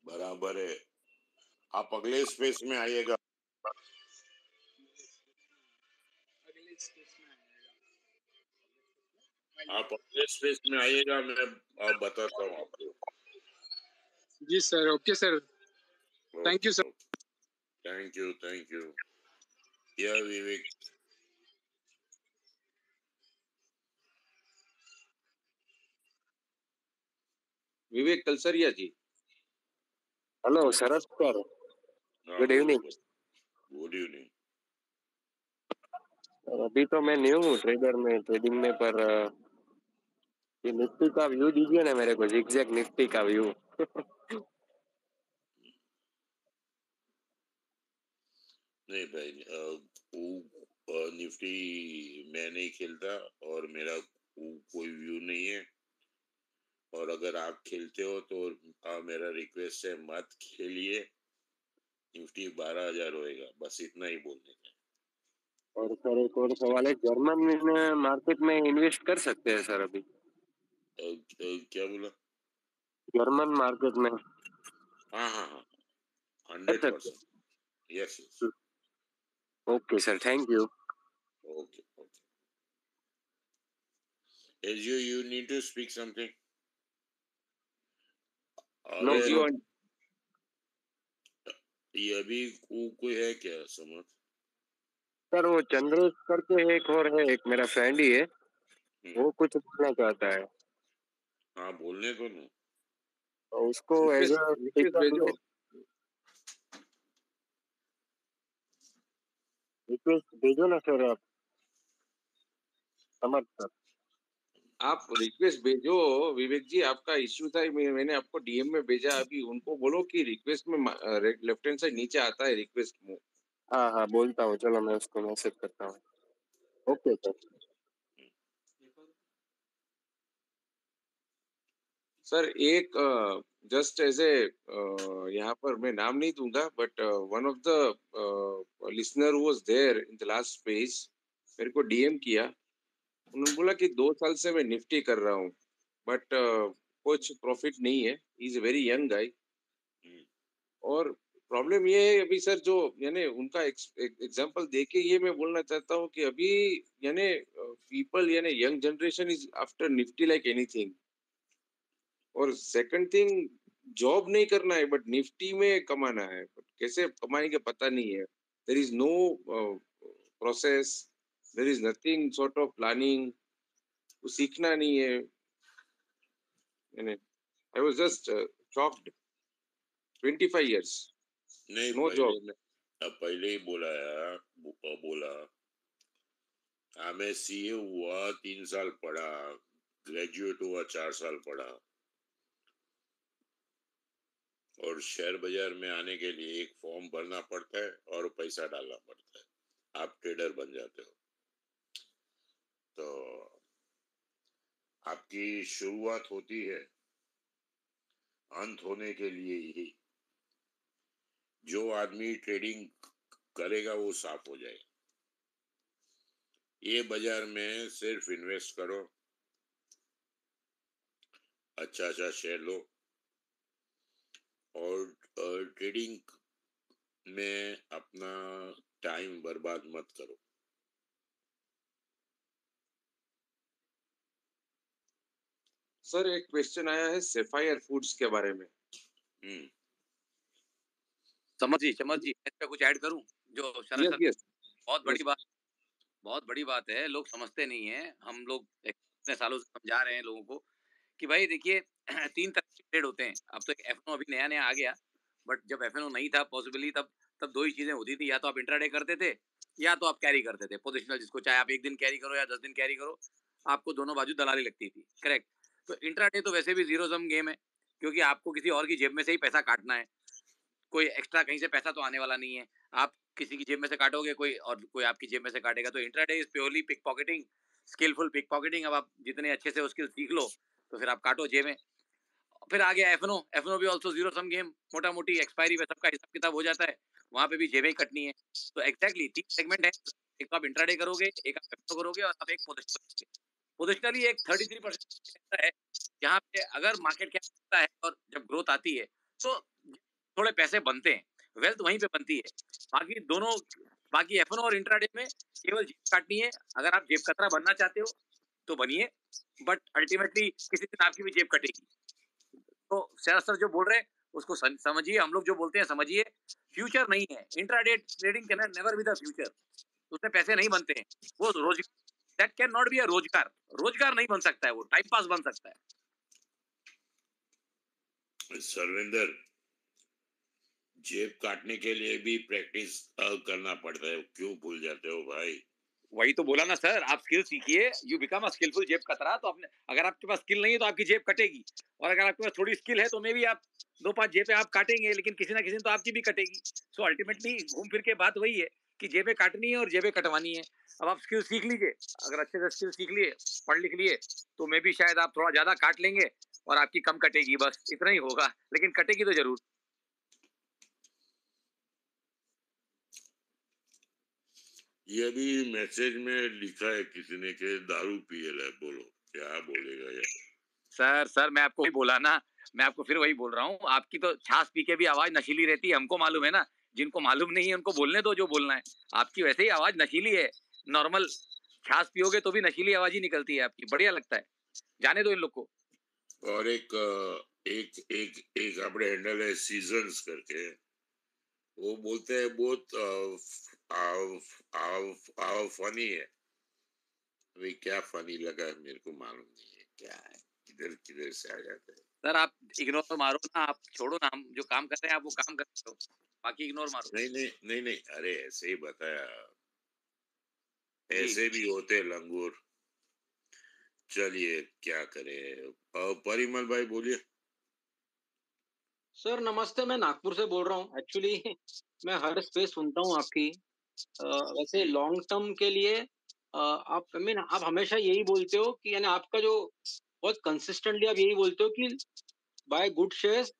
बराबर है, आप अगले स्पेस में आइएगा। अगले स्पेस में आप अगले स्पेस में आइएगा, मैं आप बताता हूँ आपको। जी sir, okay sir, thank you sir. Thank you thank you. Yeah Vivek. Vivek Kalsaria ji. Hello, Saras sir. Good evening. Good evening. अभी तो मैं न्यू हूँ ट्रेडर में, ट्रेडिंग में, पर ये निफ्टी का व्यू दीजिए ना मेरे को, जिगजैग निफ्टी का व्यू. नहीं भाई, वो निफ्टी मैं नहीं खेलता और मेरा कोई व्यू नहीं है, और अगर आप खेलते हो तो आ, मेरा रिक्वेस्ट है मत खेलिए. निफ्टी बारह हजार होएगा, बस इतना ही बोलने का. और सर एक और सवाल है, जर्मन में मार्केट में इन्वेस्ट कर सकते हैं सर अभी? तो, तो क्या बोला? जर्मन मार्केट में? हाँ हाँ हाँ, hundred percent. Yes okay sir, thank you. Okay okay, as you you need to speak something. No, you are... ये अभी कोई है क्या समझ सर? वो चंद्रेश करके एक और है, एक मेरा फ्रेंड ही है, वो कुछ बोलना चाहता है. हाँ बोलने को ना, उसको एज रिक्वेस्ट भेजो ना सर. आप समझ सर, आप रिक्वेस्ट भेजो. विवेक जी आपका इश्यू था, मैंने आपको डीएम में भेजा. अभी उनको बोलो कि रिक्वेस्ट में लेफ्ट हैंड से नीचे आता है रिक्वेस्ट में. हाँ हाँ बोलता हूँ, चलो मैं उसको मैसेज करता हूँ. Okay sir. सर एक जस्ट एज ए, यहाँ पर मैं नाम नहीं दूंगा, but one of the listener was there in the last page, मेरे को डीएम किया. उन्होंने बोला कि दो साल से मैं निफ्टी कर रहा हूँ, बट uh, कुछ प्रॉफिट नहीं है. Is a very young guy, और प्रॉब्लम ये है अभी सर, जो यानी उनका एग्जांपल देके ये मैं बोलना चाहता हूँ कि अभी यानी पीपल यानी young generation is after Nifty like anything. और सेकंड थिंग, जॉब नहीं करना है बट निफ्टी में कमाना है, बट कैसे कमाएंगे पता नहीं है. There is no process, there is nothing sort of planning. वो सीखना नहीं है. यानी I was just uh, shocked. twenty-five years. नहीं, no job. अब पहले ही बोला यार, बोला हमें सीए हुआ तीन साल पढ़ा, ग्रेजुएट हुआ चार साल पढ़ा, और शेयर बाजार में आने के लिए एक फॉर्म भरना पड़ता है और पैसा डालना पड़ता है, आप ट्रेडर बन जाते हो. तो आपकी शुरुआत होती है अंत होने के लिए ही. जो आदमी ट्रेडिंग करेगा वो साफ हो जाएगा. ये बाजार में सिर्फ इन्वेस्ट करो, अच्छा अच्छा शेयर लो, और ट्रेडिंग में अपना टाइम बर्बाद मत करो. सर एक क्वेश्चन आया है सेफायर फूड्स के बारे में. हम्म, समझिए समझिए, इस पे कुछ ऐड करूं जो शरद yes, yes. बहुत yes. बड़ी बात बहुत बड़ी बात है, लोग समझते नहीं है. हम लोग इतने सालों से समझा रहे हैं लोगों को कि भाई देखिए तीन तरह के ट्रेड होते हैं. अब तो एफएनओ अभी नया नया आ गया, बट जब एफएनओ नहीं था पॉसिबली तब तब दो ही चीजें होती थी, या तो आप इंट्राडे करते थे या तो आप कैरी करते थे पोजिशनल, जिसको चाहे आप एक दिन कैरी करो या दस दिन कैरी करो, आपको दोनों बाजू दलाली लगती थी. करेक्ट. तो इंट्राडे तो वैसे भी जीरो सम गेम है, क्योंकि आपको किसी और की जेब में से ही पैसा काटना है, कोई एक्स्ट्रा कहीं से पैसा तो आने वाला नहीं है. आप किसी की जेब में से काटोगे, कोई और कोई आपकी जेब में से काटेगा. तो intraday is purely pick pocketing, skillful pick pocketing. अब आप जितने अच्छे से उसकी सीख लो तो फिर आप काटो जेब में. फिर आ गया एफनो. एफनो भी ऑल्सो जीरो सम गेम, मोटा मोटी एक्सपायरी में सबका हिसाब किताब हो जाता है, वहाँ पे भी जेबें कटनी है. तो एक्जैक्टली तीन सेगमेंट है, एक तो आप इंट्राडे करोगे, एक आप एफनो करोगे, और आप एक पोजिशनल. पोजिशनली एक तैंतीस परसेंट है, जहाँ पे अगर मार्केट क्या होता है और जब ग्रोथ आती है तो थोड़े पैसे बनते हैं, वेल्थ वहीं पे बनती है. बाकी दोनों, बाकी एफएनओ और इंट्राडे में केवल जेब काटनी है. अगर आप जेब कतरा बनना चाहते हो तो बनिए, बट अल्टीमेटली किसी दिन आपकी भी जेब कटेगी. तो सर सर जो बोल रहे हैं उसको समझिए, हम लोग जो बोलते हैं समझिए. फ्यूचर नहीं है intraday trading, can never be the future. उसमें पैसे नहीं बनते हैं, वो रोज That cannot be a रोजगार रोजगार नहीं बन सकता है, वो टाइम पास बन सकता है. सर्वेंद्र, जेब काटने के लिए भी प्रैक्टिस करना पड़ता है, क्यों भूल जाते हो भाई? वही तो बोला ना सर, आप स्किल सीखिए, यू बिकम अ स्किलफुल जेब कतरा। तो आपने, अगर आपके पास स्किल नहीं है तो आपकी जेब कटेगी, और अगर आपके पास थोड़ी स्किल है तो मे भी आप दो पांच जेबें आप काटेंगे, लेकिन किसी ना किसी तो आपकी भी कटेगी। सो अल्टीमेटली घूम फिर के बात वही है कि जेबें काटनी है और जेबें कटवानी है। अब आप स्किल सीख लीजिए, अगर अच्छे से स्किल सीख लिए, पढ़ लिख लिए, तो मे भी शायद आप थोड़ा ज्यादा काट लेंगे और आपकी कम कटेगी, बस इतना ही होगा, लेकिन कटेगी तो जरूर। ये भी मैसेज में लिखा है किसी ने कि दारू पी है, बोलो क्या बोलेगा यार? सर सर मैं आपको वही बोला ना, मैं आपको फिर वही बोल रहा हूँ, आपकी तो छाछ पी के भी आवाज नशीली रहती है, हमको मालूम है ना। जिनको मालूम नहीं है उनको बोलने दो जो बोलना है, आपकी वैसे ही आवाज नशीली है, नॉर्मल छाछ पियोगे तो भी नशीली आवाज ही निकलती है आपकी, बढ़िया लगता है, जाने दो इन लोग को। और एक एक एक एक अपने हैंडल है सीजन्स करके, वो बोलते हैं बहुत फनी है, अभी क्या फनी लगा मेरे को मालूम नहीं है, क्या है किधर किधर से आ जाता है। सर आप इग्नोर तो मारो ना, आप छोड़ो ना, हम जो काम कर रहे हैं आप वो काम करते हो, बाकी इग्नोर मारो। नहीं नहीं नहीं नहीं, अरे ऐसे ही बताया, ऐसे भी होते लंगूर। चलिए क्या करें, परिमल भाई बोलिए। सर नमस्ते, मैं नागपुर से बोल रहा हूँ। एक्चुअली मैं हर स्पेस सुनता हूँ आपकी, आ, वैसे लॉन्ग टर्म के लिए आ, आप आई मीन आप हमेशा यही बोलते हो कि यानी आपका जो बहुत कंसिस्टेंटली आप यही बोलते हो कि बाय गुड शेयर्स,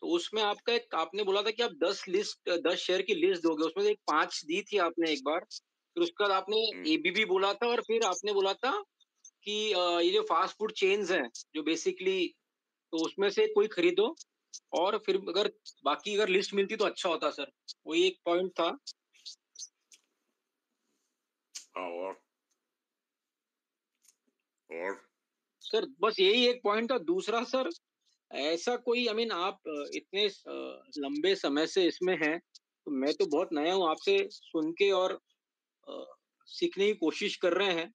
तो उसमें आपका एक आपने बोला था कि आप दस लिस्ट दस शेयर की लिस्ट दोगे, उसमें एक पांच दी थी आपने एक बार, फिर उसके बाद आपने एबीबी बोला था, और फिर आपने बोला था कि ये जो फास्ट फूड चेन्स हैं जो बेसिकली, तो उसमें से कोई खरीदो और फिर अगर बाकी अगर लिस्ट मिलती तो अच्छा होता। सर वही एक पॉइंट था। और और सर बस यही एक पॉइंट था। दूसरा सर ऐसा कोई आई मीन आप इतने लंबे समय से इसमें हैं, तो मैं तो बहुत नया हूँ, आपसे सुन के और सीखने की कोशिश कर रहे हैं,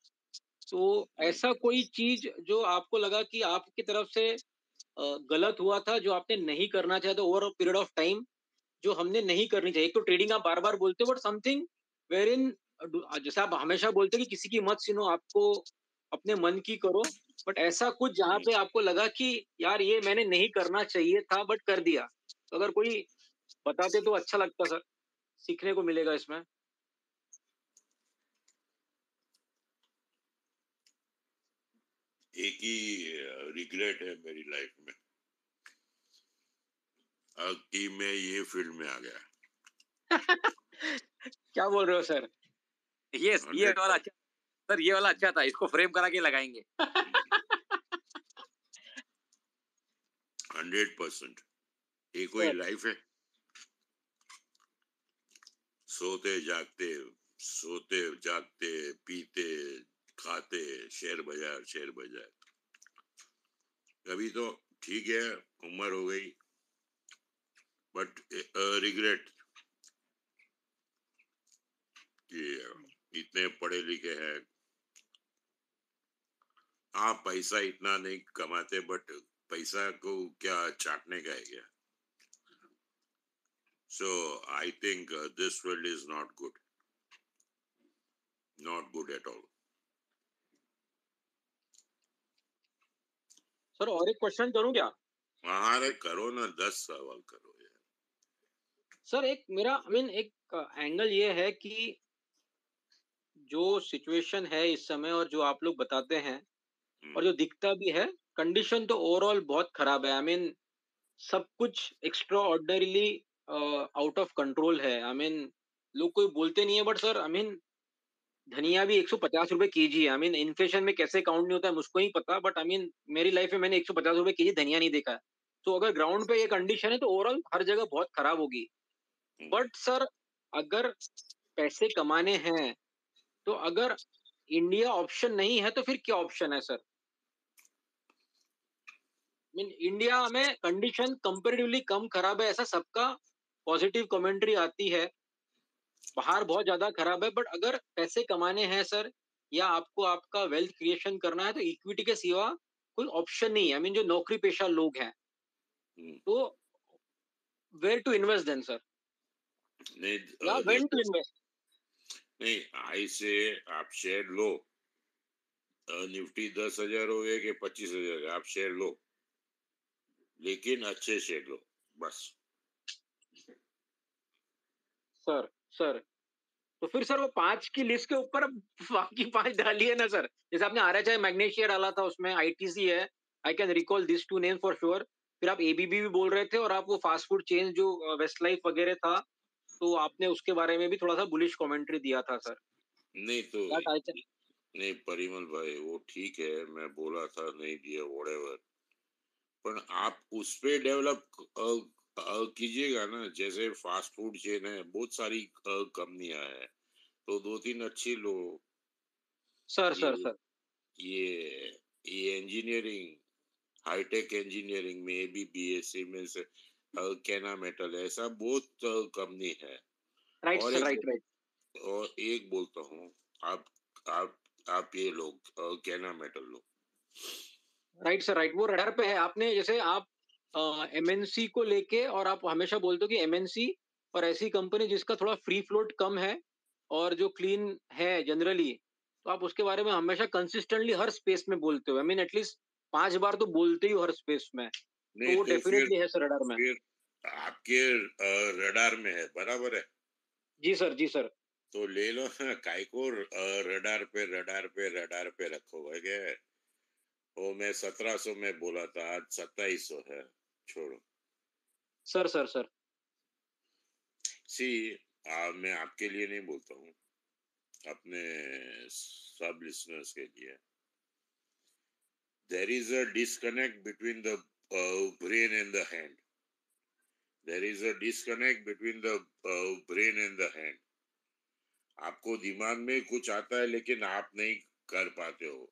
तो ऐसा कोई चीज जो आपको लगा कि आपकी तरफ से गलत हुआ था जो आपने नहीं करना चाहिए था over a period of time, जो हमने नहीं करनी चाहिए? एक तो ट्रेडिंग आप बार बार बोलते हो, बट समथिंग वेर इन जैसे आप हमेशा बोलते हो कि किसी की मत सुनो, आपको अपने मन की करो, बट ऐसा कुछ जहाँ पे आपको लगा कि यार ये मैंने नहीं करना चाहिए था बट कर दिया, तो अगर कोई बताते तो अच्छा लगता सर, सीखने को मिलेगा इसमें। एक ही रिग्रेट है मेरी लाइफ में कि मैं ये फील्ड में आ गया। क्या बोल रहे हो सर? ये ये वाला अच्छा सर, ये वाला अच्छा था, इसको फ्रेम करा के लगाएंगे। हंड्रेड परसेंट ये कोई लाइफ है, सोते जागते सोते जागते पीते खाते, शेयर बाजार शेयर बाजार। कभी तो ठीक है उम्र हो गई, बट रिग्रेट कि इतने पढ़े लिखे हैं, आप पैसा इतना नहीं कमाते, बट पैसा को क्या चाटने का है क्या? So I think this world is not good, not good at all. Sir और एक क्वेश्चन करूं क्या? अरे करो ना, दस सवाल करो यार। सर एक मेरा आई मीन एक एंगल ये है कि जो सिचुएशन है इस समय और जो आप लोग बताते हैं और जो दिखता भी है, कंडीशन तो ओवरऑल बहुत खराब है। आई मीन सब कुछ extraordinarily out of control है। आई मीन लोग कोई बोलते नहीं है, बट सर आई मीन धनिया भी एक सौ पचास रुपए केजी है। आई मीन इन्फ्लेशन में कैसे काउंट नहीं होता है मुझको ही पता, बट आई मीन मेरी लाइफ में मैंने एक सौ पचास रुपए केजी धनिया नहीं देखा है। तो अगर ग्राउंड पे ये कंडीशन है तो ओवरऑल हर जगह बहुत खराब होगी। बट सर अगर पैसे कमाने हैं तो अगर इंडिया ऑप्शन नहीं है तो फिर क्या ऑप्शन है सर? मीन इंडिया में कंडीशन कंपेरेटिवली कम खराब है, ऐसा सबका पॉजिटिव कमेंट्री आती है। बाहर बहुत ज्यादा खराब है, बट अगर पैसे कमाने हैं सर या आपको आपका वेल्थ क्रिएशन करना है तो इक्विटी के सिवा कोई ऑप्शन नहीं है। आई मीन जो नौकरी पेशा लोग हैं Mm. So, where to invest then, sir? Need, yeah, uh, when to invest? नहीं, I say आप share लो. Nifty दस हजार हो गए के पच्चीस हजार आप share लो. लेकिन अच्छे share लो, बस. Sir, sir. तो फिर सर वो पांच की लिस्ट के ऊपर बाकी पांच डाली है ना सर. जैसे आपने आरएचआई मैग्नेशिया डाला था उसमें आईटीसी है. I can recall these two names for sure. फिर आप एबीबी भी बोल रहे थे और आप वो फास्ट फूड चेन जो वेस्ट लाइफ वगैरह था तो आपने उसके बारे में भी थोड़ा सा बुलिश कमेंट्री दिया था सर. नहीं तो नहीं परिमल भाई वो ठीक है मैं बोला था नहीं दिया व्हाटएवर पर आप उस पे डेवलप कीजिएगा ना. जैसे फास्ट फूड चेन है बहुत सारी कंपनियां हैं तो दो तीन अच्छी लो सर. सर सर ये ये इंजीनियरिंग हाईटेक इंजीनियरिंग में भी बीएससी में से कैना मेटल ऐसा बहुत कंपनी है. Right right right. और एक बोलता हूँ आप आप आप ये लोग कैना मेटल लो. Right sir right. वो रडार पे है. आपने जैसे आप एमएनसी को लेके और आप हमेशा बोलते हो कि एमएनसी और ऐसी कंपनी जिसका थोड़ा फ्री फ्लोट कम है और जो क्लीन है जनरली तो आप उसके बारे में हमेशा कंसिस्टेंटली हर स्पेस में बोलते हो. आई मीन एटलीस्ट पांच बार तो बोलते ही हर स्पेस में. नहीं, तो डेफिनेटली है सर रडार में. आपके रडार में है बराबर है. जी सर जी सर. तो ले लो ना काय को रडार पे रडार पे रडार पे रखो भाई. वो मैं सत्रह सौ में बोला था आज सत्ताईस सौ है छोड़ो. सर सर सर सी आ, मैं आपके लिए नहीं बोलता हूँ अपने सब लिसनर्स के लिए. There is a disconnect between the uh, brain and the hand. There is a disconnect between the uh, brain and the hand. आपको दिमाग में कुछ आता है लेकिन आप नहीं कर पाते हो.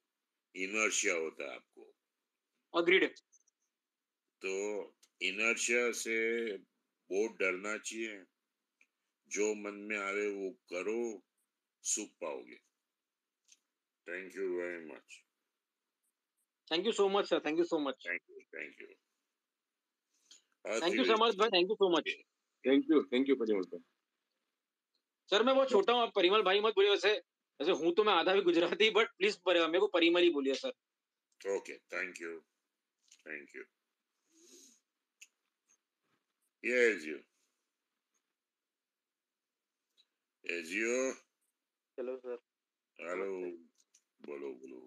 इनर्शिया होता है आपको. Agreed. तो इनर्शिया से बहुत डरना चाहिए. जो मन में आवे वो करो सुख पाओगे. Thank you very much. Thank you so much, sir. Thank you so much. Thank you. Thank you. Uh, thank you so much, bhai. Thank you so much. Thank you. Thank you, Parimal bhai. Sir, मैं बहुत छोटा हूँ. आप परिमल भाई मत बोलिए. वैसे वैसे हूँ तो मैं आधा भी गुजराती but please मेरे को परिमल ही बोलिए sir. Okay. Thank you. Thank you. Yes, you. Yes, you. Hello, sir. Hello. बोलो बोलो.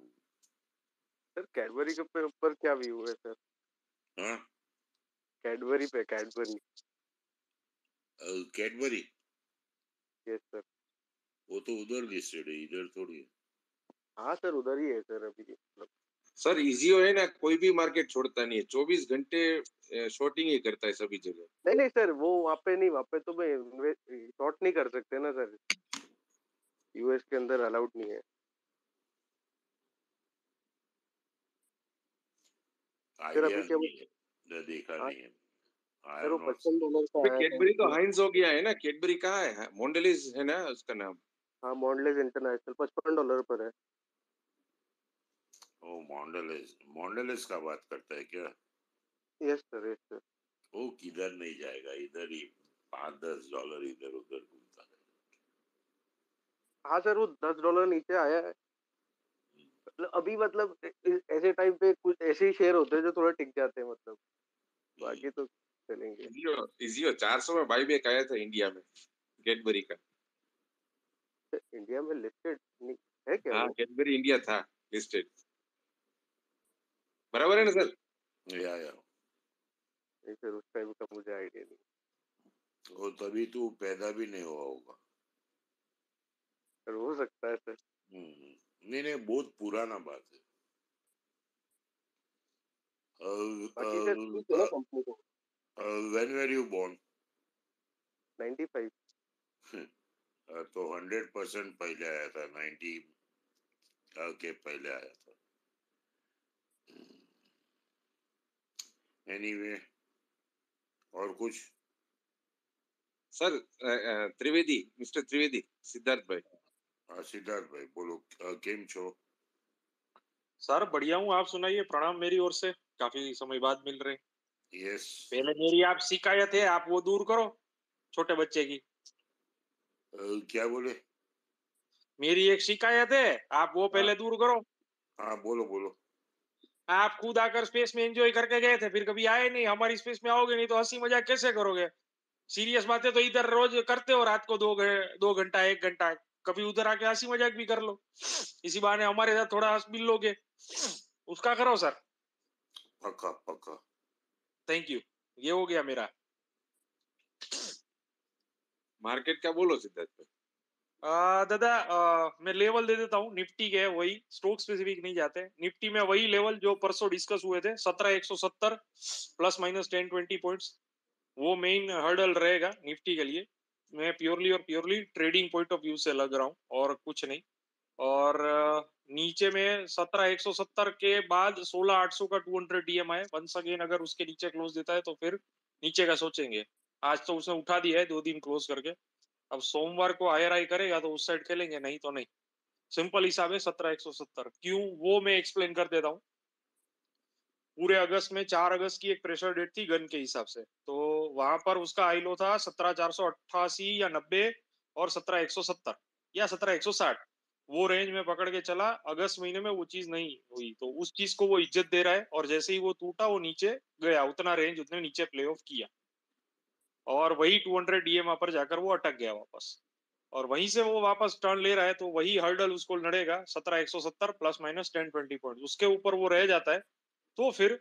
सर कैडबरी के ऊपर क्या व्यू है सर? हाँ कैडबरी पे कैडबरी कैडबरी यस सर. वो तो उधर लिस्टेड है इधर थोड़ी है. हाँ सर उधर ही है सर. अभी सर इजीओ है ना कोई भी मार्केट छोड़ता नहीं है. चौबीस घंटे शॉर्टिंग ही करता है सभी जगह. नहीं नहीं सर वो वहाँ पे नहीं वहाँ पे तो मैं शॉर्ट नहीं कर सकते ना सर. यूएस के अंदर अलाउड नहीं है. सर अभी क्या देखा नहीं है. सर वो पचपन डॉलर का है. कैडबरी तो हाइंस हो गया है ना. कैडबरी कहाँ है? मॉन्डेलिस है ना उसका नाम. हाँ मॉन्डेलिस इंटरनेशनल पचपन डॉलर पर है. ओ मॉन्डेलिस मॉन्डेलिस का बात करता है क्या? Yes sir yes sir. वो किधर नहीं जाएगा इधर ही पाँच दस डॉलर इधर उधर घूमता है. हाँ सर वो दस डॉलर नीचे आया है अभी. मतलब ऐसे टाइम पे कुछ ऐसे ही शेयर होते हैं जो थोड़ा टिक जाते हैं मतलब बाकी तो चलेंगे. इजीओ चार सौ में बायबैक आया था इंडिया में कैडबरी का. इंडिया में लिस्टेड नहीं है क्या? हाँ कैडबरी इंडिया था लिस्टेड बराबर है ना सर. या या नहीं सर उस टाइम का मुझे आइडिया नहीं. वो तभी तो पैदा भी नहीं हुआ होगा सर. हो सकता है सर. हम्म नहीं नहीं बहुत पुराना बात है. When were you born? ninety-five. तो हंड्रेड परसेंट पहले आया था. नाइन्टी के पहले आया था. Anyway, और कुछ सर? त्रिवेदी मिस्टर त्रिवेदी सिद्धार्थ भाई. सिद्धार्थ भाई बोलो केम छो? सर बढ़िया हूँ आप सुनाइए. प्रणाम मेरी ओर से. काफी समय बाद मिल रहे. yes. पहले मेरी आप शिकायत है, आप वो दूर करो छोटे बच्चे की। uh, क्या बोले? मेरी एक शिकायत है, आप वो पहले दूर करो। हाँ बोलो बोलो। आप खुद आकर स्पेस में एंजॉय करके गए थे, फिर कभी आए नहीं, हमारी स्पेस में आओगे नहीं तो हंसी मजाक कैसे करोगे? सीरियस बातें तो इधर रोज करते हो, रात को दो दो घंटा एक घंटा, कभी उधर आके हंसी मजाक भी कर लो, इसी बहाने हमारे साथ थोड़ा हंस भी लोगे, उसका करो सर। पक्का पक्का, थैंक यू। ये हो गया मेरा। मार्केट क्या बोलो सिद्धार्थ पे? आ, दादा आ, मैं लेवल दे देता हूँ निफ्टी के, वही स्टॉक स्पेसिफिक नहीं जाते। निफ्टी में वही लेवल जो परसों डिस्कस हुए थे, सत्रह एक सौ सत्तर plus minus ten twenty points, वो मेन हर्डल रहेगा निफ्टी के लिए। मैं प्योरली और purely trading point of view से लग रहा हूँ और कुछ नहीं। और नीचे में सत्रह एक सौ सत्तर के बाद सोलह आठ सौ का two hundred D M A once again, अगर उसके नीचे क्लोज देता है तो फिर नीचे का सोचेंगे। आज तो उसने उठा दिया है दो दिन क्लोज करके, अब सोमवार को हायर हाई करेगा तो उस साइड खेलेंगे, नहीं तो नहीं। सिंपल हिसाब है सत्रह एक सौ सत्तर। क्यों वो मैं एक्सप्लेन कर देता हूँ। पूरे अगस्त में चार अगस्त की एक प्रेशर डेट थी गन के हिसाब से, तो वहां पर उसका हाई लो था सत्रह चार सौ अट्ठासी या नब्बे और सत्रह एक सौ सत्तर या सत्रह एक सौ साठ, वो रेंज में पकड़ के चला। अगस्त महीने में वो चीज नहीं हुई, तो उस चीज को वो इज्जत दे रहा है, और जैसे ही वो टूटा वो नीचे गया, उतना रेंज उतने नीचे प्ले ऑफ किया, और वही टू हंड्रेड डीएमए पर जाकर वो अटक गया वापस, और वहीं से वो वापस टर्न ले रहा है, तो वही हर्डल उसको लड़ेगा सत्रह एक सौ सत्तर plus minus ten twenty point. उसके ऊपर वो रह जाता है तो फिर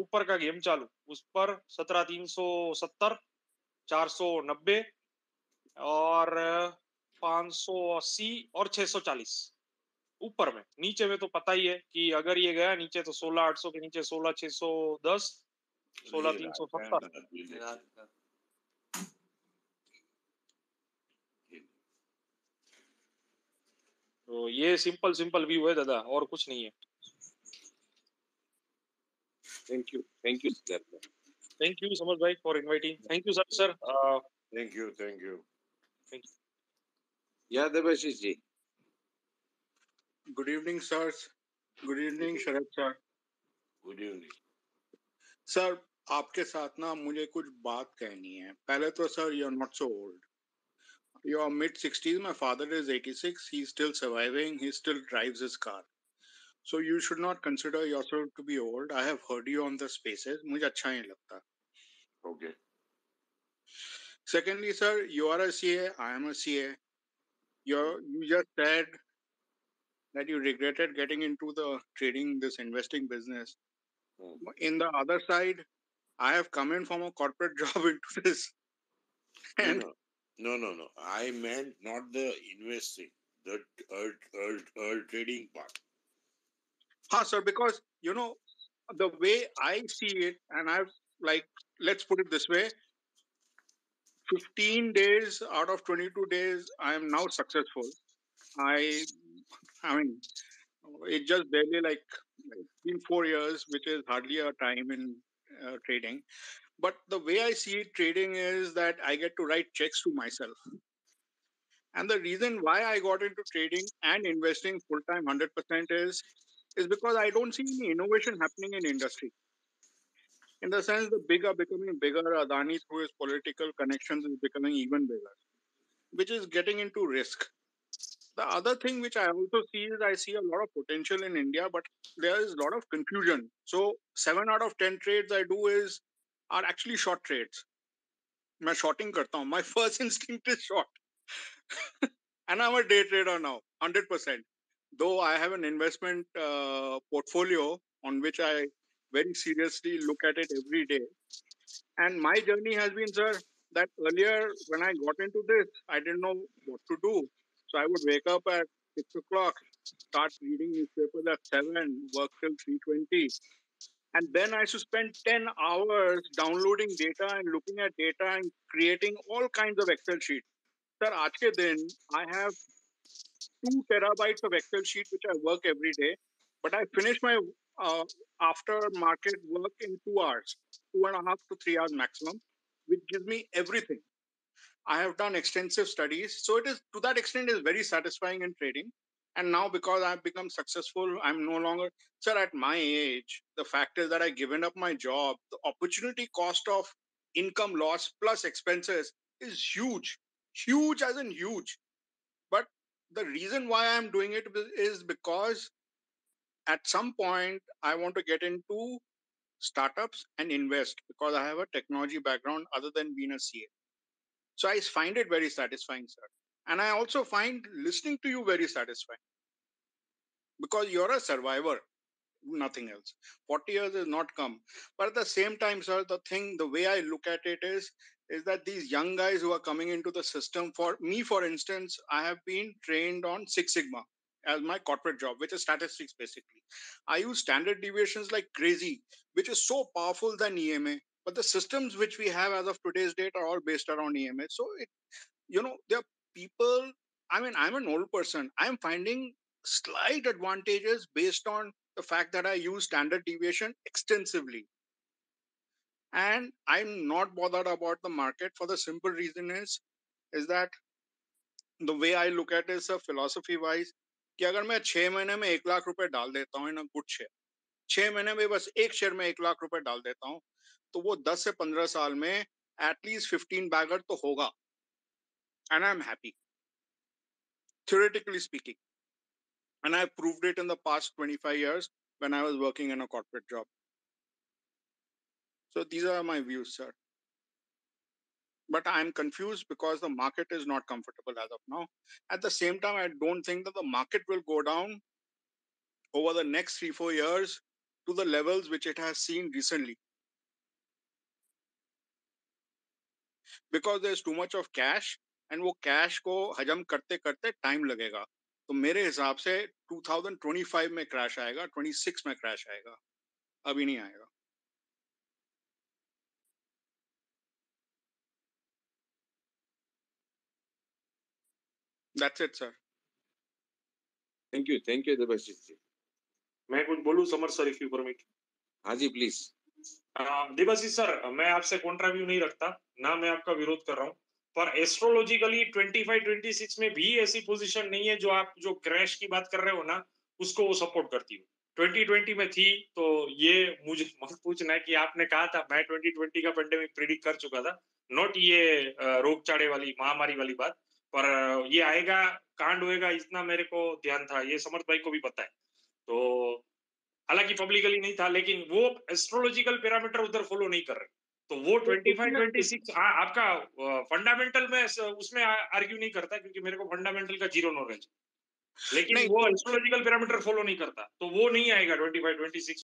ऊपर का गेम चालू, उस पर सत्रह तीन सौ सत्तर, चार सौ नब्बे और पाँच सौ अस्सी और छह सौ चालीस ऊपर में। नीचे में तो पता ही है कि अगर ये गया नीचे तो सोलह आठ सौ के नीचे सोलह छह सौ दस, सोलह तीन सौ सत्तर। तो ये सिंपल सिंपल व्यू है दादा, और कुछ नहीं है। Thank you thank you sir, thank you Samar भाई for inviting. Thank you sir sir thank you thank you thank you. या Devashish ji, good evening sir. Good evening Sharad sir. Good evening sir, आपके साथ ना मुझे कुछ बात कहनी है। पहले तो sir, you are not so old, you are mid sixties, my father is eighty-six, he's still surviving, he still drives his car, so you should not consider yourself to be old. I have heard you on the spaces, mujhe acha nahi lagta. Okay. Secondly sir, you are a C A, I am a C A. you you just said that you regretted getting into the trading, this investing business. Oh. In the other side, I have come in from a corporate job into this, and yeah. No, no, no. I meant not the investing, the uh, uh, uh, trading part. Ha, sir, because, you know, the way I see it, and I've, like, let's put it this way, fifteen days out of twenty-two days, I am now successful. I, I mean, it just barely, like, it's been four years, which is hardly a time in uh, trading. But the way I see it, trading is that I get to write checks to myself. And the reason why I got into trading and investing full-time one hundred percent is, is because I don't see any innovation happening in industry. In the sense, the big are becoming bigger. Adani, through his political connections, is becoming even bigger, which is getting into risk. The other thing which I also see is I see a lot of potential in India, but there is a lot of confusion. So seven out of ten trades I do is, are actually short trades. मैं shorting करता हूँ. My first instinct is short. And I'm a day trader now, one hundred percent. Though I have an investment uh, portfolio on which I very seriously look at it every day. And my journey has been, sir, that earlier when I got into this, I didn't know what to do. So I would wake up at six o'clock, start reading newspapers at seven, work till three twenty. And then I used to spend ten hours downloading data and looking at data and creating all kinds of Excel sheets. Sir, aaj ke din, I have two terabytes of Excel sheet which I work every day, but I finish my uh, after market work in two hours, two and a half to three hours maximum, which gives me everything. I have done extensive studies. So it is, to that extent, is very satisfying in trading. And now because I've become successful, I'm no longer, sir, at my age, the fact is that I've given up my job. The opportunity cost of income loss plus expenses is huge, huge as in huge. But the reason why I'm doing it is because at some point I want to get into startups and invest because I have a technology background other than being a C A. So I find it very satisfying, sir. And I also find listening to you very satisfying because you're a survivor, nothing else. forty years has not come. But at the same time, sir, the thing, the way I look at it is, is that these young guys who are coming into the system, for me, for instance, I have been trained on Six Sigma as my corporate job, which is statistics, basically. I use standard deviations like crazy, which is so powerful than E M A. But the systems which we have as of today's date are all based around E M A. So, it, you know, they're people, I mean, I'm an old person. I'm finding slight advantages based on the fact that I use standard deviation extensively. And I'm not bothered about the market for the simple reason is, is that the way I look at it, sir, philosophy-wise, that if I put one lakh rupees in a good share, six months, I just put one lakh rupees in one share, so wo ten to fifteen years, at least fifteen bagger to hoga. And I'm happy, theoretically speaking. And I've proved it in the past twenty-five years when I was working in a corporate job. So these are my views, sir. But I'm confused because the market is not comfortable as of now. At the same time, I don't think that the market will go down over the next three, four years to the levels which it has seen recently. Because there's too much of cash. And वो cash को हजम करते करते time लगेगा. तो मेरे हिसाब से twenty twenty-five में crash आएगा, twenty-six में crash आएगा. अभी नहीं आएगा. That's it, sir. Thank you, thank you, Debashit ji. मैं कुछ बोलूँ Samar sir if you permit. हाँ जी please. Debashit sir, मैं आपसे contraview नहीं रखता, ना मैं आपका विरोध कर रहा हूँ. पर एस्ट्रोलॉजिकली twenty-five twenty-six में भी ऐसी पोजीशन नहीं है जो आप जो क्रैश की बात कर रहे हो ना उसको वो सपोर्ट करती हो. twenty twenty में थी तो ये मुझे मत पूछना है कि आपने कहा था मैं twenty twenty का पेंडेमिक प्रेडिक्ट कर चुका था. नॉट ये रोगचाड़े वाली महामारी वाली बात पर ये आएगा कांड होएगा इतना मेरे को ध्यान था. ये समर्थ भाई को भी पता है तो हालांकि पब्लिकली नहीं था लेकिन वो एस्ट्रोलॉजिकल पैरामीटर उधर फॉलो नहीं कर रहे तो वो twenty-five twenty-six आ, आपका फंडामेंटल में उसमें आर्ग्यू नहीं करता क्योंकि मेरे को फंडामेंटल का जीरो नॉलेज लेकिन वो एस्ट्रोलॉजिकल पैरामीटर फॉलो नहीं करता तो वो नहीं आएगा twenty-five twenty-six